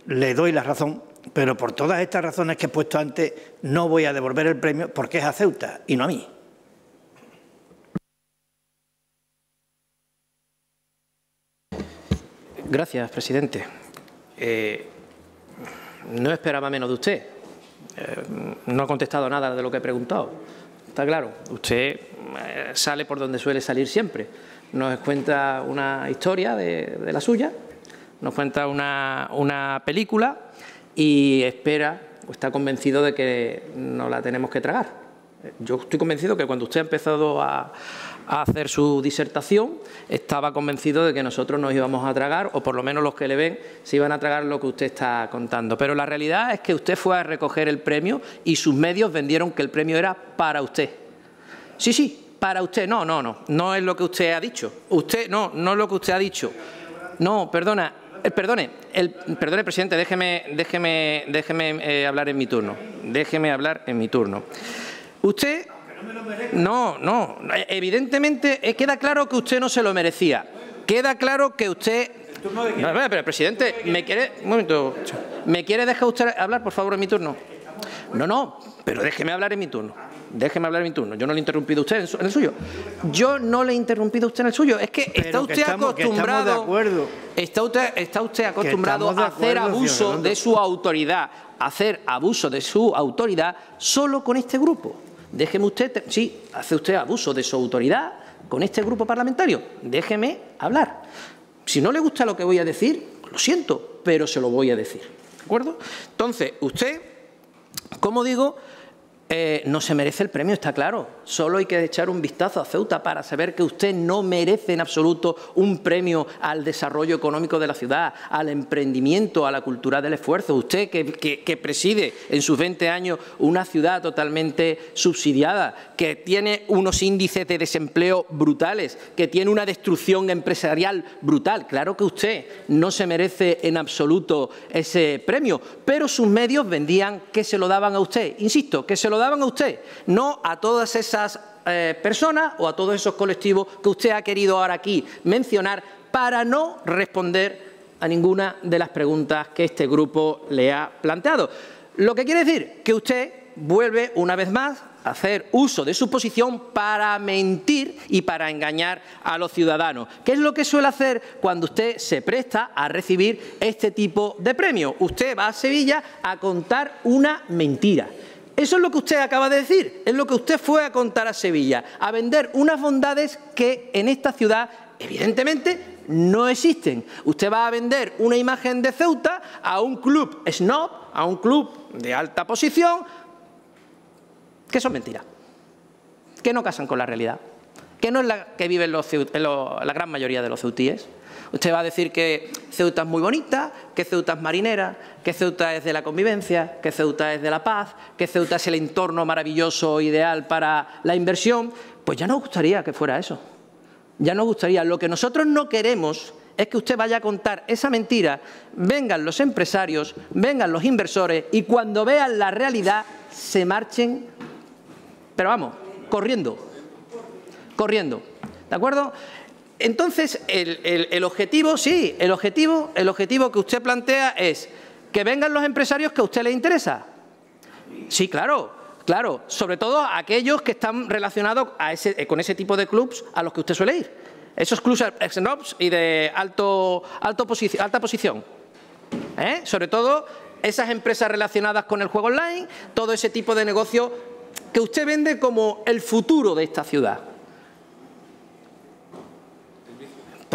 le doy la razón, pero por todas estas razones que he puesto antes no voy a devolver el premio porque es a Ceuta y no a mí. Gracias, presidente. Eh, no esperaba menos de usted. Eh, no ha contestado nada de lo que he preguntado. está claro. Usted sale por donde suele salir siempre. Nos cuenta una historia de, de la suya, nos cuenta una, una película y espera o está convencido de que no la tenemos que tragar. Yo estoy convencido que cuando usted ha empezado a, a hacer su disertación estaba convencido de que nosotros nos íbamos a tragar, o por lo menos los que le ven se iban a tragar lo que usted está contando. Pero la realidad es que usted fue a recoger el premio y sus medios vendieron que el premio era para usted. Sí, sí. Para usted, no, no, no, no es lo que usted ha dicho. Usted, no, no es lo que usted ha dicho. No, perdona, eh, perdone, el, perdone, presidente, déjeme, déjeme, déjeme eh, hablar en mi turno. Déjeme hablar en mi turno. Usted, no, no, evidentemente eh, queda claro que usted no se lo merecía. Queda claro que usted. No, espera, pero, presidente, me quiere, un momento, me quiere dejar usted hablar, por favor, en mi turno. No, no, pero déjeme hablar en mi turno. Déjeme hablar en mi turno. Yo no le he interrumpido a usted en, su, en el suyo. Yo no le he interrumpido a usted en el suyo. Es que está Pero usted que estamos, acostumbrado. Que de acuerdo. Está usted, está usted acostumbrado a hacer acuerdo, abuso de su autoridad, a hacer abuso de su autoridad solo con este grupo. Déjeme usted, sí, hace usted abuso de su autoridad con este grupo parlamentario. Déjeme hablar. Si no le gusta lo que voy a decir, lo siento, pero se lo voy a decir. ¿De acuerdo? Entonces, usted, como digo, Eh, no se merece el premio, está claro. Solo hay que echar un vistazo a Ceuta para saber que usted no merece en absoluto un premio al desarrollo económico de la ciudad, al emprendimiento, a la cultura del esfuerzo. Usted que, que, que preside en sus veinte años una ciudad totalmente subsidiada, que tiene unos índices de desempleo brutales, que tiene una destrucción empresarial brutal. Claro que usted no se merece en absoluto ese premio, pero sus medios vendían que se lo daban a usted. Insisto, que se lo lo daban a usted, no a todas esas eh, personas o a todos esos colectivos que usted ha querido ahora aquí mencionar para no responder a ninguna de las preguntas que este grupo le ha planteado. Lo que quiere decir que usted vuelve una vez más a hacer uso de su posición para mentir y para engañar a los ciudadanos, que es lo que suele hacer cuando usted se presta a recibir este tipo de premios. Usted va a Sevilla a contar una mentira. Eso es lo que usted acaba de decir, es lo que usted fue a contar a Sevilla, a vender unas bondades que en esta ciudad, evidentemente, no existen. Usted va a vender una imagen de Ceuta a un club snob, a un club de alta posición, que son mentiras, que no casan con la realidad, que no es la que viven los, los, la gran mayoría de los ceutíes. Usted va a decir que Ceuta es muy bonita, que Ceuta es marinera, que Ceuta es de la convivencia, que Ceuta es de la paz, que Ceuta es el entorno maravilloso, ideal para la inversión. Pues ya nos gustaría que fuera eso. Ya nos gustaría. Lo que nosotros no queremos es que usted vaya a contar esa mentira, vengan los empresarios, vengan los inversores y cuando vean la realidad se marchen, pero vamos, corriendo, corriendo. ¿De acuerdo? Entonces, el, el, el objetivo, sí, el objetivo, el objetivo que usted plantea es que vengan los empresarios que a usted le interesa. Sí, claro, claro, sobre todo aquellos que están relacionados a ese, con ese tipo de clubs a los que usted suele ir. Esos clubs snobs y de alto, alto posici- alta posición, ¿eh? Sobre todo esas empresas relacionadas con el juego online, todo ese tipo de negocio que usted vende como el futuro de esta ciudad.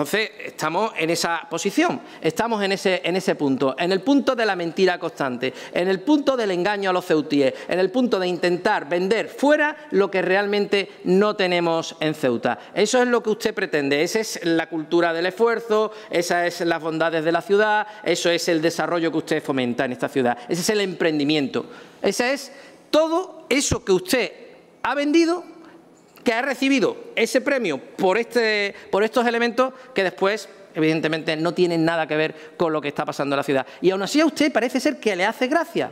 Entonces, estamos en esa posición, estamos en ese, en ese punto, en el punto de la mentira constante, en el punto del engaño a los ceutíes, en el punto de intentar vender fuera lo que realmente no tenemos en Ceuta. Eso es lo que usted pretende, esa es la cultura del esfuerzo, esas son las bondades de la ciudad, eso es el desarrollo que usted fomenta en esta ciudad, ese es el emprendimiento, ese es todo eso que usted ha vendido, que ha recibido ese premio por, este, por estos elementos que después, evidentemente, no tienen nada que ver con lo que está pasando en la ciudad. Y aún así a usted parece ser que le hace gracia.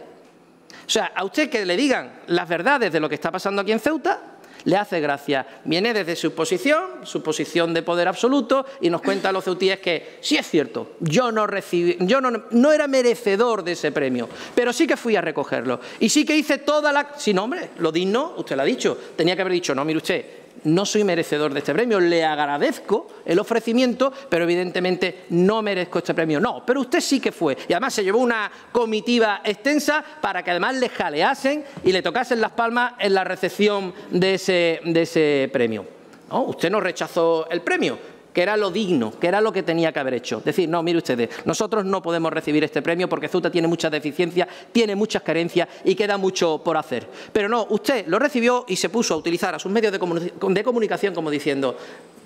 O sea, a usted que le digan las verdades de lo que está pasando aquí en Ceuta, le hace gracia. Viene desde su posición, su posición de poder absoluto, y nos cuenta a los ceutíes que sí es cierto, yo no recibí, yo no, no era merecedor de ese premio, pero sí que fui a recogerlo. Y sí que hice toda la... Sí, no, hombre, lo digno, usted lo ha dicho. Tenía que haber dicho, no, mire usted, no soy merecedor de este premio, le agradezco el ofrecimiento, pero evidentemente no merezco este premio. No, pero usted sí que fue. Y además se llevó una comitiva extensa para que además le jaleasen y le tocasen las palmas en la recepción de ese, de ese premio. No, usted no rechazó el premio, que era lo digno, que era lo que tenía que haber hecho. Decir, no, mire ustedes, nosotros no podemos recibir este premio porque Ceuta tiene muchas deficiencias, tiene muchas carencias y queda mucho por hacer. Pero no, usted lo recibió y se puso a utilizar a sus medios de, comun de comunicación como diciendo,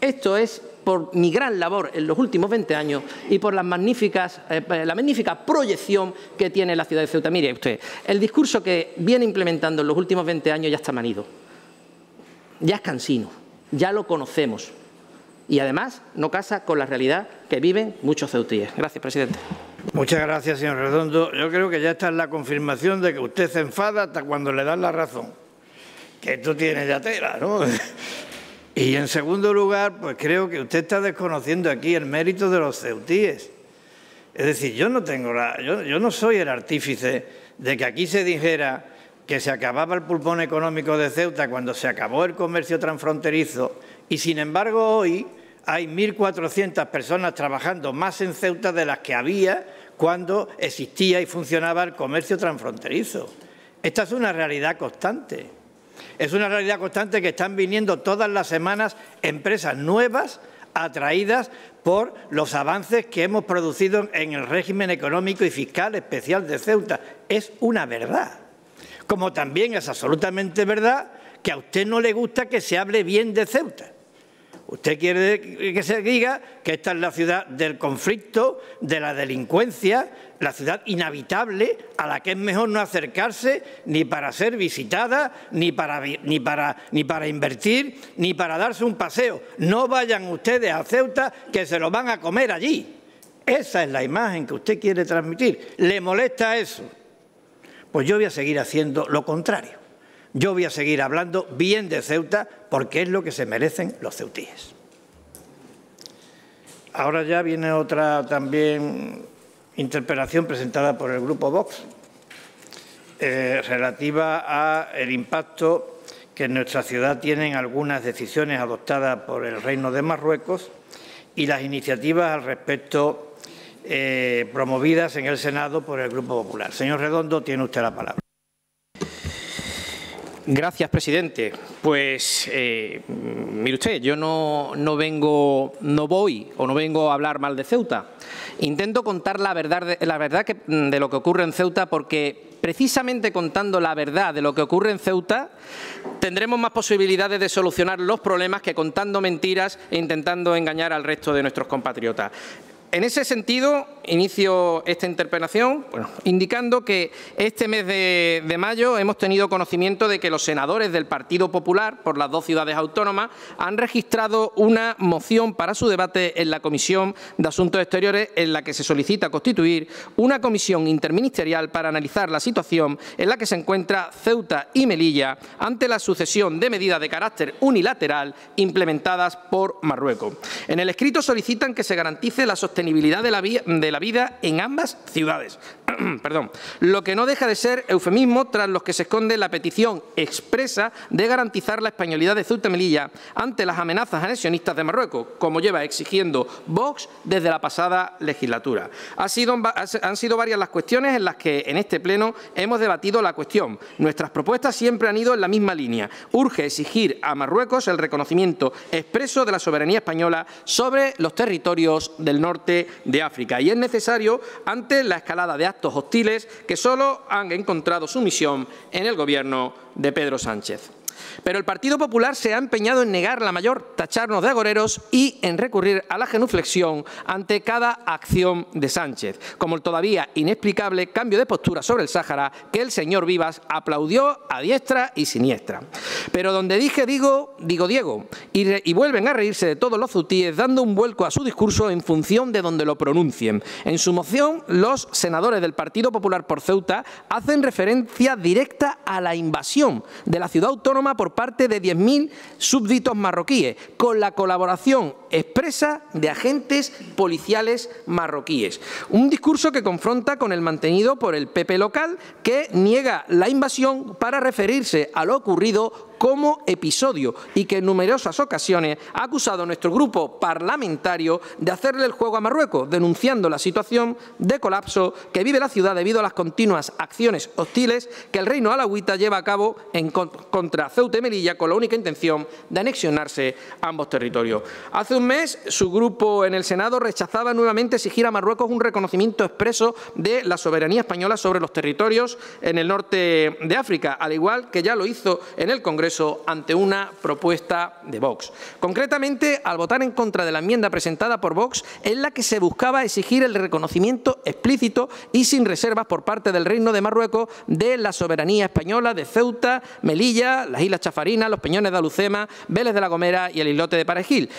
esto es por mi gran labor en los últimos veinte años y por las magníficas, eh, la magnífica proyección que tiene la ciudad de Ceuta. Mire usted, el discurso que viene implementando en los últimos veinte años ya está manido, ya es cansino, ya lo conocemos. Y además no casa con la realidad que viven muchos ceutíes. Gracias, presidente. Muchas gracias, señor Redondo. Yo creo que ya está en la confirmación de que usted se enfada hasta cuando le dan la razón. Que esto tiene ya tela, ¿no? Y en segundo lugar, pues creo que usted está desconociendo aquí el mérito de los ceutíes. Es decir, yo no tengo la, yo, yo no soy el artífice de que aquí se dijera que se acababa el pulmón económico de Ceuta cuando se acabó el comercio transfronterizo y, sin embargo, hoy hay mil cuatrocientas personas trabajando más en Ceuta de las que había cuando existía y funcionaba el comercio transfronterizo. Esta es una realidad constante. Es una realidad constante que están viniendo todas las semanas empresas nuevas atraídas por los avances que hemos producido en el régimen económico y fiscal especial de Ceuta. Es una verdad. Como también es absolutamente verdad que a usted no le gusta que se hable bien de Ceuta. Usted quiere que se diga que esta es la ciudad del conflicto, de la delincuencia, la ciudad inhabitable a la que es mejor no acercarse ni para ser visitada, ni para, ni para, ni para invertir, ni para darse un paseo. No vayan ustedes a Ceuta, que se lo van a comer allí. Esa es la imagen que usted quiere transmitir. ¿Le molesta eso? Pues yo voy a seguir haciendo lo contrario. Yo voy a seguir hablando bien de Ceuta porque es lo que se merecen los ceutíes. Ahora ya viene otra también interpelación presentada por el Grupo Vox eh, relativa al impacto que en nuestra ciudad tienen algunas decisiones adoptadas por el Reino de Marruecos y las iniciativas al respecto eh, promovidas en el Senado por el Grupo Popular. Señor Redondo, tiene usted la palabra. Gracias, presidente. Pues, eh, mire usted, yo no, no vengo, no voy o no vengo a hablar mal de Ceuta. Intento contar la verdad, de, la verdad que, de lo que ocurre en Ceuta porque, precisamente contando la verdad de lo que ocurre en Ceuta, tendremos más posibilidades de solucionar los problemas que contando mentiras e intentando engañar al resto de nuestros compatriotas. En ese sentido, inicio esta interpelación bueno, indicando que este mes de, de mayo hemos tenido conocimiento de que los senadores del Partido Popular, por las dos ciudades autónomas, han registrado una moción para su debate en la Comisión de Asuntos Exteriores, en la que se solicita constituir una comisión interministerial para analizar la situación en la que se encuentra Ceuta y Melilla ante la sucesión de medidas de carácter unilateral implementadas por Marruecos. En el escrito solicitan que se garantice la sostenibilidad sostenibilidad de la, vía, de la vida en ambas ciudades. Perdón. Lo que no deja de ser eufemismo tras los que se esconde la petición expresa de garantizar la españolidad de Ceuta y Melilla ante las amenazas anexionistas de Marruecos, como lleva exigiendo Vox desde la pasada legislatura. Ha sido, han sido varias las cuestiones en las que en este pleno hemos debatido la cuestión. Nuestras propuestas siempre han ido en la misma línea. Urge exigir a Marruecos el reconocimiento expreso de la soberanía española sobre los territorios del norte de África y es necesario ante la escalada de actos hostiles que solo han encontrado sumisión en el gobierno de Pedro Sánchez. Pero el Partido Popular se ha empeñado en negar la mayor, tacharnos de agoreros y en recurrir a la genuflexión ante cada acción de Sánchez, como el todavía inexplicable cambio de postura sobre el Sáhara que el señor Vivas aplaudió a diestra y siniestra. Pero donde dije digo, digo Diego, y, re, y vuelven a reírse de todos los ceutíes dando un vuelco a su discurso en función de donde lo pronuncien. En su moción, los senadores del Partido Popular por Ceuta hacen referencia directa a la invasión de la ciudad autónoma por parte de diez mil súbditos marroquíes, con la colaboración expresa de agentes policiales marroquíes. Un discurso que confronta con el mantenido por el P P local, que niega la invasión para referirse a lo ocurrido como episodio y que en numerosas ocasiones ha acusado a nuestro grupo parlamentario de hacerle el juego a Marruecos, denunciando la situación de colapso que vive la ciudad debido a las continuas acciones hostiles que el reino alauita lleva a cabo en contra Ceuta y Melilla con la única intención de anexionarse ambos territorios. Hace un mes, su grupo en el Senado rechazaba nuevamente exigir a Marruecos un reconocimiento expreso de la soberanía española sobre los territorios en el norte de África, al igual que ya lo hizo en el Congreso ante una propuesta de Vox. Concretamente, al votar en contra de la enmienda presentada por Vox, en la que se buscaba exigir el reconocimiento explícito y sin reservas por parte del Reino de Marruecos de la soberanía española de Ceuta, Melilla, las Islas Chafarinas, los Peñones de Alucema, Vélez de la Gomera y el islote de Perejil,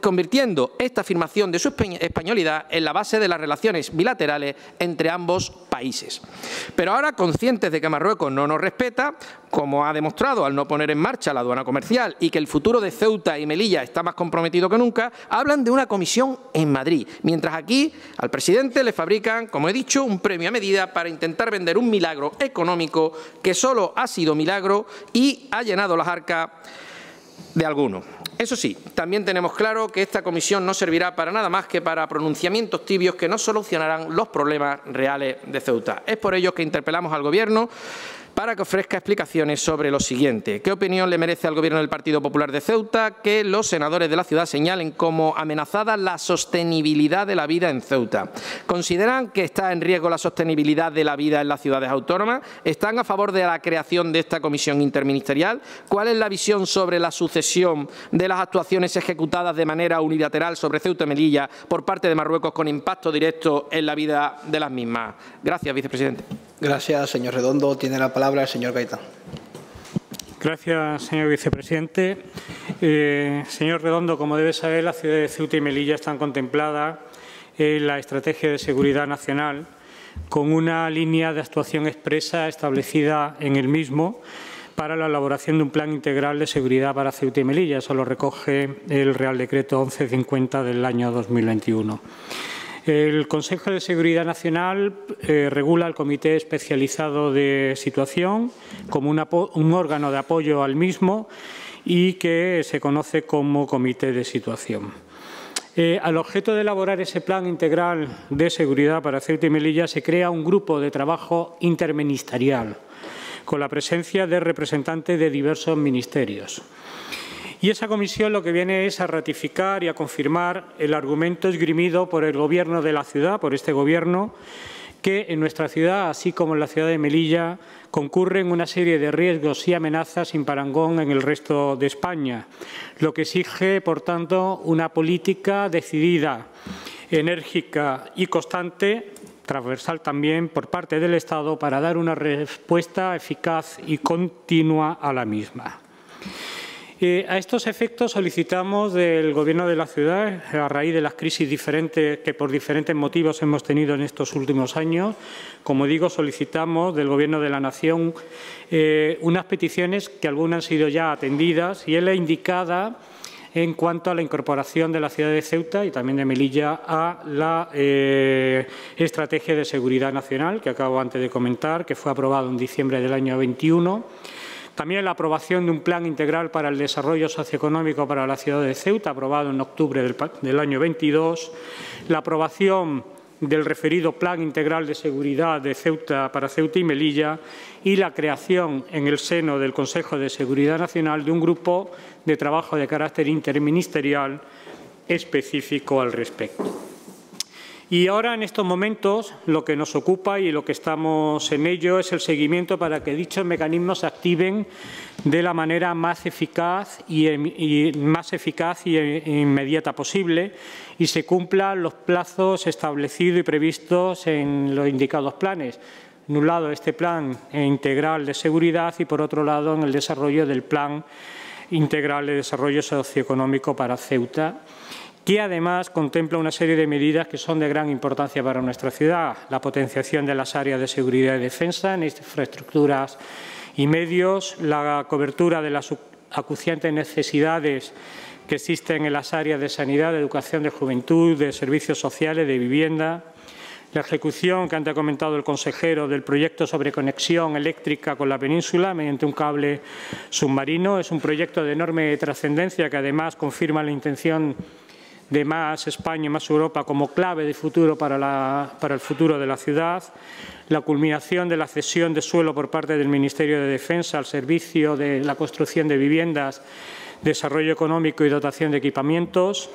convirtiendo esta afirmación de su españolidad en la base de las relaciones bilaterales entre ambos países. Pero ahora, conscientes de que Marruecos no nos respeta, como ha demostrado al no poner en marcha la aduana comercial y que el futuro de Ceuta y Melilla está más comprometido que nunca, hablan de una comisión en Madrid, mientras aquí al presidente le fabrican, como he dicho, un premio a medida para intentar vender un milagro económico que solo ha sido milagro y ha llenado las arcas de algunos. Eso sí, también tenemos claro que esta comisión no servirá para nada más que para pronunciamientos tibios que no solucionarán los problemas reales de Ceuta. Es por ello que interpelamos al Gobierno para que ofrezca explicaciones sobre lo siguiente. ¿Qué opinión le merece al Gobierno del Partido Popular de Ceuta que los senadores de la ciudad señalen como amenazada la sostenibilidad de la vida en Ceuta? ¿Consideran que está en riesgo la sostenibilidad de la vida en las ciudades autónomas? ¿Están a favor de la creación de esta comisión interministerial? ¿Cuál es la visión sobre la sucesión de las actuaciones ejecutadas de manera unilateral sobre Ceuta y Melilla por parte de Marruecos con impacto directo en la vida de las mismas? Gracias, vicepresidente. Gracias, señor Redondo. Tiene la palabra el señor Gaitán. Gracias, señor vicepresidente. Eh, señor Redondo, como debe saber, las ciudades de Ceuta y Melilla están contempladas en la Estrategia de Seguridad Nacional con una línea de actuación expresa establecida en el mismo para la elaboración de un plan integral de seguridad para Ceuta y Melilla. Eso lo recoge el Real Decreto once cincuenta del año dos mil veintiuno. El Consejo de Seguridad Nacional eh, regula el Comité Especializado de Situación como un, un órgano de apoyo al mismo y que se conoce como Comité de Situación. Eh, al objeto de elaborar ese plan integral de seguridad para Ceuta y Melilla se crea un grupo de trabajo interministerial con la presencia de representantes de diversos ministerios. Y esa comisión lo que viene es a ratificar y a confirmar el argumento esgrimido por el Gobierno de la ciudad, por este Gobierno, que en nuestra ciudad, así como en la ciudad de Melilla, concurren una serie de riesgos y amenazas sin parangón en el resto de España, lo que exige, por tanto, una política decidida, enérgica y constante, transversal también por parte del Estado, para dar una respuesta eficaz y continua a la misma. Eh, a estos efectos solicitamos del Gobierno de la ciudad, a raíz de las crisis diferentes que por diferentes motivos hemos tenido en estos últimos años, como digo, solicitamos del Gobierno de la Nación eh, unas peticiones que algunas han sido ya atendidas y es la indicada en cuanto a la incorporación de la ciudad de Ceuta y también de Melilla a la eh, Estrategia de Seguridad Nacional, que acabo antes de comentar, que fue aprobado en diciembre del año veintiuno. También la aprobación de un plan integral para el desarrollo socioeconómico para la ciudad de Ceuta, aprobado en octubre del, del año veintidós. La aprobación del referido plan integral de seguridad de Ceuta para Ceuta y Melilla y la creación en el seno del Consejo de Seguridad Nacional de un grupo de trabajo de carácter interministerial específico al respecto. Y ahora, en estos momentos, lo que nos ocupa y lo que estamos en ello es el seguimiento para que dichos mecanismos se activen de la manera más eficaz y, y, más eficaz y inmediata posible y se cumplan los plazos establecidos y previstos en los indicados planes. En un lado, este plan integral de seguridad y, por otro lado, en el desarrollo del plan integral de desarrollo socioeconómico para Ceuta, que además contempla una serie de medidas que son de gran importancia para nuestra ciudad. La potenciación de las áreas de seguridad y defensa en infraestructuras y medios, la cobertura de las acuciantes necesidades que existen en las áreas de sanidad, de educación, de juventud, de servicios sociales, de vivienda, La ejecución que antes ha comentado el consejero del proyecto sobre conexión eléctrica con la península mediante un cable submarino es un proyecto de enorme trascendencia que además confirma la intención de más España y más Europa como clave de futuro para, la, para el futuro de la ciudad. La culminación de la cesión de suelo por parte del Ministerio de Defensa al servicio de la construcción de viviendas, desarrollo económico y dotación de equipamientos.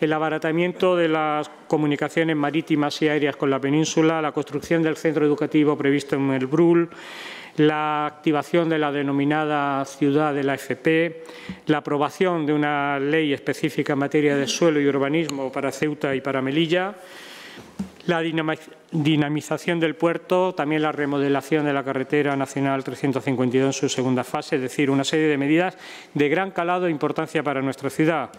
El abaratamiento de las comunicaciones marítimas y aéreas con la península, la construcción del centro educativo previsto en el B R U L, la activación de la denominada ciudad de la F P, la aprobación de una ley específica en materia de suelo y urbanismo para Ceuta y para Melilla, la dinamización del puerto, también la remodelación de la carretera nacional trescientos cincuenta y dos en su segunda fase, es decir, una serie de medidas de gran calado e importancia para nuestra ciudad.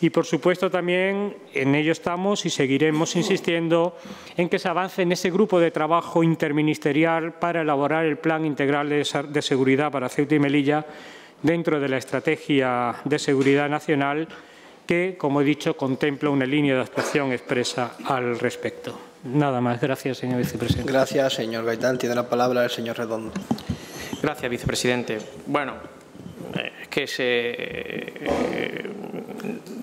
Y, por supuesto, también en ello estamos y seguiremos insistiendo en que se avance en ese grupo de trabajo interministerial para elaborar el Plan Integral de Seguridad para Ceuta y Melilla dentro de la Estrategia de Seguridad Nacional que, como he dicho, contempla una línea de actuación expresa al respecto. Nada más. Gracias, señor vicepresidente. Gracias, señor Gaitán. Tiene la palabra el señor Redondo. Gracias, vicepresidente. Bueno, es que se, eh,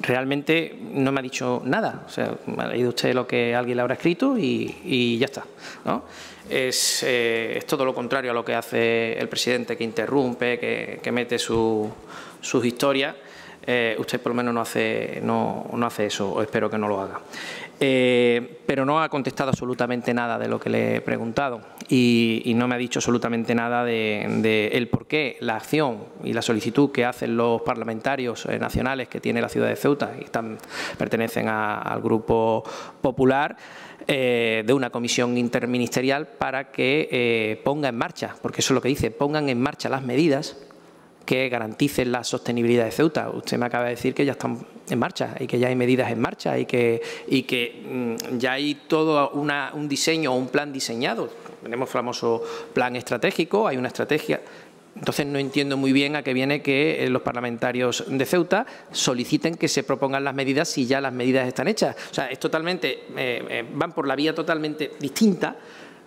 realmente no me ha dicho nada. O sea, me ha leído usted lo que alguien le habrá escrito y, y ya está, ¿no? Es, eh, es todo lo contrario a lo que hace el presidente, que interrumpe, que, que mete su, sus historias. Eh, usted por lo menos no hace, no, no hace eso, o espero que no lo haga. Eh, pero no ha contestado absolutamente nada de lo que le he preguntado y, y no me ha dicho absolutamente nada de, de el por qué la acción y la solicitud que hacen los parlamentarios eh, nacionales que tiene la ciudad de Ceuta y están, pertenecen a, al Grupo Popular, Eh, de una comisión interministerial para que eh, ponga en marcha, porque eso es lo que dice, pongan en marcha las medidas que garanticen la sostenibilidad de Ceuta. Usted me acaba de decir que ya están en marcha y que ya hay medidas en marcha y que, y que mmm, ya hay todo una, un diseño o un plan diseñado. Tenemos el famoso plan estratégico, hay una estrategia. Entonces, no entiendo muy bien a qué viene que los parlamentarios de Ceuta soliciten que se propongan las medidas si ya las medidas están hechas. O sea, es totalmente, eh, van por la vía totalmente distinta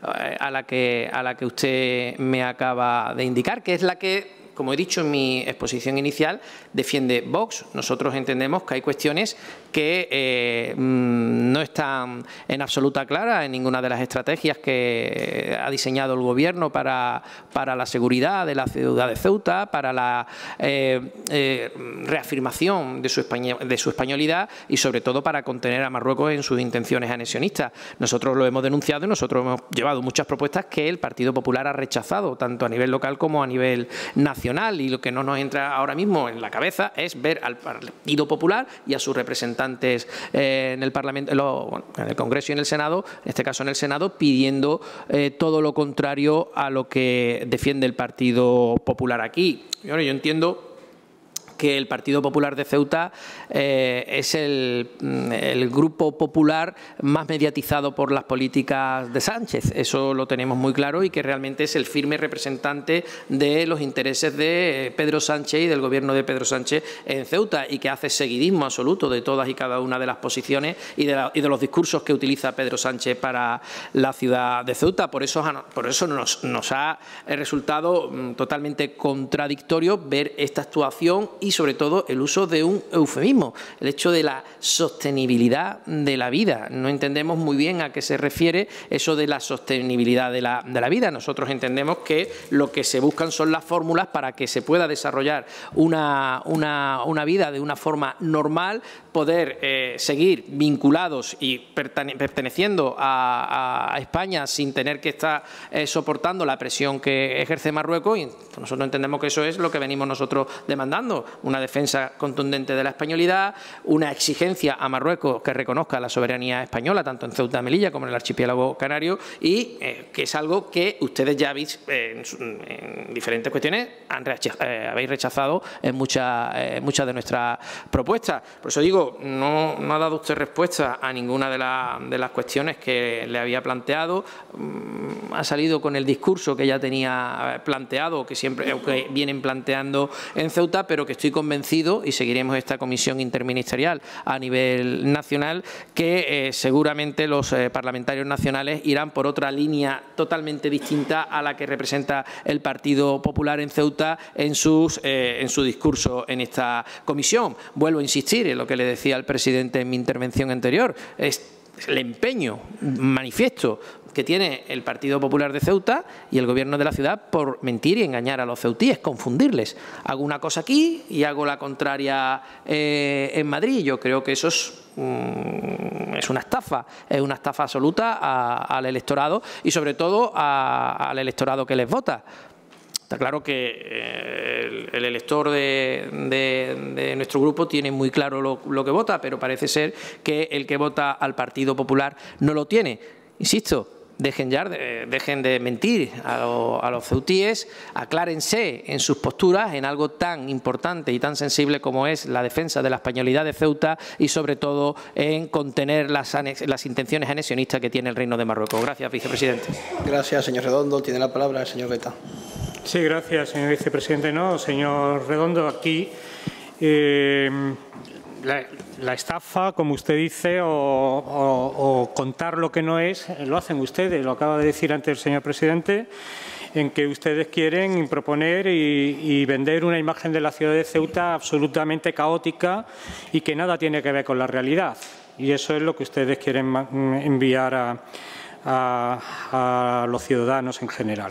eh, a la que, a la que usted me acaba de indicar, que es la que, como he dicho en mi exposición inicial, defiende Vox. Nosotros entendemos que hay cuestiones que eh, no están en absoluta clara en ninguna de las estrategias que ha diseñado el Gobierno para, para la seguridad de la ciudad de Ceuta, para la eh, eh, reafirmación de su, español, de su españolidad y, sobre todo, para contener a Marruecos en sus intenciones anexionistas. Nosotros lo hemos denunciado y nosotros hemos llevado muchas propuestas que el Partido Popular ha rechazado, tanto a nivel local como a nivel nacional. Y lo que no nos entra ahora mismo en la cabeza es ver al Partido Popular y a sus representantes eh, en el Parlamento, lo, bueno, en el Congreso y en el Senado, en este caso en el Senado, pidiendo eh, todo lo contrario a lo que defiende el Partido Popular aquí. Y bueno, yo entiendo que el Partido Popular de Ceuta eh, es el, el grupo popular más mediatizado por las políticas de Sánchez. Eso lo tenemos muy claro y que realmente es el firme representante de los intereses de Pedro Sánchez y del Gobierno de Pedro Sánchez en Ceuta y que hace seguidismo absoluto de todas y cada una de las posiciones y de, la, y de los discursos que utiliza Pedro Sánchez para la ciudad de Ceuta. Por eso, por eso nos, nos ha resultado totalmente contradictorio ver esta actuación y Y sobre todo el uso de un eufemismo, el hecho de la sostenibilidad de la vida. No entendemos muy bien a qué se refiere eso de la sostenibilidad de la, de la vida. Nosotros entendemos que lo que se buscan son las fórmulas para que se pueda desarrollar una, una, una vida de una forma normal, poder eh, seguir vinculados y perteneciendo a, a, a España sin tener que estar eh, soportando la presión que ejerce Marruecos. Y nosotros entendemos que eso es lo que venimos nosotros demandando. Una defensa contundente de la españolidad, una exigencia a Marruecos que reconozca la soberanía española, tanto en Ceuta y Melilla como en el archipiélago canario, y eh, que es algo que ustedes ya habéis, eh, en, en diferentes cuestiones, han rechazado, eh, habéis rechazado en muchas eh, muchas de nuestras propuestas. Por eso digo, no, no ha dado usted respuesta a ninguna de, la, de las cuestiones que le había planteado. Mm, ha salido con el discurso que ya tenía planteado, que siempre que vienen planteando en Ceuta, pero que estoy convencido, y seguiremos esta comisión interministerial a nivel nacional, que eh, seguramente los eh, parlamentarios nacionales irán por otra línea totalmente distinta a la que representa el Partido Popular en Ceuta en, sus, eh, en su discurso en esta comisión. Vuelvo a insistir en lo que le decía al presidente en mi intervención anterior, es el empeño manifiesto que tiene el Partido Popular de Ceuta y el Gobierno de la ciudad por mentir y engañar a los ceutíes, confundirles. Hago una cosa aquí y hago la contraria eh, en Madrid. Yo creo que eso es, mm, es una estafa, es una estafa absoluta a, al electorado y sobre todo a, al electorado que les vota. Está claro que el, el elector de, de, de nuestro grupo tiene muy claro lo, lo que vota, pero parece ser que el que vota al Partido Popular no lo tiene. Insisto, Dejen, ya, dejen de mentir a, lo, a los ceutíes, aclárense en sus posturas en algo tan importante y tan sensible como es la defensa de la españolidad de Ceuta y sobre todo en contener las, anex, las intenciones anexionistas que tiene el Reino de Marruecos. Gracias, vicepresidente. Gracias, señor Redondo. Tiene la palabra el señor Gaitán. Sí, gracias, señor vicepresidente. No, señor Redondo, aquí eh, la, la estafa, como usted dice, o, o, o contar lo que no es, lo hacen ustedes, lo acaba de decir antes el señor presidente, en que ustedes quieren proponer y, y vender una imagen de la ciudad de Ceuta absolutamente caótica y que nada tiene que ver con la realidad. Y eso es lo que ustedes quieren enviar a, a, a los ciudadanos en general.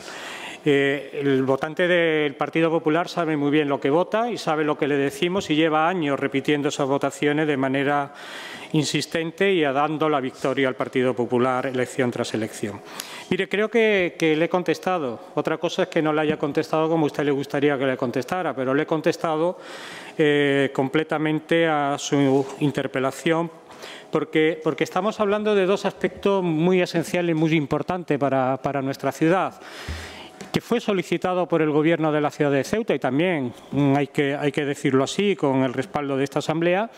Eh, el votante del Partido Popular sabe muy bien lo que vota y sabe lo que le decimos y lleva años repitiendo esas votaciones de manera insistente y dando la victoria al Partido Popular elección tras elección. Mire, creo que, que le he contestado. Otra cosa es que no le haya contestado como a usted le gustaría que le contestara, pero le he contestado eh, completamente a su interpelación. Porque, porque estamos hablando de dos aspectos muy esenciales y muy importantes para, para nuestra ciudad, que fue solicitado por el Gobierno de la ciudad de Ceuta y también, hay que, hay que decirlo así, con el respaldo de esta Asamblea,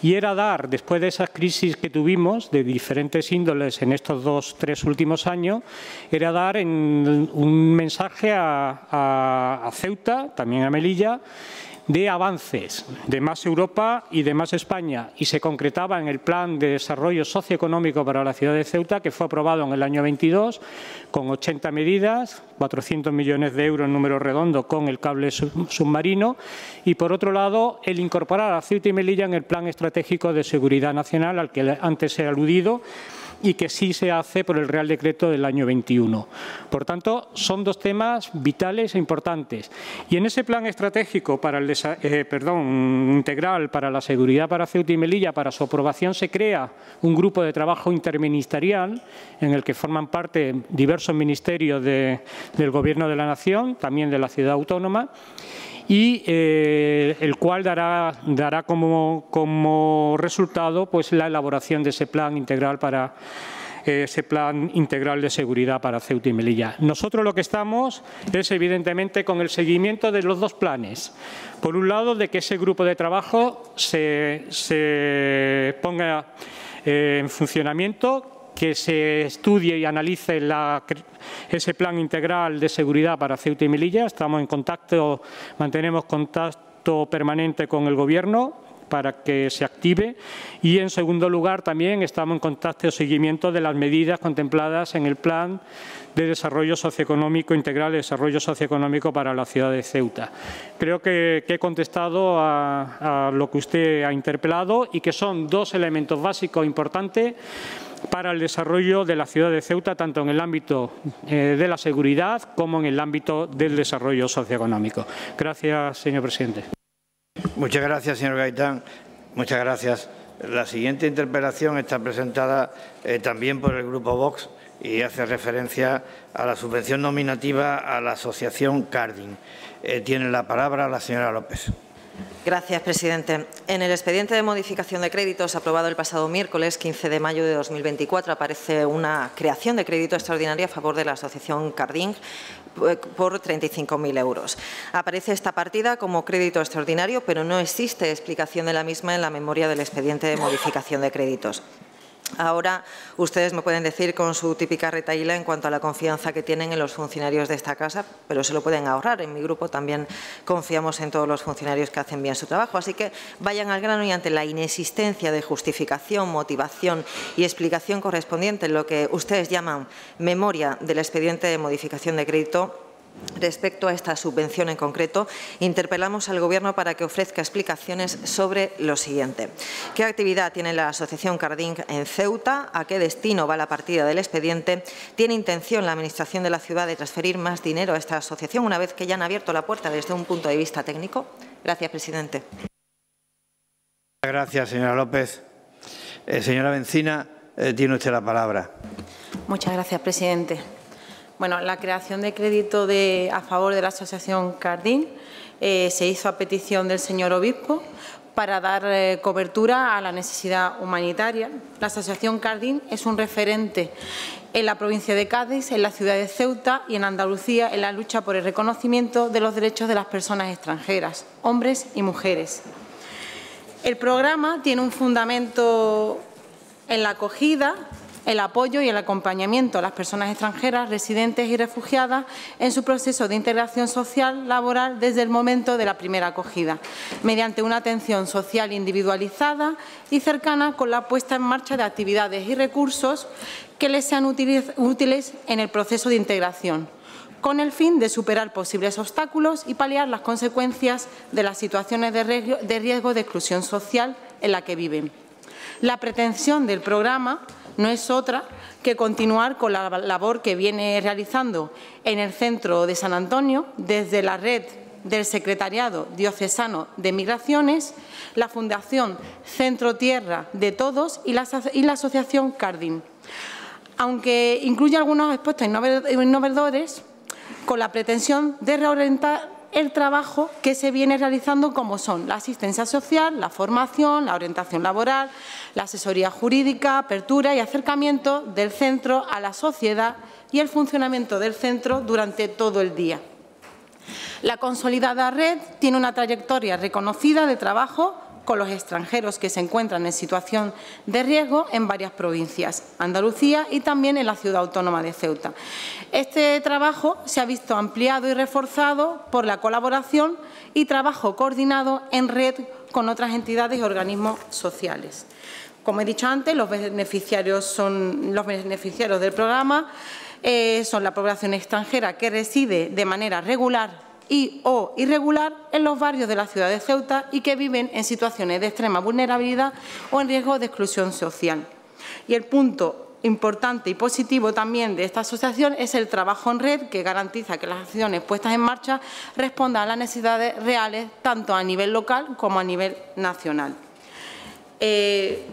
y era dar, después de esas crisis que tuvimos de diferentes índoles en estos dos, tres últimos años, era dar en, un mensaje a, a, a Ceuta, también a Melilla, de avances, de más Europa y de más España, y se concretaba en el Plan de Desarrollo Socioeconómico para la ciudad de Ceuta, que fue aprobado en el año veintidós, con ochenta medidas, cuatrocientos millones de euros en número redondo con el cable submarino, y por otro lado, el incorporar a Ceuta y Melilla en el Plan Estratégico de Seguridad Nacional, al que antes he aludido, y que sí se hace por el Real Decreto del año veintiuno. Por tanto, son dos temas vitales e importantes. Y en ese plan estratégico para el eh, perdón, integral para la seguridad para Ceuta y Melilla, para su aprobación, se crea un grupo de trabajo interministerial en el que forman parte diversos ministerios de, del Gobierno de la Nación, también de la ciudad autónoma, y eh, el cual dará, dará como, como resultado pues, la elaboración de ese plan integral para eh, ese plan integral de seguridad para Ceuta y Melilla. Nosotros lo que estamos es, evidentemente, con el seguimiento de los dos planes. Por un lado, de que ese grupo de trabajo se, se ponga eh, en funcionamiento, que se estudie y analice la, ese plan integral de seguridad para Ceuta y Melilla. Estamos en contacto, mantenemos contacto permanente con el Gobierno para que se active. Y, en segundo lugar, también estamos en contacto o seguimiento de las medidas contempladas en el Plan de Desarrollo Socioeconómico Integral de Desarrollo Socioeconómico para la ciudad de Ceuta. Creo que, que he contestado a, a lo que usted ha interpelado y que son dos elementos básicos importantes para el desarrollo de la ciudad de Ceuta, tanto en el ámbito eh, de la seguridad como en el ámbito del desarrollo socioeconómico. Gracias, señor presidente. Muchas gracias, señor Gaitán. Muchas gracias. La siguiente interpelación está presentada eh, también por el Grupo Vox y hace referencia a la subvención nominativa a la asociación Cardín. Eh, tiene la palabra la señora López. Gracias, presidente. En el expediente de modificación de créditos aprobado el pasado miércoles quince de mayo de dos mil veinticuatro aparece una creación de crédito extraordinaria a favor de la asociación Cardín por treinta y cinco mil euros. Aparece esta partida como crédito extraordinario, pero no existe explicación de la misma en la memoria del expediente de modificación de créditos. Ahora ustedes me pueden decir con su típica retahíla en cuanto a la confianza que tienen en los funcionarios de esta casa, pero se lo pueden ahorrar. En mi grupo también confiamos en todos los funcionarios que hacen bien su trabajo. Así que vayan al grano y ante la inexistencia de justificación, motivación y explicación correspondiente en lo que ustedes llaman memoria del expediente de modificación de crédito, respecto a esta subvención en concreto, interpelamos al Gobierno para que ofrezca explicaciones sobre lo siguiente. ¿Qué actividad tiene la Asociación Cardín en Ceuta? ¿A qué destino va la partida del expediente? ¿Tiene intención la Administración de la ciudad de transferir más dinero a esta asociación una vez que ya han abierto la puerta desde un punto de vista técnico? Gracias, presidente. Gracias, señora López. Eh, señora Bencina, eh, tiene usted la palabra. Muchas gracias, presidente. Bueno, la creación de crédito de, a favor de la Asociación Cardín eh, se hizo a petición del señor obispo para dar eh, cobertura a la necesidad humanitaria. La Asociación Cardín es un referente en la provincia de Cádiz, en la ciudad de Ceuta y en Andalucía en la lucha por el reconocimiento de los derechos de las personas extranjeras, hombres y mujeres. El programa tiene un fundamento en la acogida, el apoyo y el acompañamiento a las personas extranjeras, residentes y refugiadas en su proceso de integración social laboral desde el momento de la primera acogida, mediante una atención social individualizada y cercana con la puesta en marcha de actividades y recursos que les sean útiles en el proceso de integración, con el fin de superar posibles obstáculos y paliar las consecuencias de las situaciones de riesgo de exclusión social en la que viven. La pretensión del programa no es otra que continuar con la labor que viene realizando en el centro de San Antonio desde la red del Secretariado Diocesano de Migraciones, la Fundación Centro Tierra de Todos y la, y la Asociación Cardín. Aunque incluye algunos aspectos innovadores, con la pretensión de reorientar el trabajo que se viene realizando, como son la asistencia social, la formación, la orientación laboral, la asesoría jurídica, apertura y acercamiento del centro a la sociedad y el funcionamiento del centro durante todo el día. La consolidada red tiene una trayectoria reconocida de trabajo con los extranjeros que se encuentran en situación de riesgo en varias provincias, Andalucía y también en la ciudad autónoma de Ceuta. Este trabajo se ha visto ampliado y reforzado por la colaboración y trabajo coordinado en red con otras entidades y organismos sociales. Como he dicho antes, los beneficiarios, son, los beneficiarios del programa eh, son la población extranjera que reside de manera regular y o irregular en los barrios de la ciudad de Ceuta y que viven en situaciones de extrema vulnerabilidad o en riesgo de exclusión social. Y el punto importante y positivo también de esta asociación es el trabajo en red, que garantiza que las acciones puestas en marcha respondan a las necesidades reales tanto a nivel local como a nivel nacional. Eh,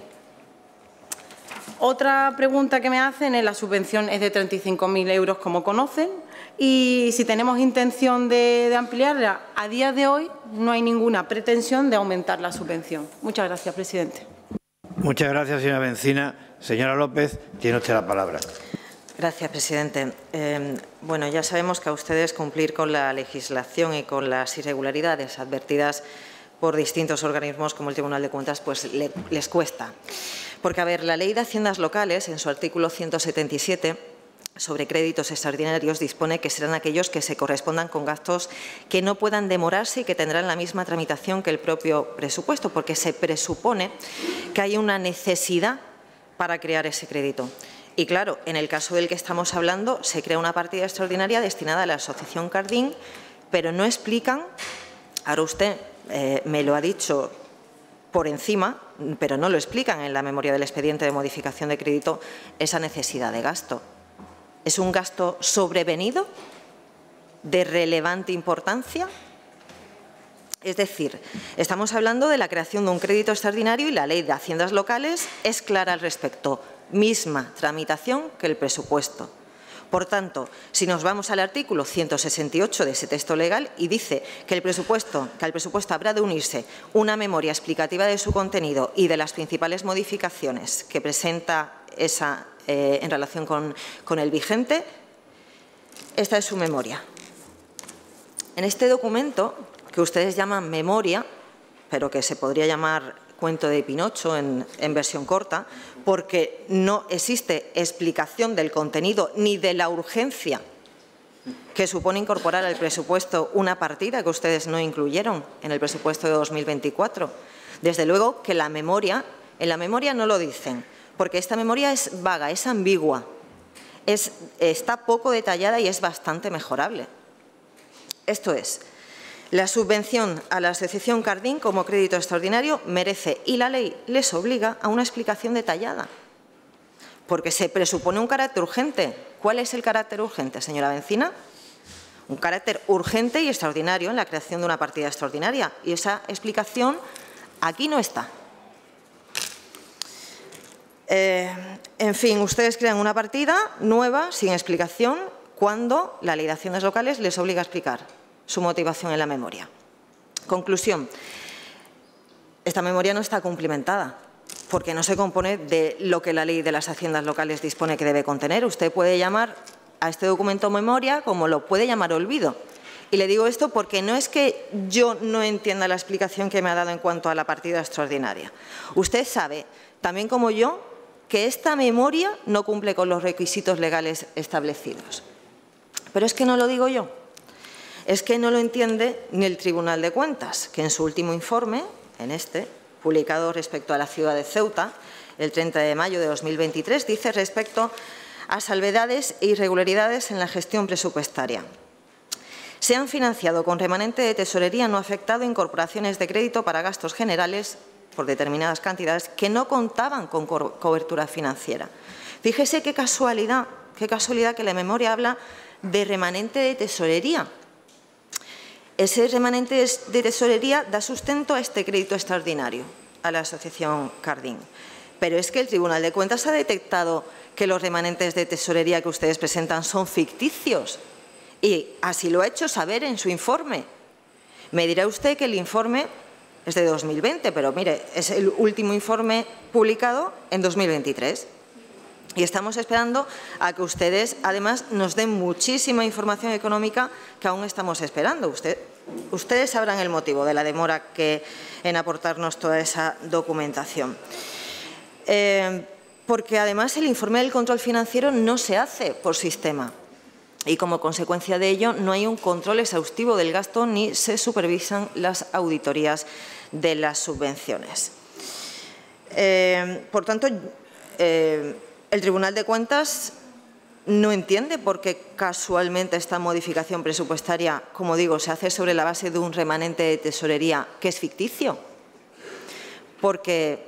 Otra pregunta que me hacen es la subvención es de treinta y cinco mil euros, como conocen, y si tenemos intención de, de ampliarla. A día de hoy no hay ninguna pretensión de aumentar la subvención. Muchas gracias, presidente. Muchas gracias, señora Bencina. Señora López, tiene usted la palabra. Gracias, presidente. Eh, bueno, ya sabemos que a ustedes cumplir con la legislación y con las irregularidades advertidas por distintos organismos como el Tribunal de Cuentas, pues le, les cuesta. Porque, a ver, la Ley de Haciendas Locales, en su artículo ciento setenta y siete, sobre créditos extraordinarios, dispone que serán aquellos que se correspondan con gastos que no puedan demorarse y que tendrán la misma tramitación que el propio presupuesto, porque se presupone que hay una necesidad para crear ese crédito. Y, claro, en el caso del que estamos hablando, se crea una partida extraordinaria destinada a la Asociación Cardín, pero no explican, ahora usted eh, me lo ha dicho por encima, pero no lo explican en la memoria del expediente de modificación de crédito, esa necesidad de gasto. ¿Es un gasto sobrevenido, de relevante importancia? Es decir, estamos hablando de la creación de un crédito extraordinario y la Ley de Haciendas Locales es clara al respecto, misma tramitación que el presupuesto. Por tanto, si nos vamos al artículo ciento sesenta y ocho de ese texto legal y dice que el presupuesto, que al presupuesto habrá de unirse una memoria explicativa de su contenido y de las principales modificaciones que presenta esa eh, en relación con, con el vigente, esta es su memoria. En este documento, que ustedes llaman memoria, pero que se podría llamar cuento de Pinocho en, en versión corta, porque no existe explicación del contenido ni de la urgencia que supone incorporar al presupuesto una partida que ustedes no incluyeron en el presupuesto de dos mil veinticuatro. Desde luego que la memoria, en la memoria no lo dicen, porque esta memoria es vaga, es ambigua, es, está poco detallada y es bastante mejorable. Esto es, la subvención a la Asociación Cardín como crédito extraordinario merece, y la ley les obliga, a una explicación detallada, porque se presupone un carácter urgente. ¿Cuál es el carácter urgente, señora Bencina? Un carácter urgente y extraordinario en la creación de una partida extraordinaria, y esa explicación aquí no está. Eh, en fin, ustedes crean una partida nueva, sin explicación, cuando la Ley de Haciendas Locales les obliga a explicar su motivación en la memoria. Conclusión. Esta memoria no está cumplimentada, porque no se compone de lo que la Ley de las Haciendas Locales dispone que debe contener. Usted puede llamar a este documento memoria como lo puede llamar olvido. Y le digo esto porque no es que yo no entienda la explicación que me ha dado en cuanto a la partida extraordinaria. Usted sabe, también como yo, que esta memoria no cumple con los requisitos legales establecidos. Pero es que no lo digo yo. Es que no lo entiende ni el Tribunal de Cuentas, que en su último informe, en este, publicado respecto a la ciudad de Ceuta, el treinta de mayo de dos mil veintitrés, dice respecto a salvedades e irregularidades en la gestión presupuestaria. Se han financiado con remanente de tesorería no afectado incorporaciones de crédito para gastos generales por determinadas cantidades que no contaban con co- cobertura financiera. Fíjese qué casualidad, qué casualidad que la memoria habla de remanente de tesorería. Ese remanente de tesorería da sustento a este crédito extraordinario, a la Asociación Cardín. Pero es que el Tribunal de Cuentas ha detectado que los remanentes de tesorería que ustedes presentan son ficticios. Y así lo ha hecho saber en su informe. Me dirá usted que el informe es de dos mil veinte, pero mire, es el último informe publicado en dos mil veintitrés. Y estamos esperando a que ustedes, además, nos den muchísima información económica que aún estamos esperando. Usted, ustedes sabrán el motivo de la demora que, en aportarnos toda esa documentación. Eh, porque, además, el informe del control financiero no se hace por sistema. Y como consecuencia de ello no hay un control exhaustivo del gasto ni se supervisan las auditorías de las subvenciones. Eh, por tanto, eh, el Tribunal de Cuentas no entiende por qué casualmente esta modificación presupuestaria, como digo, se hace sobre la base de un remanente de tesorería que es ficticio. Porque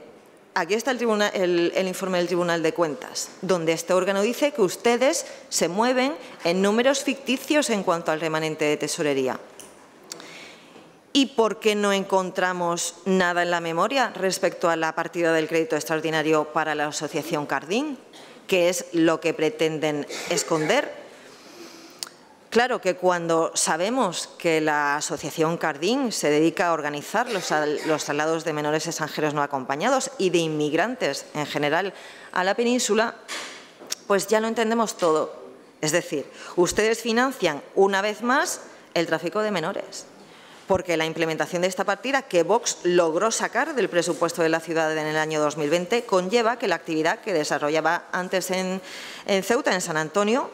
aquí está el, tribunal, el, el informe del Tribunal de Cuentas, donde este órgano dice que ustedes se mueven en números ficticios en cuanto al remanente de tesorería. ¿Y por qué no encontramos nada en la memoria respecto a la partida del crédito extraordinario para la Asociación Cardín, que es lo que pretenden esconder? Claro que cuando sabemos que la Asociación Cardín se dedica a organizar los, los traslados de menores extranjeros no acompañados y de inmigrantes en general a la península, pues ya lo entendemos todo. Es decir, ustedes financian una vez más el tráfico de menores, porque la implementación de esta partida que Vox logró sacar del presupuesto de la ciudad en el año dos mil veinte conlleva que la actividad que desarrollaba antes en, en Ceuta, en San Antonio,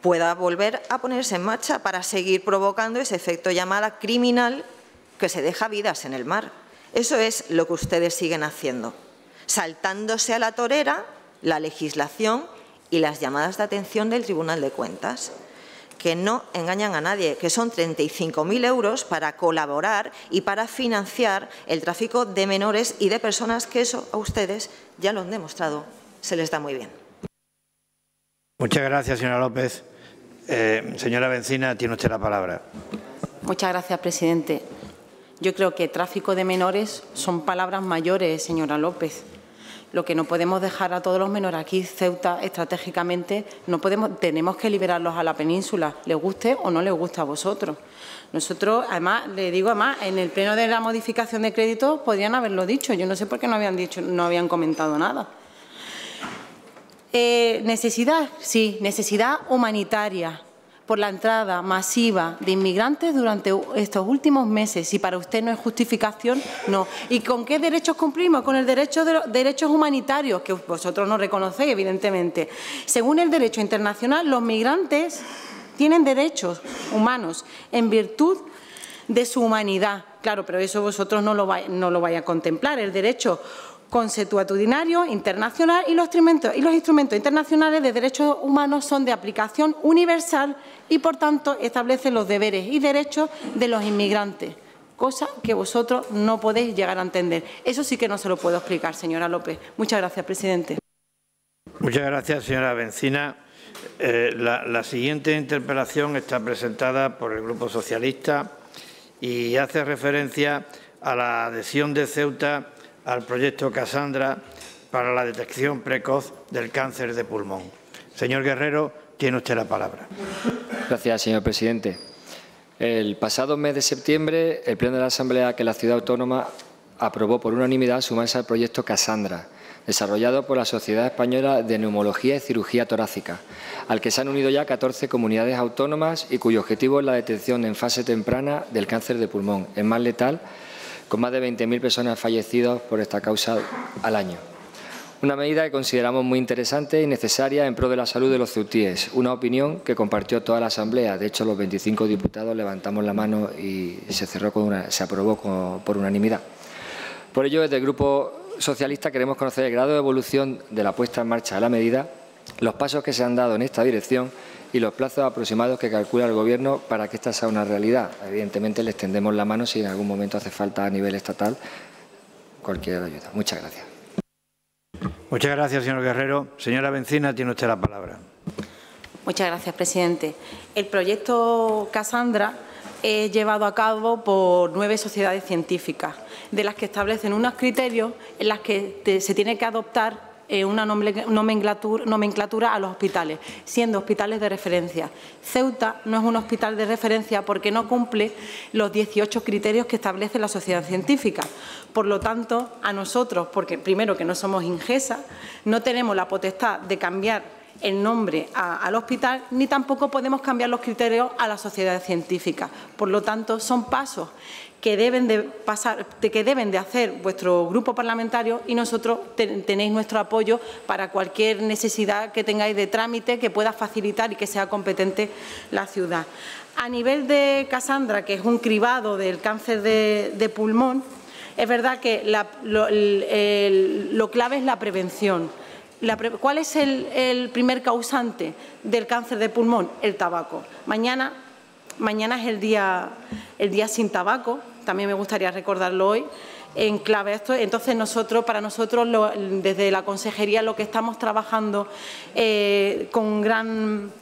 pueda volver a ponerse en marcha para seguir provocando ese efecto llamada criminal que se deja vidas en el mar. Eso es lo que ustedes siguen haciendo, saltándose a la torera la legislación y las llamadas de atención del Tribunal de Cuentas, que no engañan a nadie, que son treinta y cinco mil euros para colaborar y para financiar el tráfico de menores y de personas, que eso a ustedes ya lo han demostrado, se les da muy bien. Muchas gracias, señora López. Eh, señora Bencina, tiene usted la palabra. Muchas gracias, presidente. Yo creo que tráfico de menores son palabras mayores, señora López. Lo que no podemos dejar a todos los menores aquí, Ceuta, estratégicamente, no podemos, tenemos que liberarlos a la península, les guste o no les guste a vosotros. Nosotros, además, le digo, además, en el pleno de la modificación de créditos podrían haberlo dicho. Yo no sé por qué no habían dicho, no habían comentado nada. Eh, necesidad, sí, necesidad humanitaria, por la entrada masiva de inmigrantes durante estos últimos meses. Si para usted no es justificación, no. ¿Y con qué derechos cumplimos? Con el derecho de los derechos humanitarios, que vosotros no reconocéis, evidentemente. Según el derecho internacional, los migrantes tienen derechos humanos en virtud de su humanidad. Claro, pero eso vosotros no lo vais, no lo vais a contemplar. El derecho consuetudinario, internacional y los, instrumentos, y los instrumentos internacionales de derechos humanos son de aplicación universal y, por tanto, establecen los deberes y derechos de los inmigrantes, cosa que vosotros no podéis llegar a entender. Eso sí que no se lo puedo explicar, señora López. Muchas gracias, presidente. Muchas gracias, señora Bencina. Eh, la, la siguiente interpelación está presentada por el Grupo Socialista y hace referencia a la adhesión de Ceuta al proyecto Cassandra para la detección precoz del cáncer de pulmón. Señor Guerrero, tiene usted la palabra. Gracias, señor presidente. El pasado mes de septiembre, el Pleno de la Asamblea que la Ciudad Autónoma aprobó por unanimidad sumarse al proyecto Cassandra, desarrollado por la Sociedad Española de Neumología y Cirugía Torácica, al que se han unido ya catorce comunidades autónomas y cuyo objetivo es la detección en fase temprana del cáncer de pulmón, el más letal, con más de veinte mil personas fallecidas por esta causa al año. Una medida que consideramos muy interesante y necesaria en pro de la salud de los ceutíes, una opinión que compartió toda la Asamblea. De hecho, los veinticinco diputados levantamos la mano y se cerró con una, se aprobó con, por unanimidad. Por ello, desde el Grupo Socialista queremos conocer el grado de evolución de la puesta en marcha de la medida, los pasos que se han dado en esta dirección y los plazos aproximados que calcula el Gobierno para que esta sea una realidad. Evidentemente, les tendemos la mano si en algún momento hace falta a nivel estatal cualquier ayuda. Muchas gracias. Muchas gracias, señor Guerrero. Señora Bencina, tiene usted la palabra. Muchas gracias, presidente. El proyecto Cassandra es llevado a cabo por nueve sociedades científicas, de las que establecen unos criterios en las que se tiene que adoptar una nomenclatura, nomenclatura a los hospitales, siendo hospitales de referencia. Ceuta no es un hospital de referencia porque no cumple los dieciocho criterios que establece la sociedad científica. Por lo tanto, a nosotros, porque primero que no somos ingesa, no tenemos la potestad de cambiar el nombre a, al hospital, ni tampoco podemos cambiar los criterios a la sociedad científica. Por lo tanto, son pasos que deben de pasar, que deben de hacer vuestro grupo parlamentario y nosotros ten, tenéis nuestro apoyo para cualquier necesidad que tengáis de trámite que pueda facilitar y que sea competente la ciudad. A nivel de Cassandra, que es un cribado del cáncer de, de pulmón, es verdad que la, lo, el, el, lo clave es la prevención. La pre ¿Cuál es el, el primer causante del cáncer de pulmón? El tabaco. Mañana, mañana es el día, el día sin tabaco, también me gustaría recordarlo hoy, en clave esto. Entonces, nosotros, para nosotros, lo, desde la consejería, lo que estamos trabajando eh, con gran...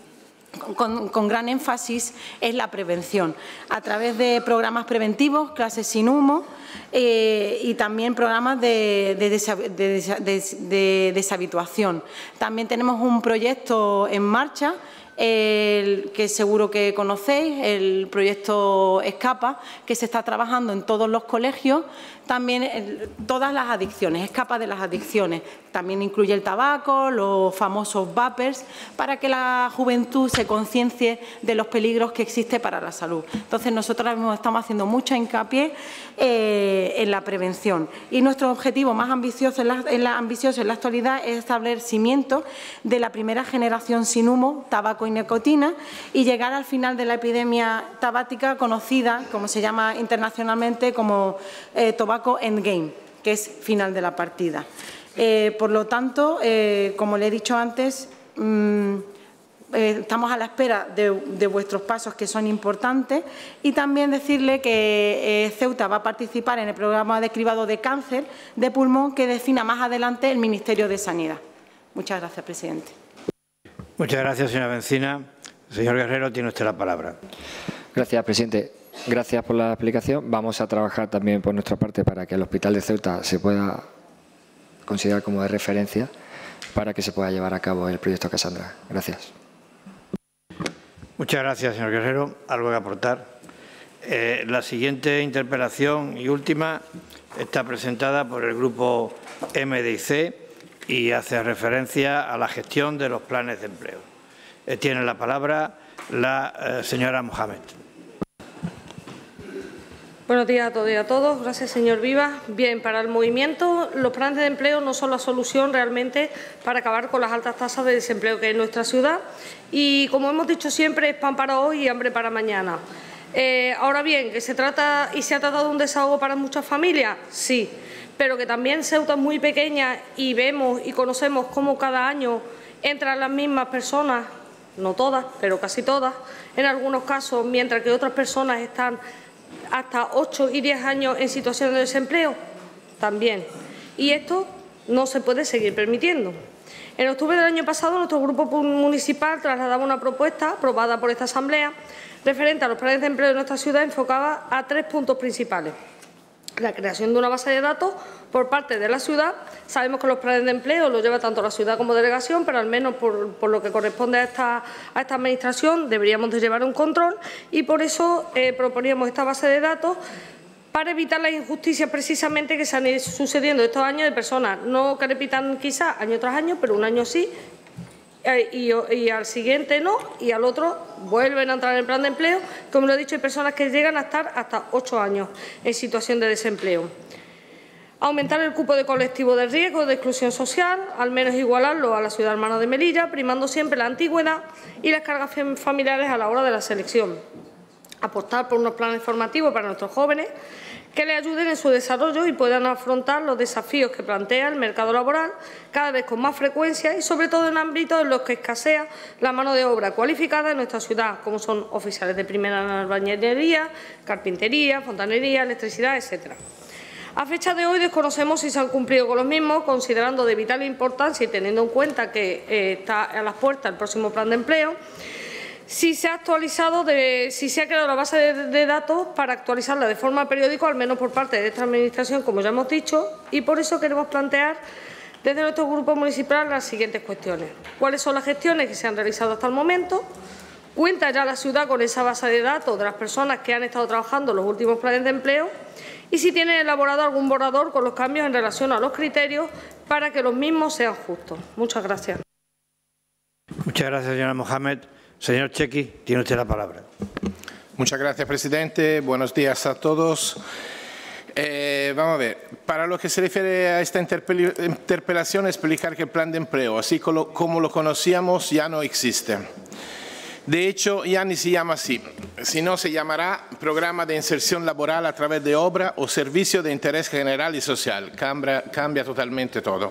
Con, con gran énfasis es la prevención, a través de programas preventivos, clases sin humo eh, y también programas de, de, desa, de, de, de deshabituación. También tenemos un proyecto en marcha, el que seguro que conocéis, el proyecto Escapa, que se está trabajando en todos los colegios, también el, todas las adicciones, Escapa de las adicciones. También incluye el tabaco, los famosos vapers, para que la juventud se conciencie de los peligros que existe para la salud. Entonces, nosotros ahora mismo estamos haciendo mucho hincapié eh, en la prevención. Y nuestro objetivo más ambicioso en la, en la, ambicioso en la actualidad es establecer cimientos de la primera generación sin humo, tabaco y nicotina, y llegar al final de la epidemia tabática conocida, como se llama internacionalmente, como eh, tobacco endgame, que es final de la partida. Eh, por lo tanto, eh, como le he dicho antes, mmm, eh, estamos a la espera de, de vuestros pasos, que son importantes, y también decirle que eh, Ceuta va a participar en el programa de cribado de cáncer de pulmón que defina más adelante el Ministerio de Sanidad. Muchas gracias, presidente. Muchas gracias, señora Bencina. Señor Guerrero, tiene usted la palabra. Gracias, presidente. Gracias por la explicación. Vamos a trabajar también por nuestra parte para que el Hospital de Ceuta se pueda considerar como de referencia para que se pueda llevar a cabo el proyecto Cassandra. Gracias. Muchas gracias, señor Guerrero. Algo que aportar. Eh, la siguiente interpelación y última está presentada por el Grupo M D I C y hace referencia a la gestión de los planes de empleo. eh, tiene la palabra la eh, señora Mohamed. Buenos días a todos y a todos. Gracias, señor Vivas. Bien, para el movimiento, los planes de empleo no son la solución realmente para acabar con las altas tasas de desempleo que hay en nuestra ciudad. Y, como hemos dicho siempre, es pan para hoy y hambre para mañana. Eh, ahora bien, ¿que se trata y se ha tratado de un desahogo para muchas familias? Sí, pero que también Ceuta es muy pequeña y vemos y conocemos cómo cada año entran las mismas personas, no todas, pero casi todas, en algunos casos, mientras que otras personas están hasta ocho y diez años en situación de desempleo, también. Y esto no se puede seguir permitiendo. En octubre del año pasado, nuestro grupo municipal trasladaba una propuesta aprobada por esta Asamblea referente a los planes de empleo de nuestra ciudad, enfocada a tres puntos principales. La creación de una base de datos por parte de la ciudad. Sabemos que los planes de empleo los lleva tanto la ciudad como delegación, pero al menos por, por lo que corresponde a esta, a esta Administración deberíamos de llevar un control y por eso eh, proponíamos esta base de datos para evitar las injusticias precisamente que se han ido sucediendo estos años de personas, no que repitan quizás año tras año, pero un año sí eh, y, y al siguiente no y al otro vuelven a entrar en el plan de empleo. Como lo he dicho, hay personas que llegan a estar hasta ocho años en situación de desempleo. Aumentar el cupo de colectivo de riesgo de exclusión social, al menos igualarlo a la ciudad hermana de Melilla, primando siempre la antigüedad y las cargas familiares a la hora de la selección. Apostar por unos planes formativos para nuestros jóvenes que les ayuden en su desarrollo y puedan afrontar los desafíos que plantea el mercado laboral cada vez con más frecuencia y sobre todo en ámbitos en los que escasea la mano de obra cualificada en nuestra ciudad, como son oficiales de primera en albañilería, carpintería, fontanería, electricidad, etcétera. A fecha de hoy desconocemos si se han cumplido con los mismos, considerando de vital importancia y teniendo en cuenta que eh, está a las puertas el próximo plan de empleo. Si se ha actualizado, de, si se ha creado la base de, de datos para actualizarla de forma periódica, al menos por parte de esta Administración, como ya hemos dicho, y por eso queremos plantear desde nuestro grupo municipal las siguientes cuestiones. ¿Cuáles son las gestiones que se han realizado hasta el momento? ¿Cuenta ya la ciudad con esa base de datos de las personas que han estado trabajando en los últimos planes de empleo? Y si tienen elaborado algún borrador con los cambios en relación a los criterios para que los mismos sean justos. Muchas gracias. Muchas gracias, señora Mohamed. Señor Chequi, tiene usted la palabra. Muchas gracias, presidente. Buenos días a todos. Eh, vamos a ver, para lo que se refiere a esta interpel interpelación, explicar que el plan de empleo, así como, como lo conocíamos, ya no existe. De hecho, ya ni se llama así, sino se llamará Programa de Inserción Laboral a través de obra o Servicio de Interés General y Social. Cambia, cambia totalmente todo.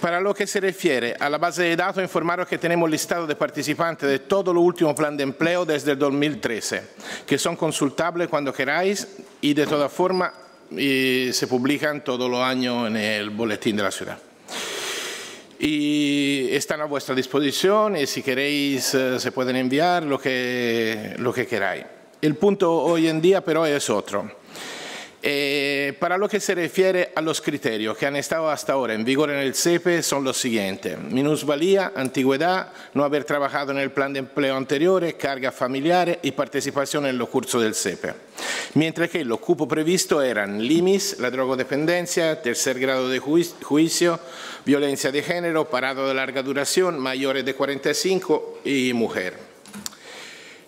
Para lo que se refiere a la base de datos, informaros que tenemos listado de participantes de todo lo último plan de empleo desde el dos mil trece, que son consultables cuando queráis y de todas formas se publican todos los años en el boletín de la ciudad. Y están a vuestra disposición y si queréis se pueden enviar lo que, lo que queráis. El punto hoy en día pero es otro. Eh, para lo que se refiere a los criterios que han estado hasta ahora en vigor en el SEPE son los siguientes: minusvalía, antigüedad, no haber trabajado en el plan de empleo anterior, cargas familiares y participación en los cursos del SEPE. Mientras que los cupos previstos eran limis, la drogodependencia, tercer grado de juicio, violencia de género, parado de larga duración, mayores de cuarenta y cinco y mujer.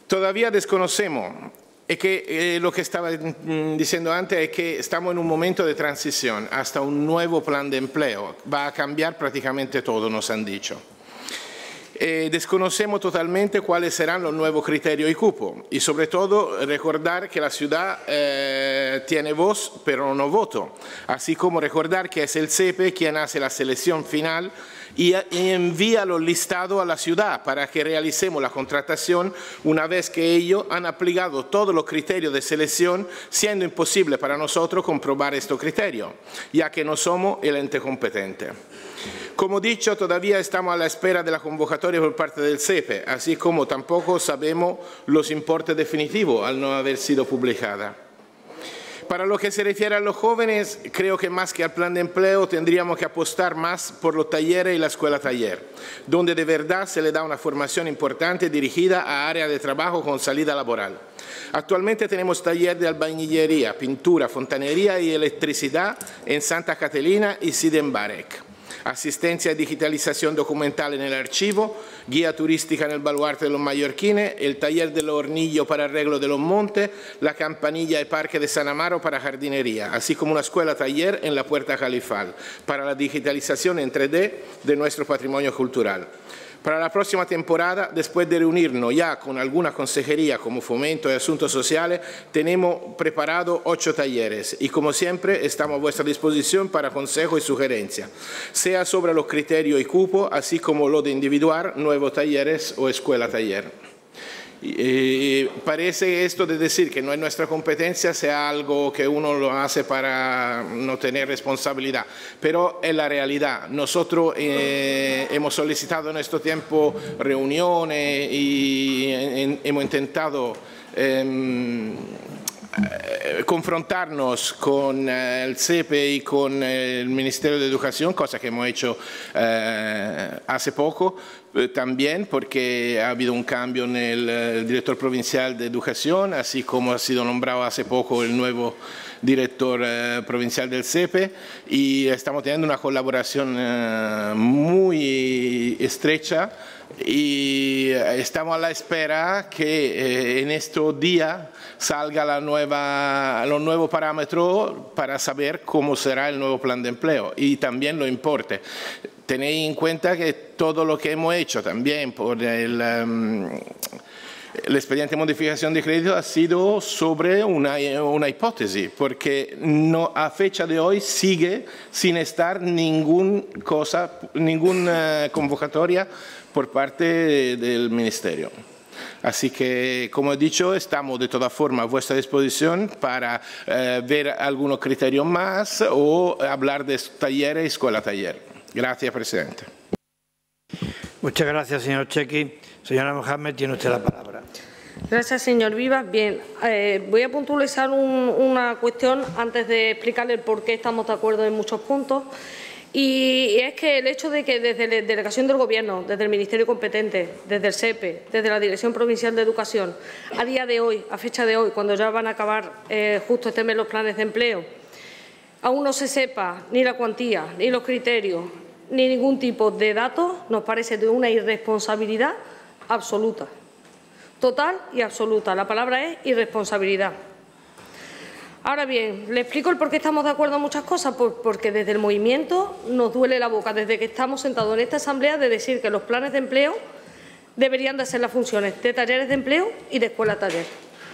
Todavía desconocemos. Es que eh, lo que estaba mm, diciendo antes es que estamos en un momento de transición hasta un nuevo plan de empleo. Va a cambiar prácticamente todo, nos han dicho. Eh, desconocemos totalmente cuáles serán los nuevos criterios y cupo. Y sobre todo recordar que la ciudad eh, tiene voz pero no voto. Así como recordar que es el SEPE quien hace la selección final y envía los listados a la ciudad para que realicemos la contratación una vez que ellos han aplicado todos los criterios de selección, siendo imposible para nosotros comprobar estos criterios, ya que no somos el ente competente. Como dicho, todavía estamos a la espera de la convocatoria por parte del SEPE, así como tampoco sabemos los importes definitivos al no haber sido publicada. Para lo que se refiere a los jóvenes, creo que más que al plan de empleo tendríamos que apostar más por los talleres y la escuela taller, donde de verdad se le da una formación importante dirigida a áreas de trabajo con salida laboral. Actualmente tenemos talleres de albañilería, pintura, fontanería y electricidad en Santa Catalina y Sidenbarek. asistencia a digitalización documental en el archivo, guía turística en el baluarte de los mallorquines, el taller del hornillo para arreglo de los montes, la campanilla y parque de San Amaro para jardinería, así como una escuela-taller en la Puerta Califal para la digitalización en tres D de nuestro patrimonio cultural. Para la próxima temporada, después de reunirnos ya con alguna consejería como Fomento y Asuntos Sociales, tenemos preparado ocho talleres y, como siempre, estamos a vuestra disposición para consejos y sugerencias, sea sobre los criterios y cupo, así como lo de individuar nuevos talleres o escuela-taller. Y parece que esto de decir que no es nuestra competencia sea algo que uno lo hace para no tener responsabilidad, pero es la realidad. Nosotros eh, hemos solicitado en este tiempo reuniones y en, hemos intentado eh, confrontarnos con el SEPE y con el Ministerio de Educación, cosa que hemos hecho eh, hace poco eh, también, porque ha habido un cambio en el, el director provincial de Educación, así como ha sido nombrado hace poco el nuevo director eh, provincial del SEPE, y estamos teniendo una colaboración eh, muy estrecha y estamos a la espera que eh, en estos días salga la nueva, los nuevos parámetros para saber cómo será el nuevo plan de empleo y también los importes. Tenéis en cuenta que todo lo que hemos hecho también por el, um, el expediente de modificación de crédito ha sido sobre una, una hipótesis, porque no, a fecha de hoy sigue sin estar ninguna cosa, ninguna convocatoria por parte del Ministerio. Así que, como he dicho, estamos de todas formas a vuestra disposición para eh, ver algunos criterios más o hablar de talleres y escuela-taller. Gracias, Presidente. Muchas gracias, señor Chequi. Señora Mohamed, tiene usted la palabra. Gracias, señor Vivas. Bien, eh, voy a puntualizar un, una cuestión antes de explicarle por qué estamos de acuerdo en muchos puntos. Y es que el hecho de que desde la delegación del Gobierno, desde el Ministerio competente, desde el SEPE, desde la Dirección Provincial de Educación, a día de hoy, a fecha de hoy, cuando ya van a acabar eh, justo este mes los planes de empleo, aún no se sepa ni la cuantía, ni los criterios, ni ningún tipo de datos, nos parece de una irresponsabilidad absoluta, total y absoluta. La palabra es irresponsabilidad. Ahora bien, le explico el por qué estamos de acuerdo en muchas cosas, porque desde el movimiento nos duele la boca, desde que estamos sentados en esta asamblea, de decir que los planes de empleo deberían de hacer las funciones de talleres de empleo y de escuela-taller.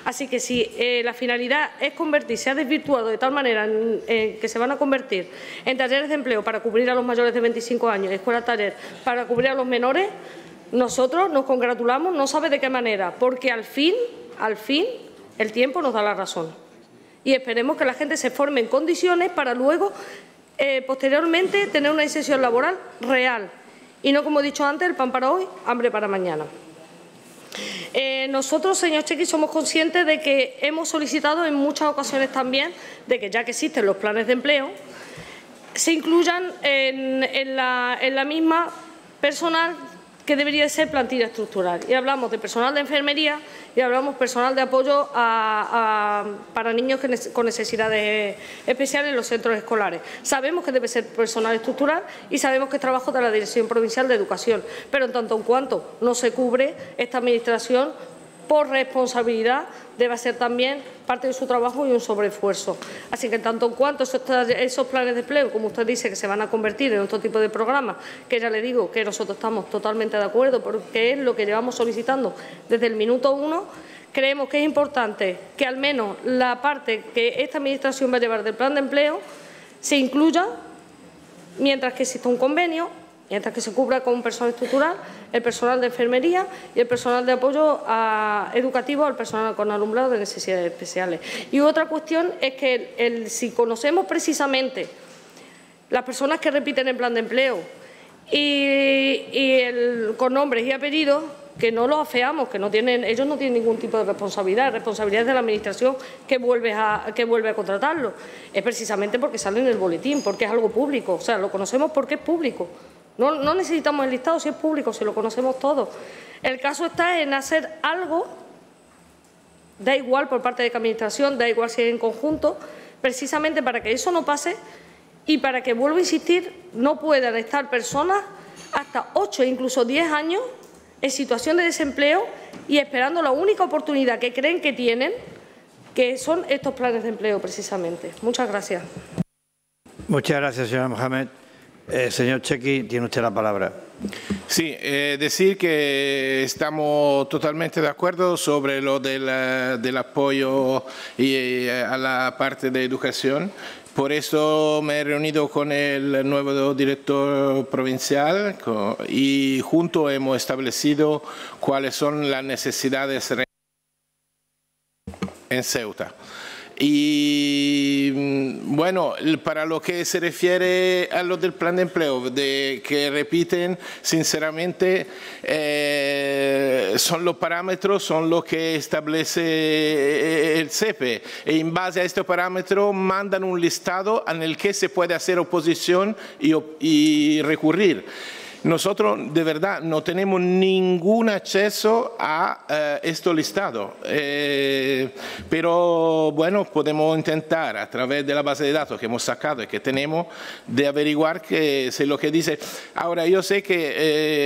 Así que si eh, la finalidad es convertir, se ha desvirtuado de tal manera en, en que se van a convertir en talleres de empleo para cubrir a los mayores de veinticinco años, escuela-taller para cubrir a los menores, nosotros nos congratulamos, no sabe de qué manera, porque al fin, al fin, el tiempo nos da la razón. Y esperemos que la gente se forme en condiciones para luego, eh, posteriormente, tener una inserción laboral real. Y no, como he dicho antes, el pan para hoy, hambre para mañana. Eh, nosotros, señor Chequi, somos conscientes de que hemos solicitado en muchas ocasiones también de que, ya que existen los planes de empleo, se incluyan en, en, la, en la misma personal que debería ser plantilla estructural. Y hablamos de personal de enfermería y hablamos personal de apoyo a, a, para niños con necesidades especiales en los centros escolares. Sabemos que debe ser personal estructural y sabemos que es trabajo de la Dirección Provincial de Educación, pero en tanto en cuanto no se cubre, esta Administración, por responsabilidad, debe ser también parte de su trabajo y un sobreesfuerzo. Así que, en tanto en cuanto esos, esos planes de empleo, como usted dice, que se van a convertir en otro tipo de programas, que ya le digo que nosotros estamos totalmente de acuerdo, porque es lo que llevamos solicitando desde el minuto uno, creemos que es importante que al menos la parte que esta Administración va a llevar del plan de empleo se incluya, mientras que exista un convenio, mientras que se cubra con personal estructural, el personal de enfermería y el personal de apoyo a, educativo al personal con alumnado de necesidades especiales. Y otra cuestión es que el, el, si conocemos precisamente las personas que repiten el plan de empleo y, y el, con nombres y apellidos, que no los afeamos, que no tienen, ellos no tienen ningún tipo de responsabilidad, responsabilidad de la Administración que vuelve a, que vuelve a contratarlos. Es precisamente porque sale en el boletín, porque es algo público, o sea, lo conocemos porque es público. No, no necesitamos el listado si es público, si lo conocemos todos. El caso está en hacer algo, da igual por parte de la Administración, da igual si es en conjunto, precisamente para que eso no pase y para que, vuelvo a insistir, no puedan estar personas hasta ocho e incluso diez años en situación de desempleo y esperando la única oportunidad que creen que tienen, que son estos planes de empleo, precisamente. Muchas gracias. Muchas gracias, señora Mohamed. Eh, señor Chequi, tiene usted la palabra. Sí, eh, decir que estamos totalmente de acuerdo sobre lo del, del apoyo y, a la parte de educación. Por eso me he reunido con el nuevo director provincial y juntos hemos establecido cuáles son las necesidades en Ceuta. Y bueno, para lo que se refiere a lo del plan de empleo, de que repiten, sinceramente, eh, son los parámetros, son los que establece el SEPE. Y en base a estos parámetros mandan un listado en el que se puede hacer oposición y, y recurrir. Nosotros, de verdad, no tenemos ningún acceso a eh, este listado, eh, pero, bueno, podemos intentar, a través de la base de datos que hemos sacado y que tenemos, de averiguar que, si lo que dice. Ahora, yo sé que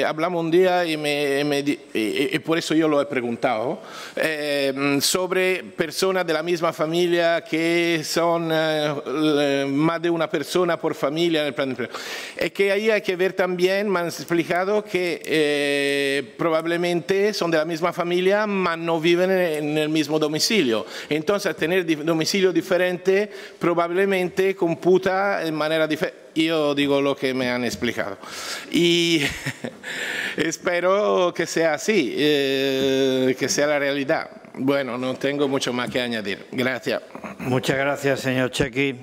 eh, hablamos un día y, me, me, y, y por eso yo lo he preguntado, eh, sobre personas de la misma familia que son eh, más de una persona por familia en el plan de empleo. Es que ahí hay que ver también, me han explicado que eh, probablemente son de la misma familia, pero no viven en el mismo domicilio. Entonces, tener domicilio diferente probablemente computa de manera diferente. Yo digo lo que me han explicado. Y espero que sea así, eh, que sea la realidad. Bueno, no tengo mucho más que añadir. Gracias. Muchas gracias, señor Chequi.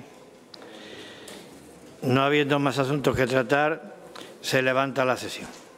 No habiendo más asuntos que tratar, se levanta la sesión.